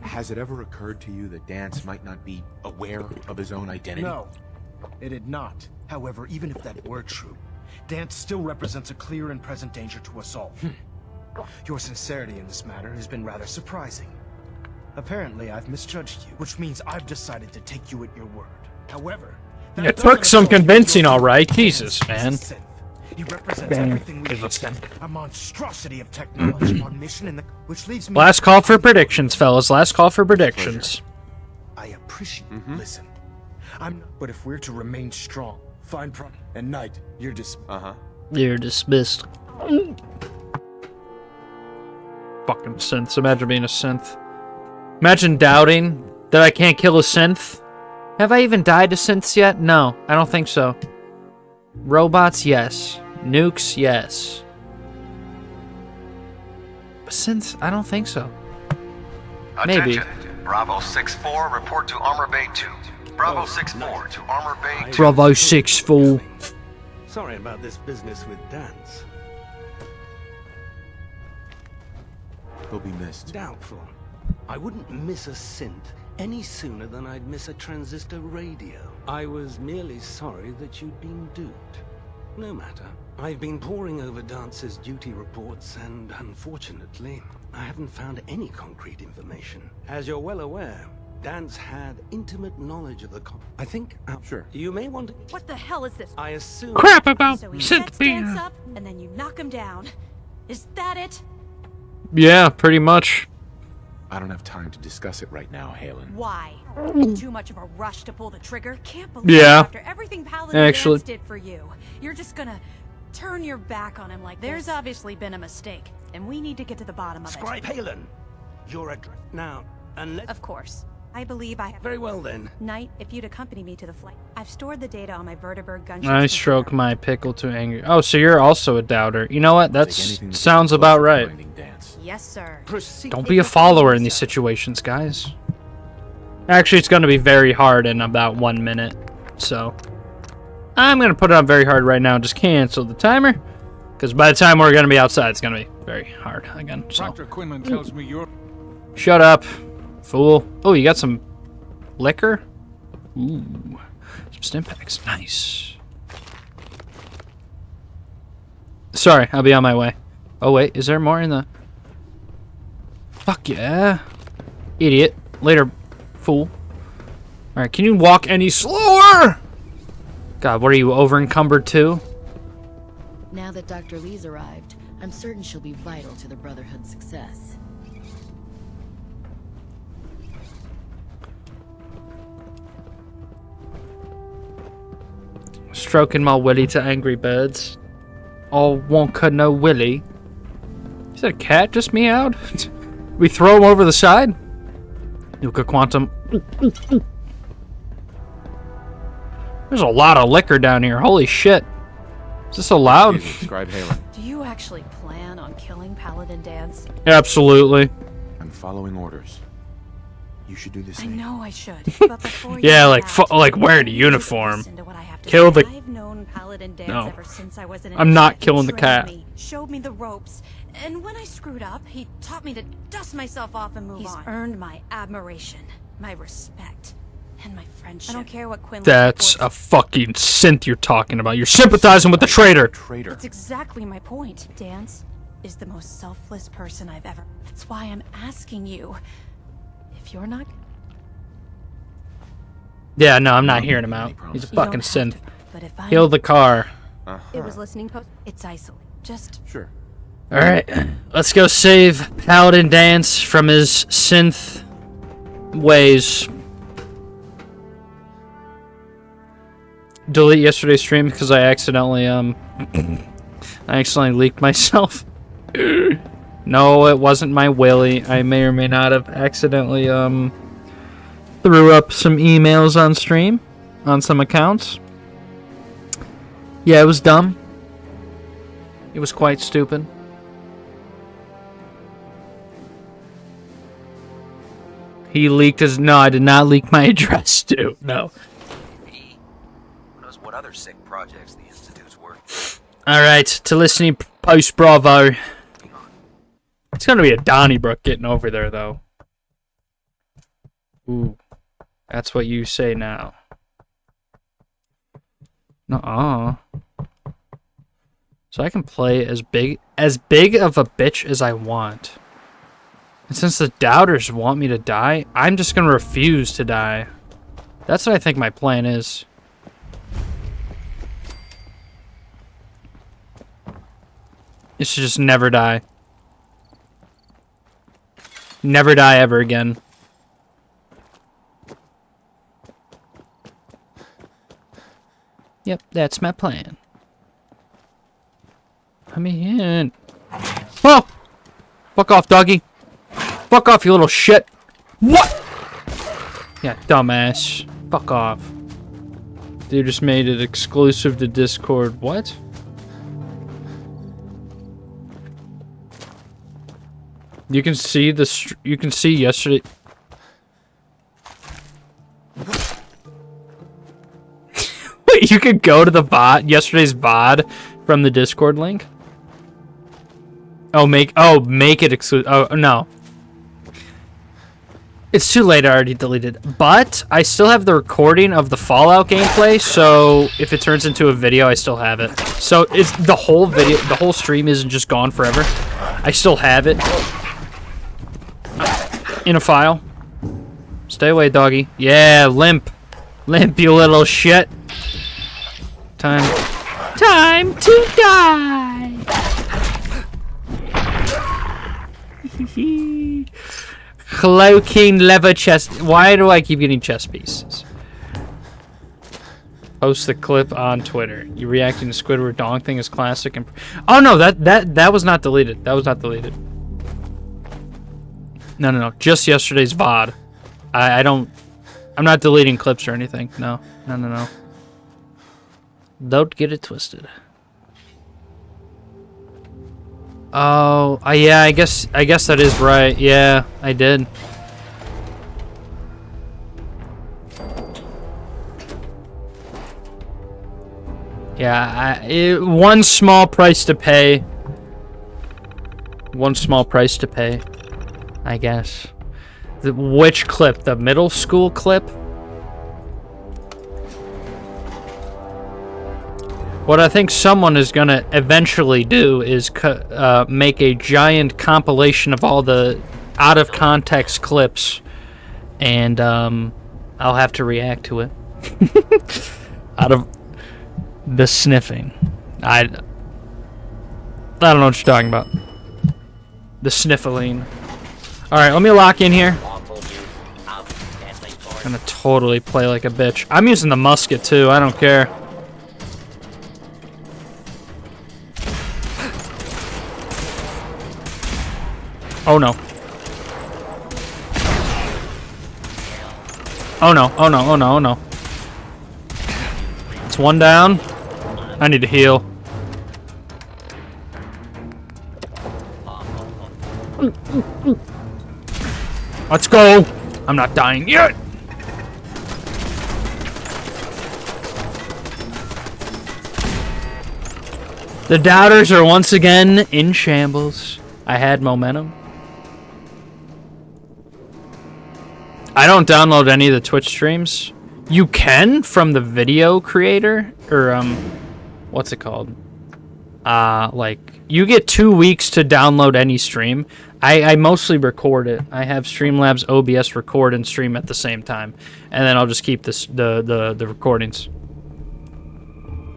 Has it ever occurred to you that Dance might not be aware of his own identity? No, it did not. However, even if that were true, Dance still represents a clear and present danger to us all. Hm. Your sincerity in this matter has been rather surprising. Apparently, I've misjudged you, which means I've decided to take you at your word. However, that it took some convincing, all right. Jesus, man. He represents Bang. everything we have. A monstrosity of technology on mission, in the which leaves me. Last call for predictions, fellas. Last call for predictions. I appreciate. Mm-hmm. Listen, I'm. Not, but if we're to remain strong. Fine, Prod. And Knight, you're dis- Uh-huh. You're dismissed. Fucking synths. Imagine being a synth. Imagine doubting that I can't kill a synth. Have I even died to synths yet? No, I don't think so. Robots, yes. Nukes, yes. But synths, I don't think so. Maybe. Attention. Bravo six four, report to Armor Bay two. Bravo six four to Armor Bay two. Bravo six four. Sorry about this business with Dance. He'll be missed. Doubtful. I wouldn't miss a synth any sooner than I'd miss a transistor radio. I was merely sorry that you'd been duped. No matter. I've been poring over Dance's duty reports, and unfortunately, I haven't found any concrete information. As you're well aware, Dance had intimate knowledge of the cop. I think. Uh, sure. You may want to. What the hell is this? I assume. Crap about so he sets Dance up, and then you knock him down. Is that it? Yeah, pretty much. I don't have time to discuss it right now, Halen. Why? Too much of a rush to pull the trigger. Can't believe. Yeah. After everything Paladin Actually. Dance did for you, you're just gonna turn your back on him like this. There's obviously been a mistake, and we need to get to the bottom of Scribe it. Scribe Halen, you're a now. Unless. Of course. I believe I have. Very well then. Knight, if you'd accompany me to the flight. I've stored the data on my vertebrate gunship. I stroke my pickle to anger. Oh, so you're also a doubter. You know what? That sounds about right. Yes, sir. Proceed. Don't be a follower in these situations, guys. Actually, it's going to be very hard in about one minute. So, I'm going to put it on very hard right now and just cancel the timer. Because by the time we're going to be outside, it's going to be very hard again. So. Doctor Quinlan tells me you're... Shut up. Fool. Oh, you got some liquor? Ooh. Some stim packs. Nice. Sorry, I'll be on my way. Oh, wait. Is there more in the... Fuck yeah. Idiot. Later, fool. Alright, can you walk any slower? God, what are you, over-encumbered too? Now that Doctor Lee's arrived, I'm certain she'll be vital to the Brotherhood's success. Stroking my willy to Angry Birds. All wonka no willy. Is that a cat just meowed? We throw him over the side? Nuka Quantum. There's a lot of liquor down here. Holy shit. Is this allowed? Do you actually plan on killing Paladin Dance? Absolutely. I'm following orders. You should do the same. I know I should. But before you yeah, like f like wearing a uniform. Kill the. I've known Paladin Dance no. ever since I was an I'm not killing the cat. Me, showed me the ropes, and when I screwed up, he taught me to dust myself off and move He's on. He's earned my admiration, my respect, and my friendship. I don't care what Quinlan. That's a fucking synth you're talking about. You're sympathizing with the traitor. Traitor. That's exactly my point. Dance is the most selfless person I've ever. That's why I'm asking you. If you're not. Yeah, no, I'm not hearing him out. He's a fucking synth. Kill the car. Uh-huh. It was listening post. It's isolated. Just sure. All right, let's go save Paladin Dance from his synth ways. Delete yesterday's stream because I accidentally um, I accidentally leaked myself. No, it wasn't my willy. I may or may not have accidentally um. threw up some emails on stream, on some accounts. Yeah, it was dumb. It was quite stupid. He leaked his... No, I did not leak my address, too. No. He knows what other sick projects the Institute's working on. Alright, to listening post-Bravo. It's gonna be a Donnybrook getting over there, though. Ooh. That's what you say now. Nuh-uh. So I can play as big as big of a bitch as I want. And since the doubters want me to die, I'm just gonna refuse to die. That's what I think my plan is. It's just never die. Never die ever again. Yep, that's my plan. Let me in. Whoa! Fuck off, doggy. Fuck off, you little shit. What? Yeah, dumbass. Fuck off. They just made it exclusive to Discord. What? You can see the str- you can see yesterday. You could go to the V O D, yesterday's V O D from the Discord link. Oh, make oh make it exclusive. Oh no, it's too late. I already deleted. But I still have the recording of the Fallout gameplay, so if it turns into a video, I still have it. So it's the whole video, the whole stream isn't just gone forever. I still have it in a file. Stay away, doggy. Yeah, limp, limp, you little shit. Time. Time to die. Cloaking leather chest. Why do I keep getting chest pieces? Post the clip on Twitter. You reacting to Squidward Dong thing is classic. And oh no, that that that was not deleted. That was not deleted. No, no, no. Just yesterday's V O D. I, I don't. I'm not deleting clips or anything. No, no, no, no. Don't get it twisted. Oh, uh, yeah, I guess I guess that is right. Yeah, I did. Yeah, I, it, one small price to pay. One small price to pay, I guess. The, which clip? The middle school clip? What I think someone is going to eventually do is uh, make a giant compilation of all the out-of-context clips, and um, I'll have to react to it. Out of the sniffing. I, I don't know what you're talking about. The sniffling. Alright, let me lock in here. I'm going to totally play like a bitch. I'm using the musket, too. I don't care. Oh no. Oh no, oh no, oh no, oh no. It's one down. I need to heal. Let's go! I'm not dying yet! The doubters are once again in shambles. I had momentum. I don't download any of the Twitch streams. You can from the video creator, or um, what's it called? Uh, like, you get two weeks to download any stream. I, I mostly record it. I have Streamlabs O B S record and stream at the same time. And then I'll just keep this, the, the, the recordings.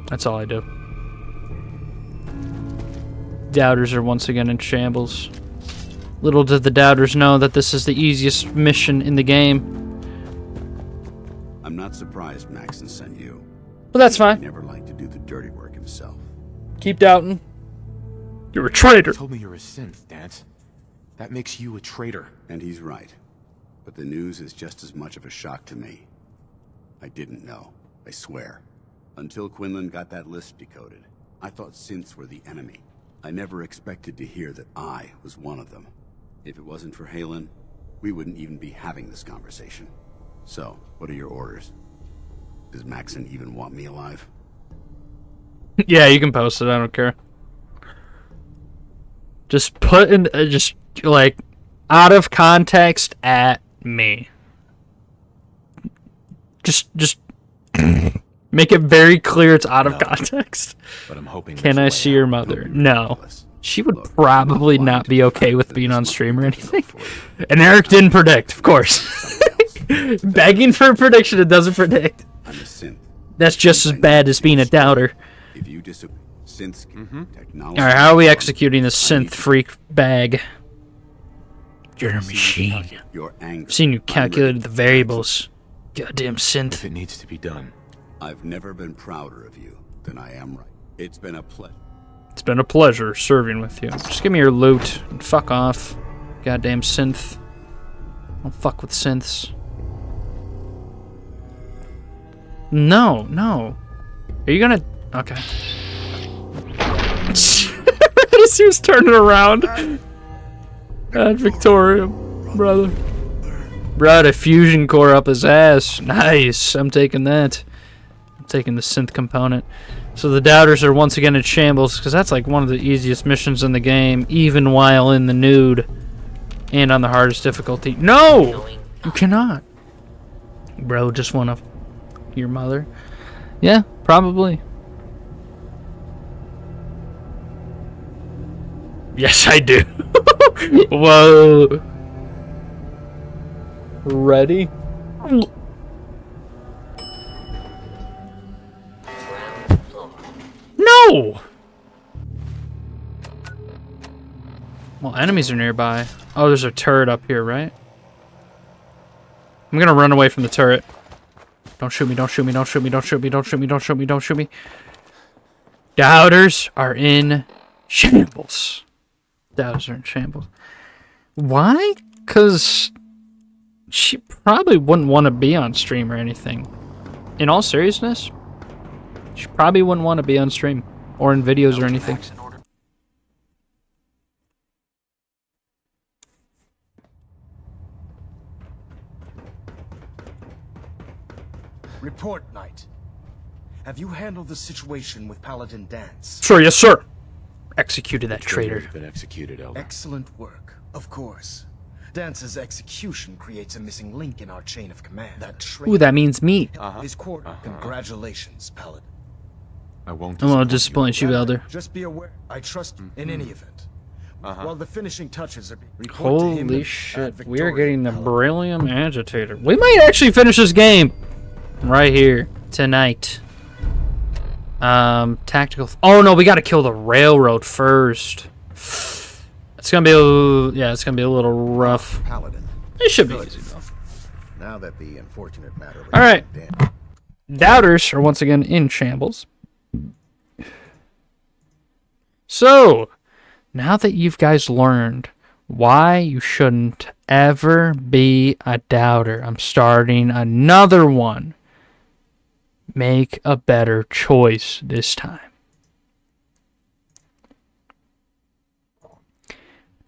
That's all I do. Doubters are once again in shambles. Little did the doubters know that this is the easiest mission in the game. I'm not surprised Maxon sent you. Well, that's fine. He never liked to do the dirty work himself. Keep doubting. You're a traitor. He told me you're a synth, Dance. That makes you a traitor. And he's right. But the news is just as much of a shock to me. I didn't know, I swear. Until Quinlan got that list decoded, I thought synths were the enemy. I never expected to hear that I was one of them. If it wasn't for Halen, we wouldn't even be having this conversation. So, what are your orders? Does Maxon even want me alive? Yeah, you can post it. I don't care. Just put in, uh, just like, out of context at me. Just, just make it very clear it's out no, of context. But I'm hoping. Can I see your mother? No. She would Look, probably not, not be okay with being on stream or anything. And Eric didn't predict, of course. Begging for a prediction it doesn't predict. I'm a synth. That's just as bad as being a doubter. If you disagree, synth technology. All right, how are we executing this synth freak bag? You're a machine. I've seen you calculated the variables. Goddamn synth. If it needs to be done. I've never been prouder of you than I am right. It's been a pleasure. It's been a pleasure serving with you. Just give me your loot and fuck off. Goddamn synth. Don't fuck with synths. No, no. Are you gonna... Okay. As he was turning around. God, Victoria, brother. Brought a fusion core up his ass. Nice. I'm taking that. I'm taking the synth component. So the doubters are once again in shambles, because that's like one of the easiest missions in the game, even while in the nude. And on the hardest difficulty. No! You cannot. Bro, just wanna... Your mother? Yeah, probably. Yes, I do. Whoa. Ready? No! Well, enemies are nearby. Oh, there's a turret up here, right? I'm gonna run away from the turret. Don't shoot me, don't shoot me, don't shoot me, don't shoot me, don't shoot me, don't shoot me, don't shoot me. Doubters are in shambles. Doubters are in shambles. Why? Because she probably wouldn't want to be on stream or anything. In all seriousness, she probably wouldn't want to be on stream or in videos or anything. Report, Knight. Have you handled the situation with Paladin Dance? Sure, yes, sir. Executed that traitor. Traitor's been executed, Elder. Excellent work, of course. Dance's execution creates a missing link in our chain of command. That traitor. Ooh, that means me. Uh-huh. His quarter. Uh-huh. Congratulations, Paladin. I won't. I won't disappoint you, you Elder. Just be aware. I trust you. Mm-hmm. In any event. Uh-huh. While the finishing touches are being. Holy shit! We are getting the Beryllium Agitator. We might actually finish this game. Right here tonight. Um, tactical. Oh no, we gotta kill the railroad first. It's gonna be a little, yeah, it's gonna be a little rough. Paladin. It should be easy though. Now that the unfortunate matter. All right. Doubters are once again in shambles. So, now that you've guys learned why you shouldn't ever be a doubter, I'm starting another one. Make a better choice this time.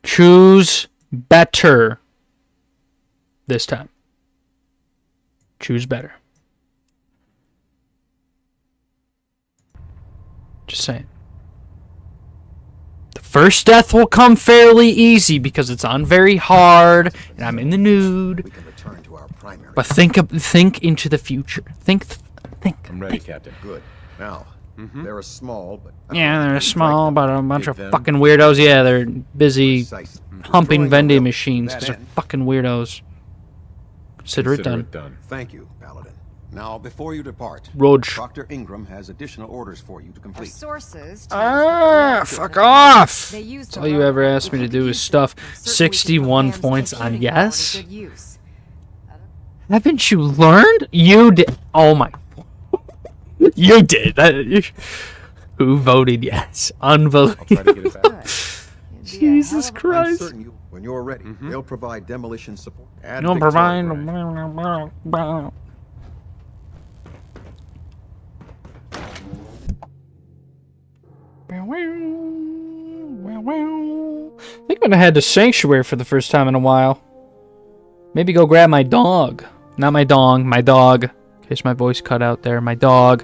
Choose better this time. Choose better. Just saying. The first death will come fairly easy because it's on very hard and I'm in the nude. But think of, think into the future. Think, think. I'm ready, Captain. Good. Now, mm-hmm. they're a small, but yeah, they're small, but a bunch of fucking weirdos. Yeah, they're busy humping vending machines because they're fucking weirdos. Consider it done. Thank you, Paladin. Now, before you depart, Roach. Doctor Ingram has additional orders for you to complete. Sources ah, fuck off! All you ever asked me to do is stuff sixty-one points on yes? Haven't you learned? You did. Oh my. You did. That, who voted yes? Unvoted. Jesus Christ. I'm certain you, when you're ready, mm-hmm. they'll provide demolition support. They'll provide. I think I'm gonna head to Sanctuary for the first time in a while. Maybe go grab my dog. Not my dong, my dog. In case my voice cut out there, my dog.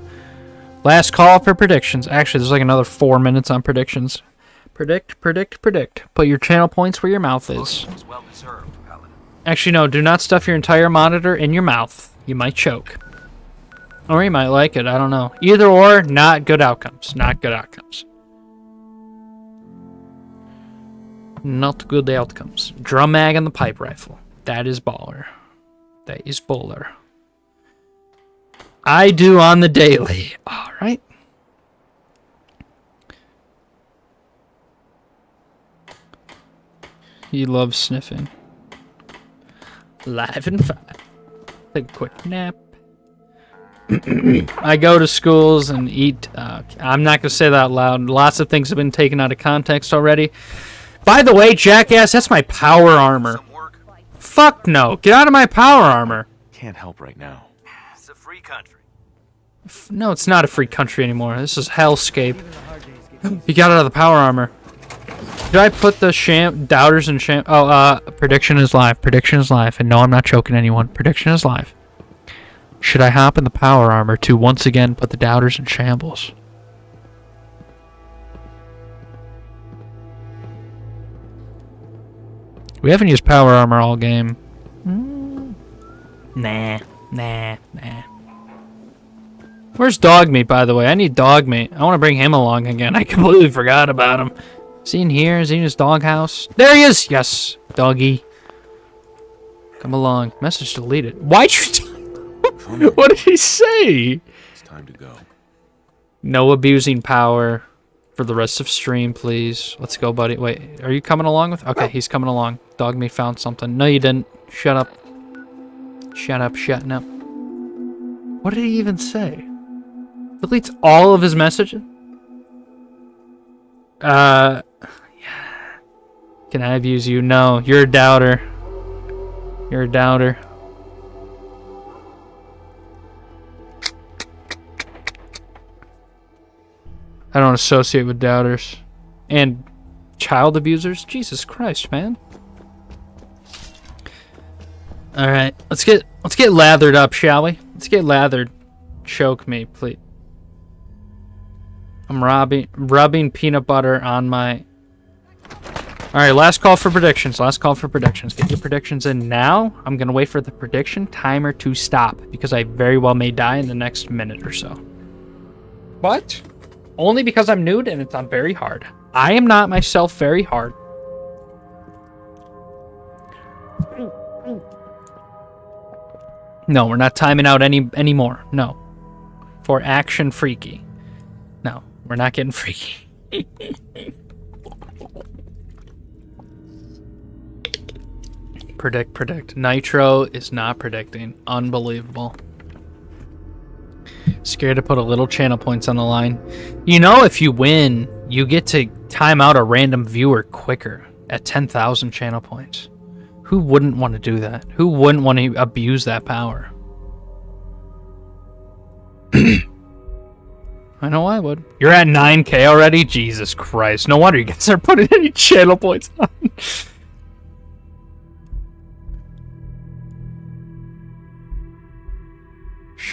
Last call for predictions. Actually, there's like another four minutes on predictions. Predict, predict, predict. Put your channel points where your mouth is. Actually, no, do not stuff your entire monitor in your mouth. You might choke. Or you might like it, I don't know. Either or, not good outcomes. Not good outcomes. Not good outcomes. Drum mag and the pipe rifle. That is baller. That is baller. I do on the daily. All right. He loves sniffing. Live and five. Take a quick nap. I go to schools and eat. Uh, I'm not going to say that out loud. Lots of things have been taken out of context already. By the way, jackass, that's my power armor. Fuck no. Get out of my power armor. Can't help right now. It's a free country. F no, it's not a free country anymore. This is hellscape. You got out of the power armor. Did I put the sham doubters and sham? Oh, uh, prediction is live. Prediction is live. And no, I'm not choking anyone. Prediction is live. Should I hop in the power armor to once again put the doubters in shambles? We haven't used power armor all game. Mm. Nah, nah, nah. Where's Dogmeat, by the way? I need Dogmeat. I want to bring him along again. I completely forgot about him. Is he in here? Is he in his doghouse? There he is! Yes, doggy. Come along. Message deleted. Why'd you... What did he say? It's time to go. No abusing power for the rest of stream, please. Let's go, buddy. Wait, are you coming along with? Okay, he's coming along. Dogmeat found something. No, you didn't. Shut up. Shut up. Shutting up. What did he even say? Deletes all of his messages. Uh, yeah. Can I abuse you? No, you're a doubter. You're a doubter. I don't associate with doubters. And child abusers? Jesus Christ, man. Alright, let's get let's get lathered up, shall we? Let's get lathered. Choke me, please. I'm rubbing rubbing peanut butter on my... Alright, last call for predictions. Last call for predictions. Get your predictions in now. I'm gonna wait for the prediction timer to stop because I very well may die in the next minute or so. What? Only because I'm nude and it's on very hard. I am not myself very hard. No, we're not timing out any anymore. No. For action freaky. No, we're not getting freaky. Predict, predict. Nitro is not predicting. Unbelievable. Scared to put a little channel points on the line. You know, if you win, you get to time out a random viewer quicker at ten thousand channel points. Who wouldn't want to do that? Who wouldn't want to abuse that power? I know I would. You're at nine K already? Jesus Christ. No wonder you guys aren't putting any channel points on.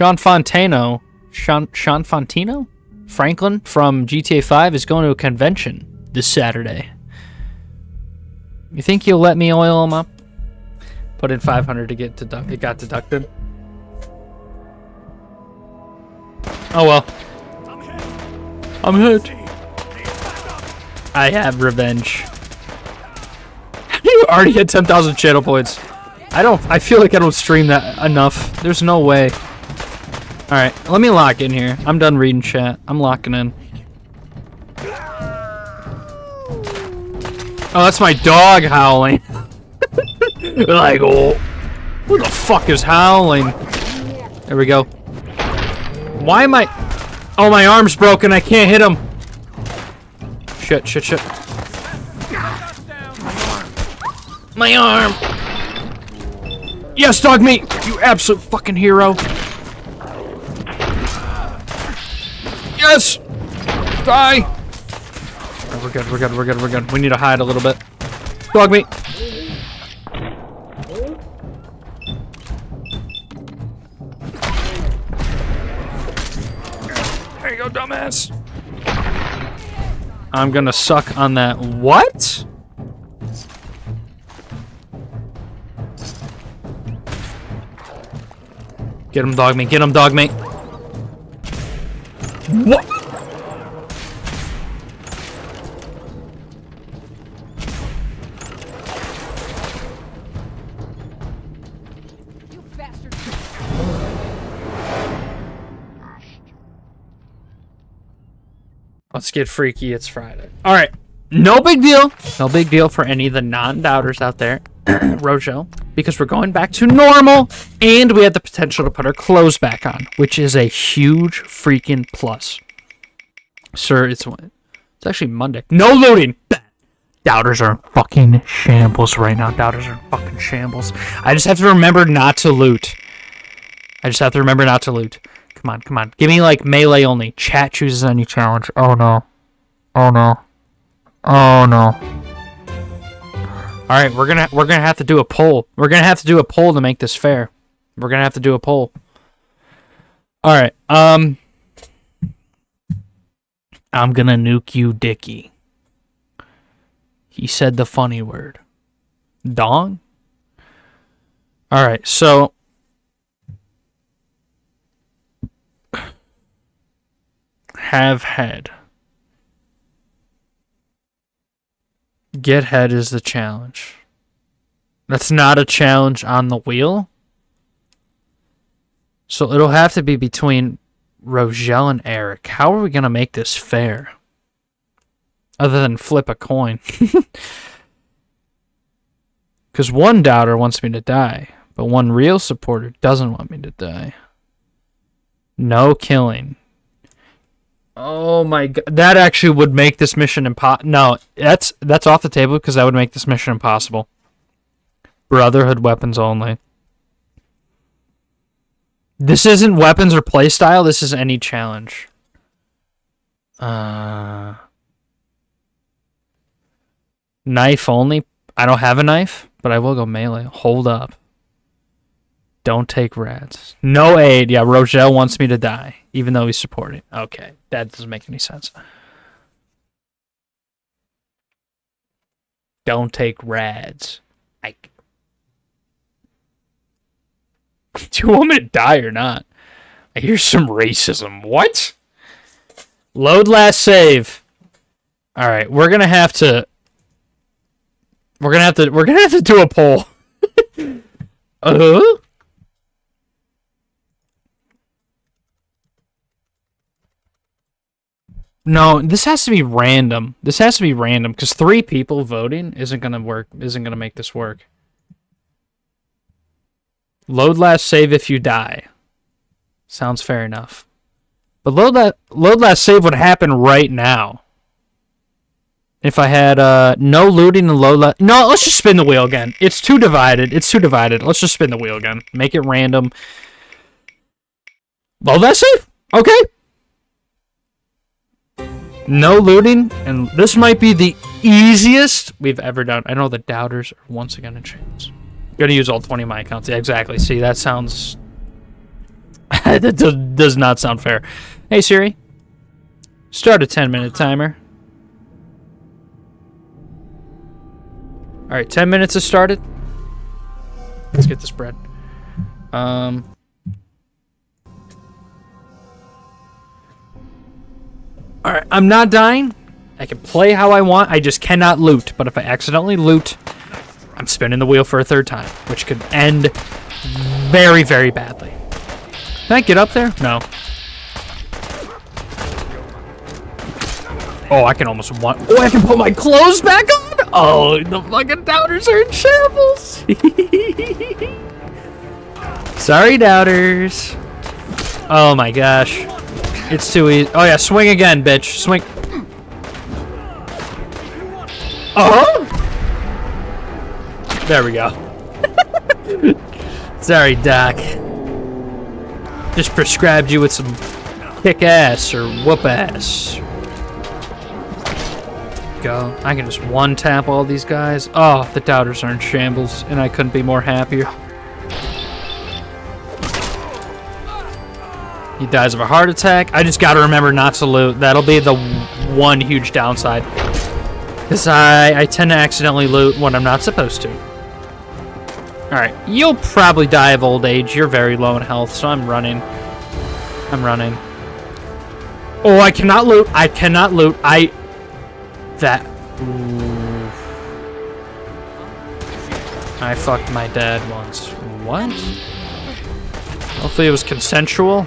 Sean Fontano, Sean, Sean Fontino? Franklin from G T A five is going to a convention this Saturday. You think you'll let me oil him up? Put in five hundred to get deducted. It got deducted. Oh well. I'm hit. I'm hit. I have revenge. You already had ten thousand channel points. I don't. I feel like I don't stream that enough. There's no way. All right, let me lock in here. I'm done reading chat. I'm locking in. Oh, that's my dog howling. Like, oh, who the fuck is howling? There we go. Why am I? Oh, my arm's broken. I can't hit him. Shit, shit, shit. My arm. Yes, Dogmeat. You absolute fucking hero. Yes. Die. We're good, we're good, we're good, we're good. We need to hide a little bit. Dogmeat! There you go, dumbass! I'm gonna suck on that. What? Get him, Dogmeat, get him, Dogmeat! What? Let's get freaky, it's Friday. All right, no big deal. No big deal for any of the non-doubters out there, Rojo, because we're going back to normal and we had the potential to put our clothes back on, which is a huge freaking plus. Sir, it's, it's actually Monday. No looting. Doubters are in fucking shambles right now. Doubters are in fucking shambles. I just have to remember not to loot. I just have to remember not to loot. Come on, come on. Give me, like, melee only. Chat chooses any challenge. Oh, no. Oh, no. Oh, no. All right, we're gonna, we're gonna have to do a poll. We're gonna have to do a poll to make this fair. We're gonna have to do a poll. All right. Um, I'm gonna nuke you, Dickie. He said the funny word. Dong? All right, so... Have head. Get head is the challenge. That's not a challenge on the wheel. So it'll have to be between Rogel and Eric. How are we going to make this fair? Other than flip a coin. Because one doubter wants me to die. But one real supporter doesn't want me to die. No killing. Oh my god, that actually would make this mission impossible. No, that's that's off the table because that would make this mission impossible. Brotherhood weapons only. This isn't weapons or playstyle, this is any challenge. Uh, knife only. I don't have a knife, but I will go melee. Hold up. Don't take rats. No aid. Yeah, Rogel wants me to die, even though he's supporting. Okay, that doesn't make any sense. Don't take rads. I... Do you want me to die or not? I hear some racism. What? Load last save. All right, we're gonna have to. We're gonna have to. We're gonna have to do a poll. uh huh. No, this has to be random. This has to be random because three people voting isn't gonna work. Isn't gonna make this work. Load last save if you die. Sounds fair enough. But load that load last save would happen right now. If I had uh no looting and load last. No, let's just spin the wheel again. It's too divided. It's too divided. Let's just spin the wheel again. Make it random. Load last save. Okay. No looting, and this might be the easiest we've ever done. I know the doubters are once again in chance. Gonna use all twenty of my accounts. Yeah, exactly. See, that sounds That does not sound fair. Hey Siri, start a ten minute timer. All right, ten minutes has started. Let's get this bread. Um. All right, I'm not dying. I can play how I want. I just cannot loot. But if I accidentally loot, I'm spinning the wheel for a third time, which could end very, very badly. Can I get up there? No. Oh, I can almost want. Oh, I can put my clothes back on. Oh, the fucking doubters are in shambles. Sorry, doubters. Oh my gosh, it's too easy. Oh yeah, swing again, bitch. Swing. Uh-huh. There we go. Sorry, Doc. Just prescribed you with some kick ass or whoop ass. Go. I can just one tap all these guys. Oh, the doubters are in shambles, and I couldn't be more happier. He dies of a heart attack. I just gotta remember not to loot. That'll be the one huge downside, because I, I tend to accidentally loot when I'm not supposed to. Alright, you'll probably die of old age. You're very low in health, so I'm running. I'm running. Oh, I cannot loot. I cannot loot. I... That. Ooh. I fucked my dad once. What? Hopefully it was consensual.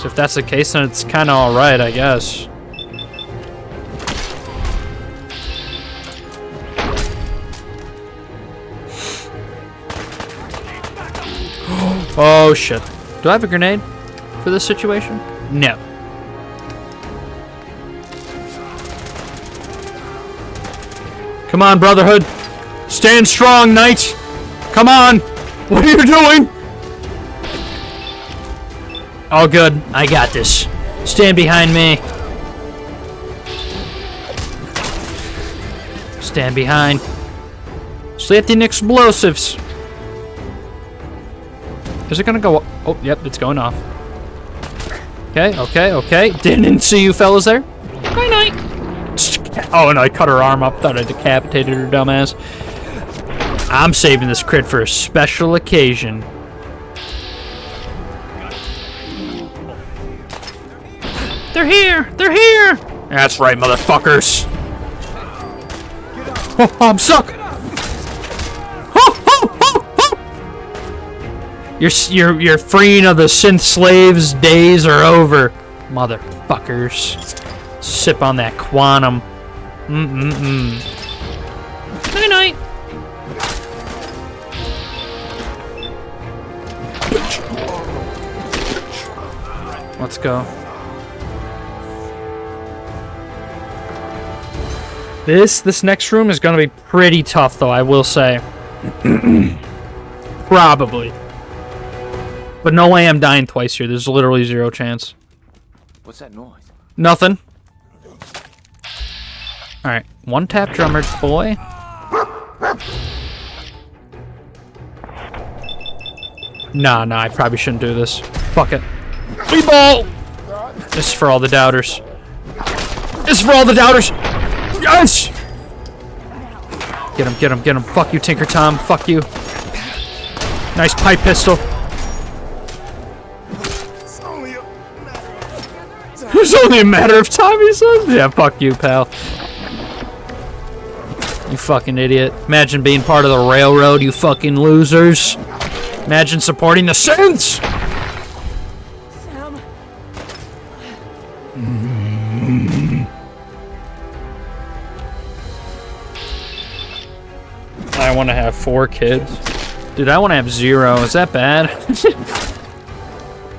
So if that's the case, then it's kind of alright, I guess. Oh shit. Do I have a grenade for this situation? No. Come on, Brotherhood. Stand strong, Knights. Come on. What are you doing? All good. I got this. Stand behind me. Stand behind. Slanting explosives. Is it gonna go? Oh, yep, it's going off. Okay, okay, okay. Didn't see you fellas there. Bye, Knight. Oh, and I cut her arm up. Thought I decapitated her, dumbass. I'm saving this crit for a special occasion. They're here! They're here! That's right, motherfuckers. Oh, I'm stuck! Oh, oh, oh, oh. Your, your, your freeing of the synth slaves days are over, motherfuckers. Sip on that quantum. Mm-mm-mm. Good night. Let's go. This this next room is gonna be pretty tough, though, I will say. Probably. But no way I'm dying twice here. There's literally zero chance. What's that noise? Nothing. Alright, one tap drummer boy. Nah, nah, I probably shouldn't do this. Fuck it. Free ball! This is for all the doubters. This is for all the doubters! Yes! Get him, get him, get him. Fuck you, Tinker Tom. Fuck you. Nice pipe pistol. It's only a matter of time, he says? Yeah, fuck you, pal. You fucking idiot. Imagine being part of the Railroad, you fucking losers. Imagine supporting the Sims! Sam. I want to have four kids. Dude, I want to have zero. Is that bad?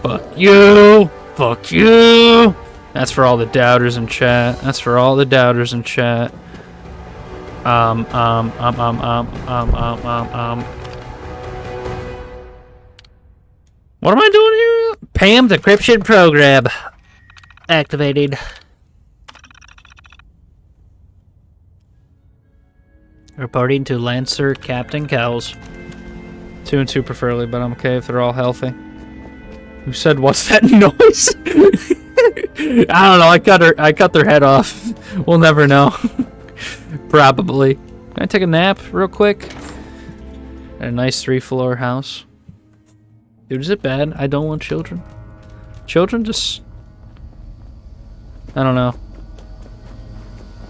Fuck you! Fuck you! That's for all the doubters in chat. That's for all the doubters in chat. Um, um, um, um, um, um, um, um, um. What am I doing here? Pam, the encryption program. Activated. Reporting to Lancer Captain Cowles. Two and two preferably, but I'm okay if they're all healthy. Who said, what's that noise? I don't know, I cut her, I cut their head off. We'll never know. Probably. Can I take a nap real quick? At a nice three-floor house. Dude, is it bad? I don't want children. Children just... I don't know.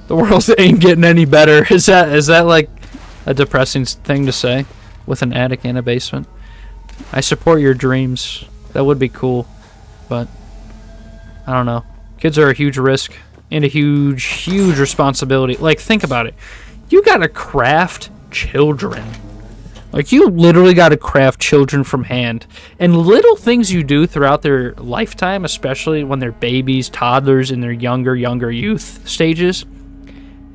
The world ain't getting any better. Is that is that like a depressing thing to say? With an attic and a basement? I support your dreams. That would be cool. But... I don't know. Kids are a huge risk and a huge, huge responsibility. Like, think about it. You gotta craft children. Like, you literally gotta craft children from hand. And little things you do throughout their lifetime, especially when they're babies, toddlers, in their younger, younger youth stages,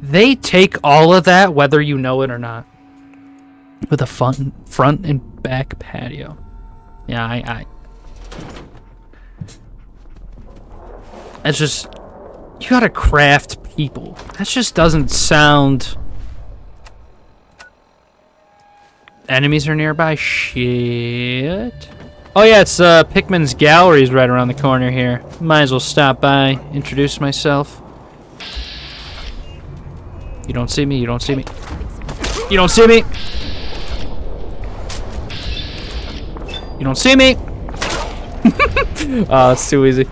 they take all of that, whether you know it or not. With a fun front and back patio. Yeah, I... I That's just, you gotta craft people. That just doesn't sound... Enemies are nearby? Shit. Oh yeah, it's uh, Pikmin's Galleries right around the corner here. Might as well stop by, introduce myself. You don't see me, you don't see me. You don't see me! You don't see me! Oh, it's too easy.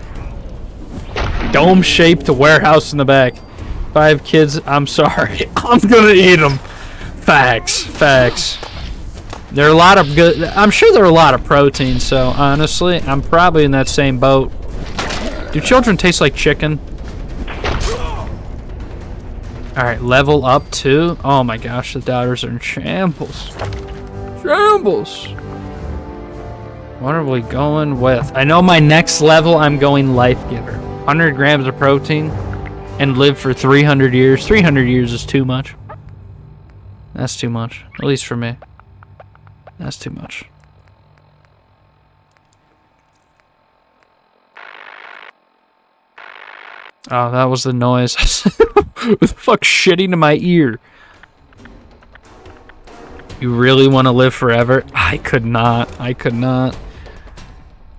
Dome-shaped warehouse in the back. Five kids, I'm sorry. I'm gonna eat them. Facts, facts. There are a lot of good... I'm sure there are a lot of protein, so honestly, I'm probably in that same boat. Do children taste like chicken? Alright, level up to... Oh my gosh, the daughters are in shambles. Shambles! What are we going with? I know my next level, I'm going Life Giver. one hundred grams of protein and live for three hundred years. three hundred years is too much. That's too much. At least for me. That's too much. Oh, that was the noise. What the fuck shitting to my ear? You really want to live forever? I could not. I could not.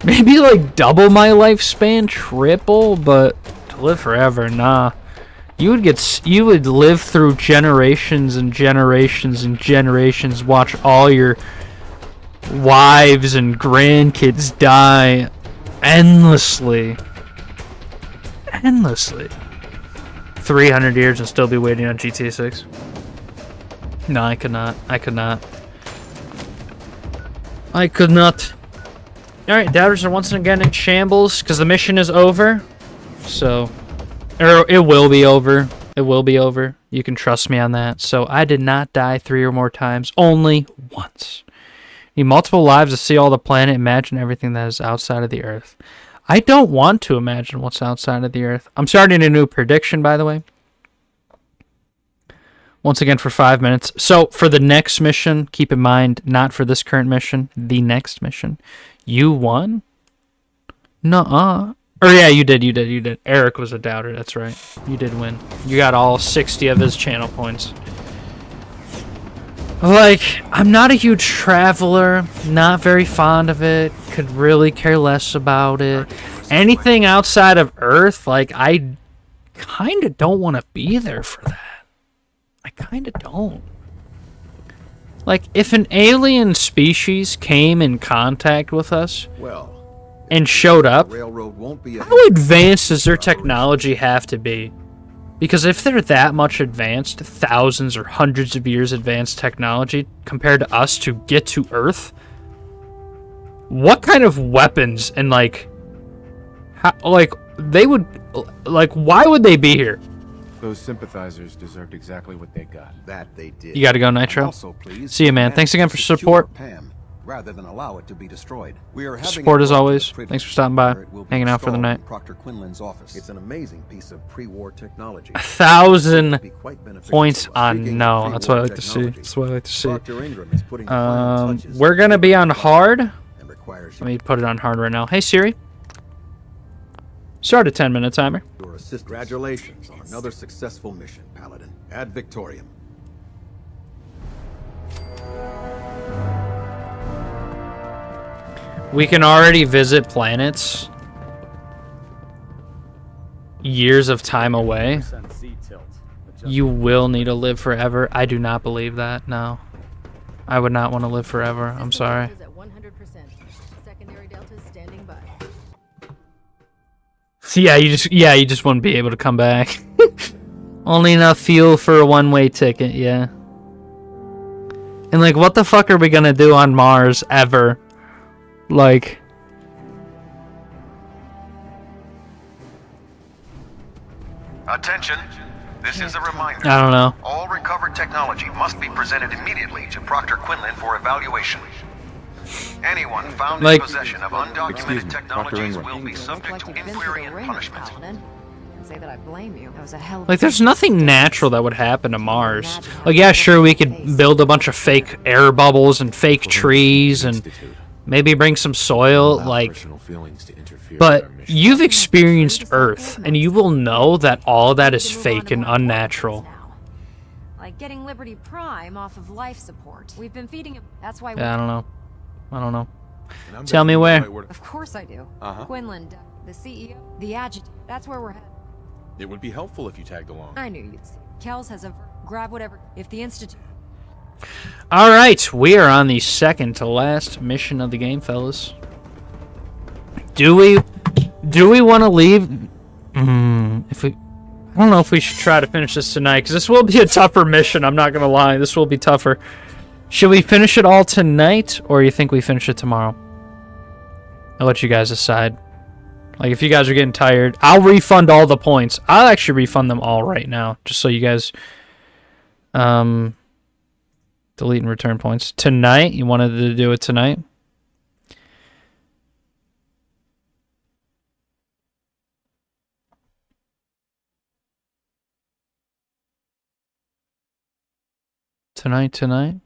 Maybe like double my lifespan, triple, but to live forever, nah. You would get, you would live through generations and generations and generations, watch all your wives and grandkids die endlessly. Endlessly. three hundred years and still be waiting on G T A six. No, I could not. I could not. I could not. Alright, doubters are once again in shambles, because the mission is over. So, or it will be over. It will be over. You can trust me on that. So, I did not die three or more times. Only once. Need multiple lives to see all the planet, imagine everything that is outside of the Earth. I don't want to imagine what's outside of the Earth. I'm starting a new prediction, by the way. Once again for five minutes. So, for the next mission, keep in mind, not for this current mission, the next mission. You won? Nuh-uh. Or yeah, you did, you did, you did. Eric was a doubter, that's right. You did win. You got all sixty of his channel points. Like, I'm not a huge traveler. Not very fond of it. Could really care less about it. Anything outside of Earth, like, I kind of don't want to be there for that. I kind of don't. Like, if an alien species came in contact with us well, and showed up, railroad won't be how advanced does their technology have to be? Because if they're that much advanced, thousands or hundreds of years advanced technology compared to us to get to Earth, what kind of weapons and, like, how, like, they would, like, why would they be here? Those sympathizers deserved exactly what they got. That they did. You gotta go, Nitro. Also, see you, man. Thanks again for support. Pam, rather than allow it to be destroyed. We are support as always. Thanks for stopping by, hanging out for the night. Proctor Quinlan's office. It's an amazing piece of pre-war technology. A thousand points on no. That's what I like to see. That's what I like to see. Um, we're gonna be on hard. Let me put it on hard right now. Hey Siri. Start a ten minute timer. Your assist. Congratulations on another successful mission, Paladin. Ad Victorium. We can already visit planets years of time away. You will need to live forever. I do not believe that, no. I would not want to live forever. I'm sorry. Yeah, you just yeah, you just wouldn't be able to come back. Only enough fuel for a one-way ticket, yeah. And like, what the fuck are we gonna do on Mars ever? Like, attention. This is a reminder. I don't know. All recovered technology must be presented immediately to Proctor Quinlan for evaluation. Anyone found like, in possession of undocumented technologies will be subject to inquiry and punishment. Like, there's nothing natural that would happen to Mars. Like, yeah, sure, we could build a bunch of fake air bubbles and fake trees and maybe bring some soil, like... But you've experienced Earth, and you will know that all that is fake and unnatural. Like getting Liberty Prime off of life support. We've been feeding it. That's why. I don't know. I don't know. Tell me where. Of course I do. Uh-huh. Quinlan, the C E O, the adjutant. That's where we're headed. It would be helpful if you tagged along. I knew you'd see. Kells has a... Grab whatever. If the Institute... Alright, we are on the second to last mission of the game, fellas. Do we... Do we want to leave... Mm, if we... I don't know if we should try to finish this tonight, because this will be a tougher mission, I'm not going to lie. This will be tougher. Should we finish it all tonight, or you think we finish it tomorrow? I'll let you guys decide. Like, if you guys are getting tired, I'll refund all the points. I'll actually refund them all right now, just so you guys... Um... Delete and return points. Tonight? You wanted to do it tonight? Tonight, tonight?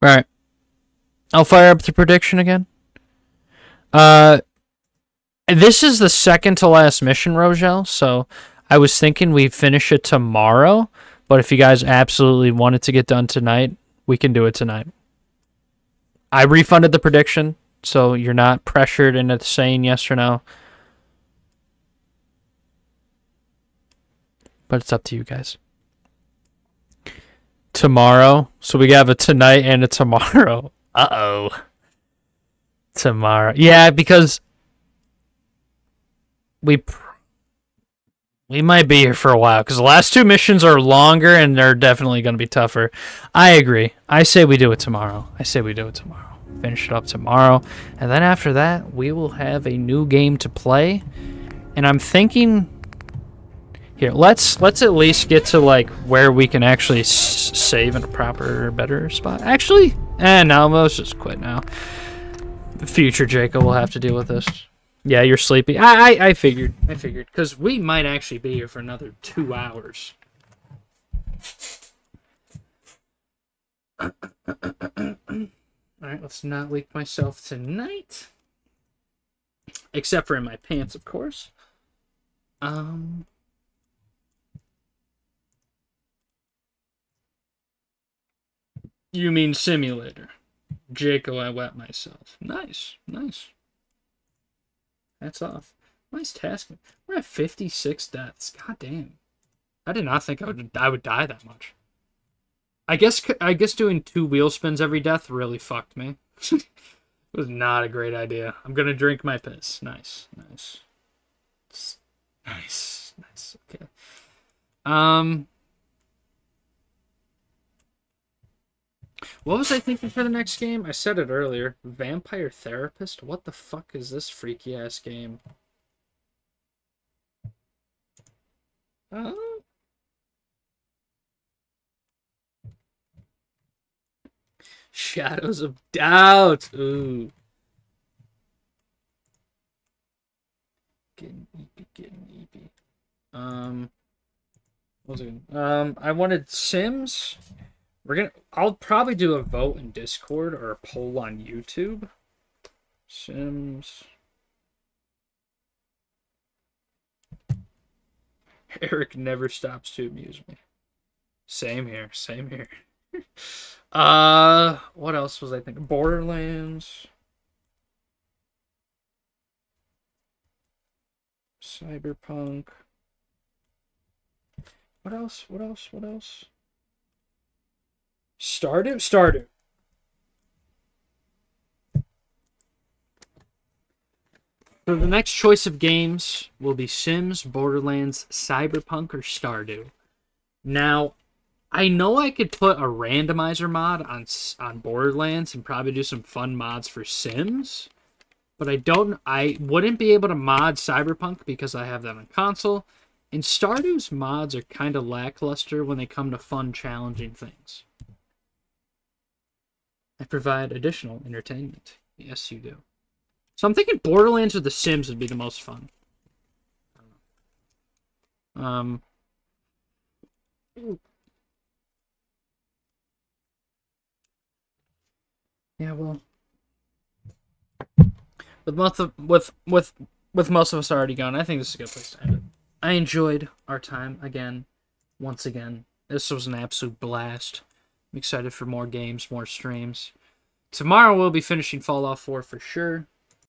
All right. I'll fire up the prediction again. Uh, this is the second to last mission, Rogel, so I was thinking we'd finish it tomorrow, but if you guys absolutely wanted to get done tonight, we can do it tonight. I refunded the prediction, so you're not pressured into saying yes or no. But it's up to you guys. Tomorrow, so we have a tonight and a tomorrow. Uh-oh. Tomorrow. Yeah, because we pr we might be here for a while, because the last two missions are longer and they're definitely going to be tougher. I agree. I say we do it tomorrow. I say we do it tomorrow. Finish it up tomorrow. And then after that, we will have a new game to play. And I'm thinking... Here, let's let's at least get to, like, where we can actually s save in a proper, better spot. Actually, eh, no, let's just quit now. Future Jacob will have to deal with this. Yeah, you're sleepy. I I, I figured. I figured. Because we might actually be here for another two hours. All right, let's not leak myself tonight. Except for in my pants, of course. Um... You mean simulator. Jaco, I wet myself. Nice, nice. That's off. Nice tasking. We're at fifty-six deaths. God damn. I did not think I would I would die that much. I guess I guess doing two wheel spins every death really fucked me. It was not a great idea. I'm gonna drink my piss. Nice, nice, nice, nice. Okay. Um. What was I thinking for the next game? I said it earlier. Vampire Therapist? What the fuck is this freaky ass game? Uh, Shadows of Doubt. Ooh. Getting eepy, getting eepy. Um, what was it? Um, I wanted Sims. We're gonna. I'll probably do a vote in Discord or a poll on YouTube. Sims. Eric never stops to amuse me. Same here, same here. Uh, what else was I thinking? Borderlands. Cyberpunk. What else? What else? What else? Stardew? Stardew. So the next choice of games will be Sims, Borderlands, Cyberpunk, or Stardew. Now, I know I could put a randomizer mod on, on Borderlands and probably do some fun mods for Sims, but I don't. I wouldn't be able to mod Cyberpunk because I have that on console, and Stardew's mods are kind of lackluster when they come to fun, challenging things. I provide additional entertainment. Yes, you do. So I'm thinking Borderlands or The Sims would be the most fun. Um, yeah, well, with most of with with with most of us already gone, I think this is a good place to end it. I enjoyed our time again, once again. This was an absolute blast. I'm excited for more games, more streams. Tomorrow we'll be finishing Fallout four for sure.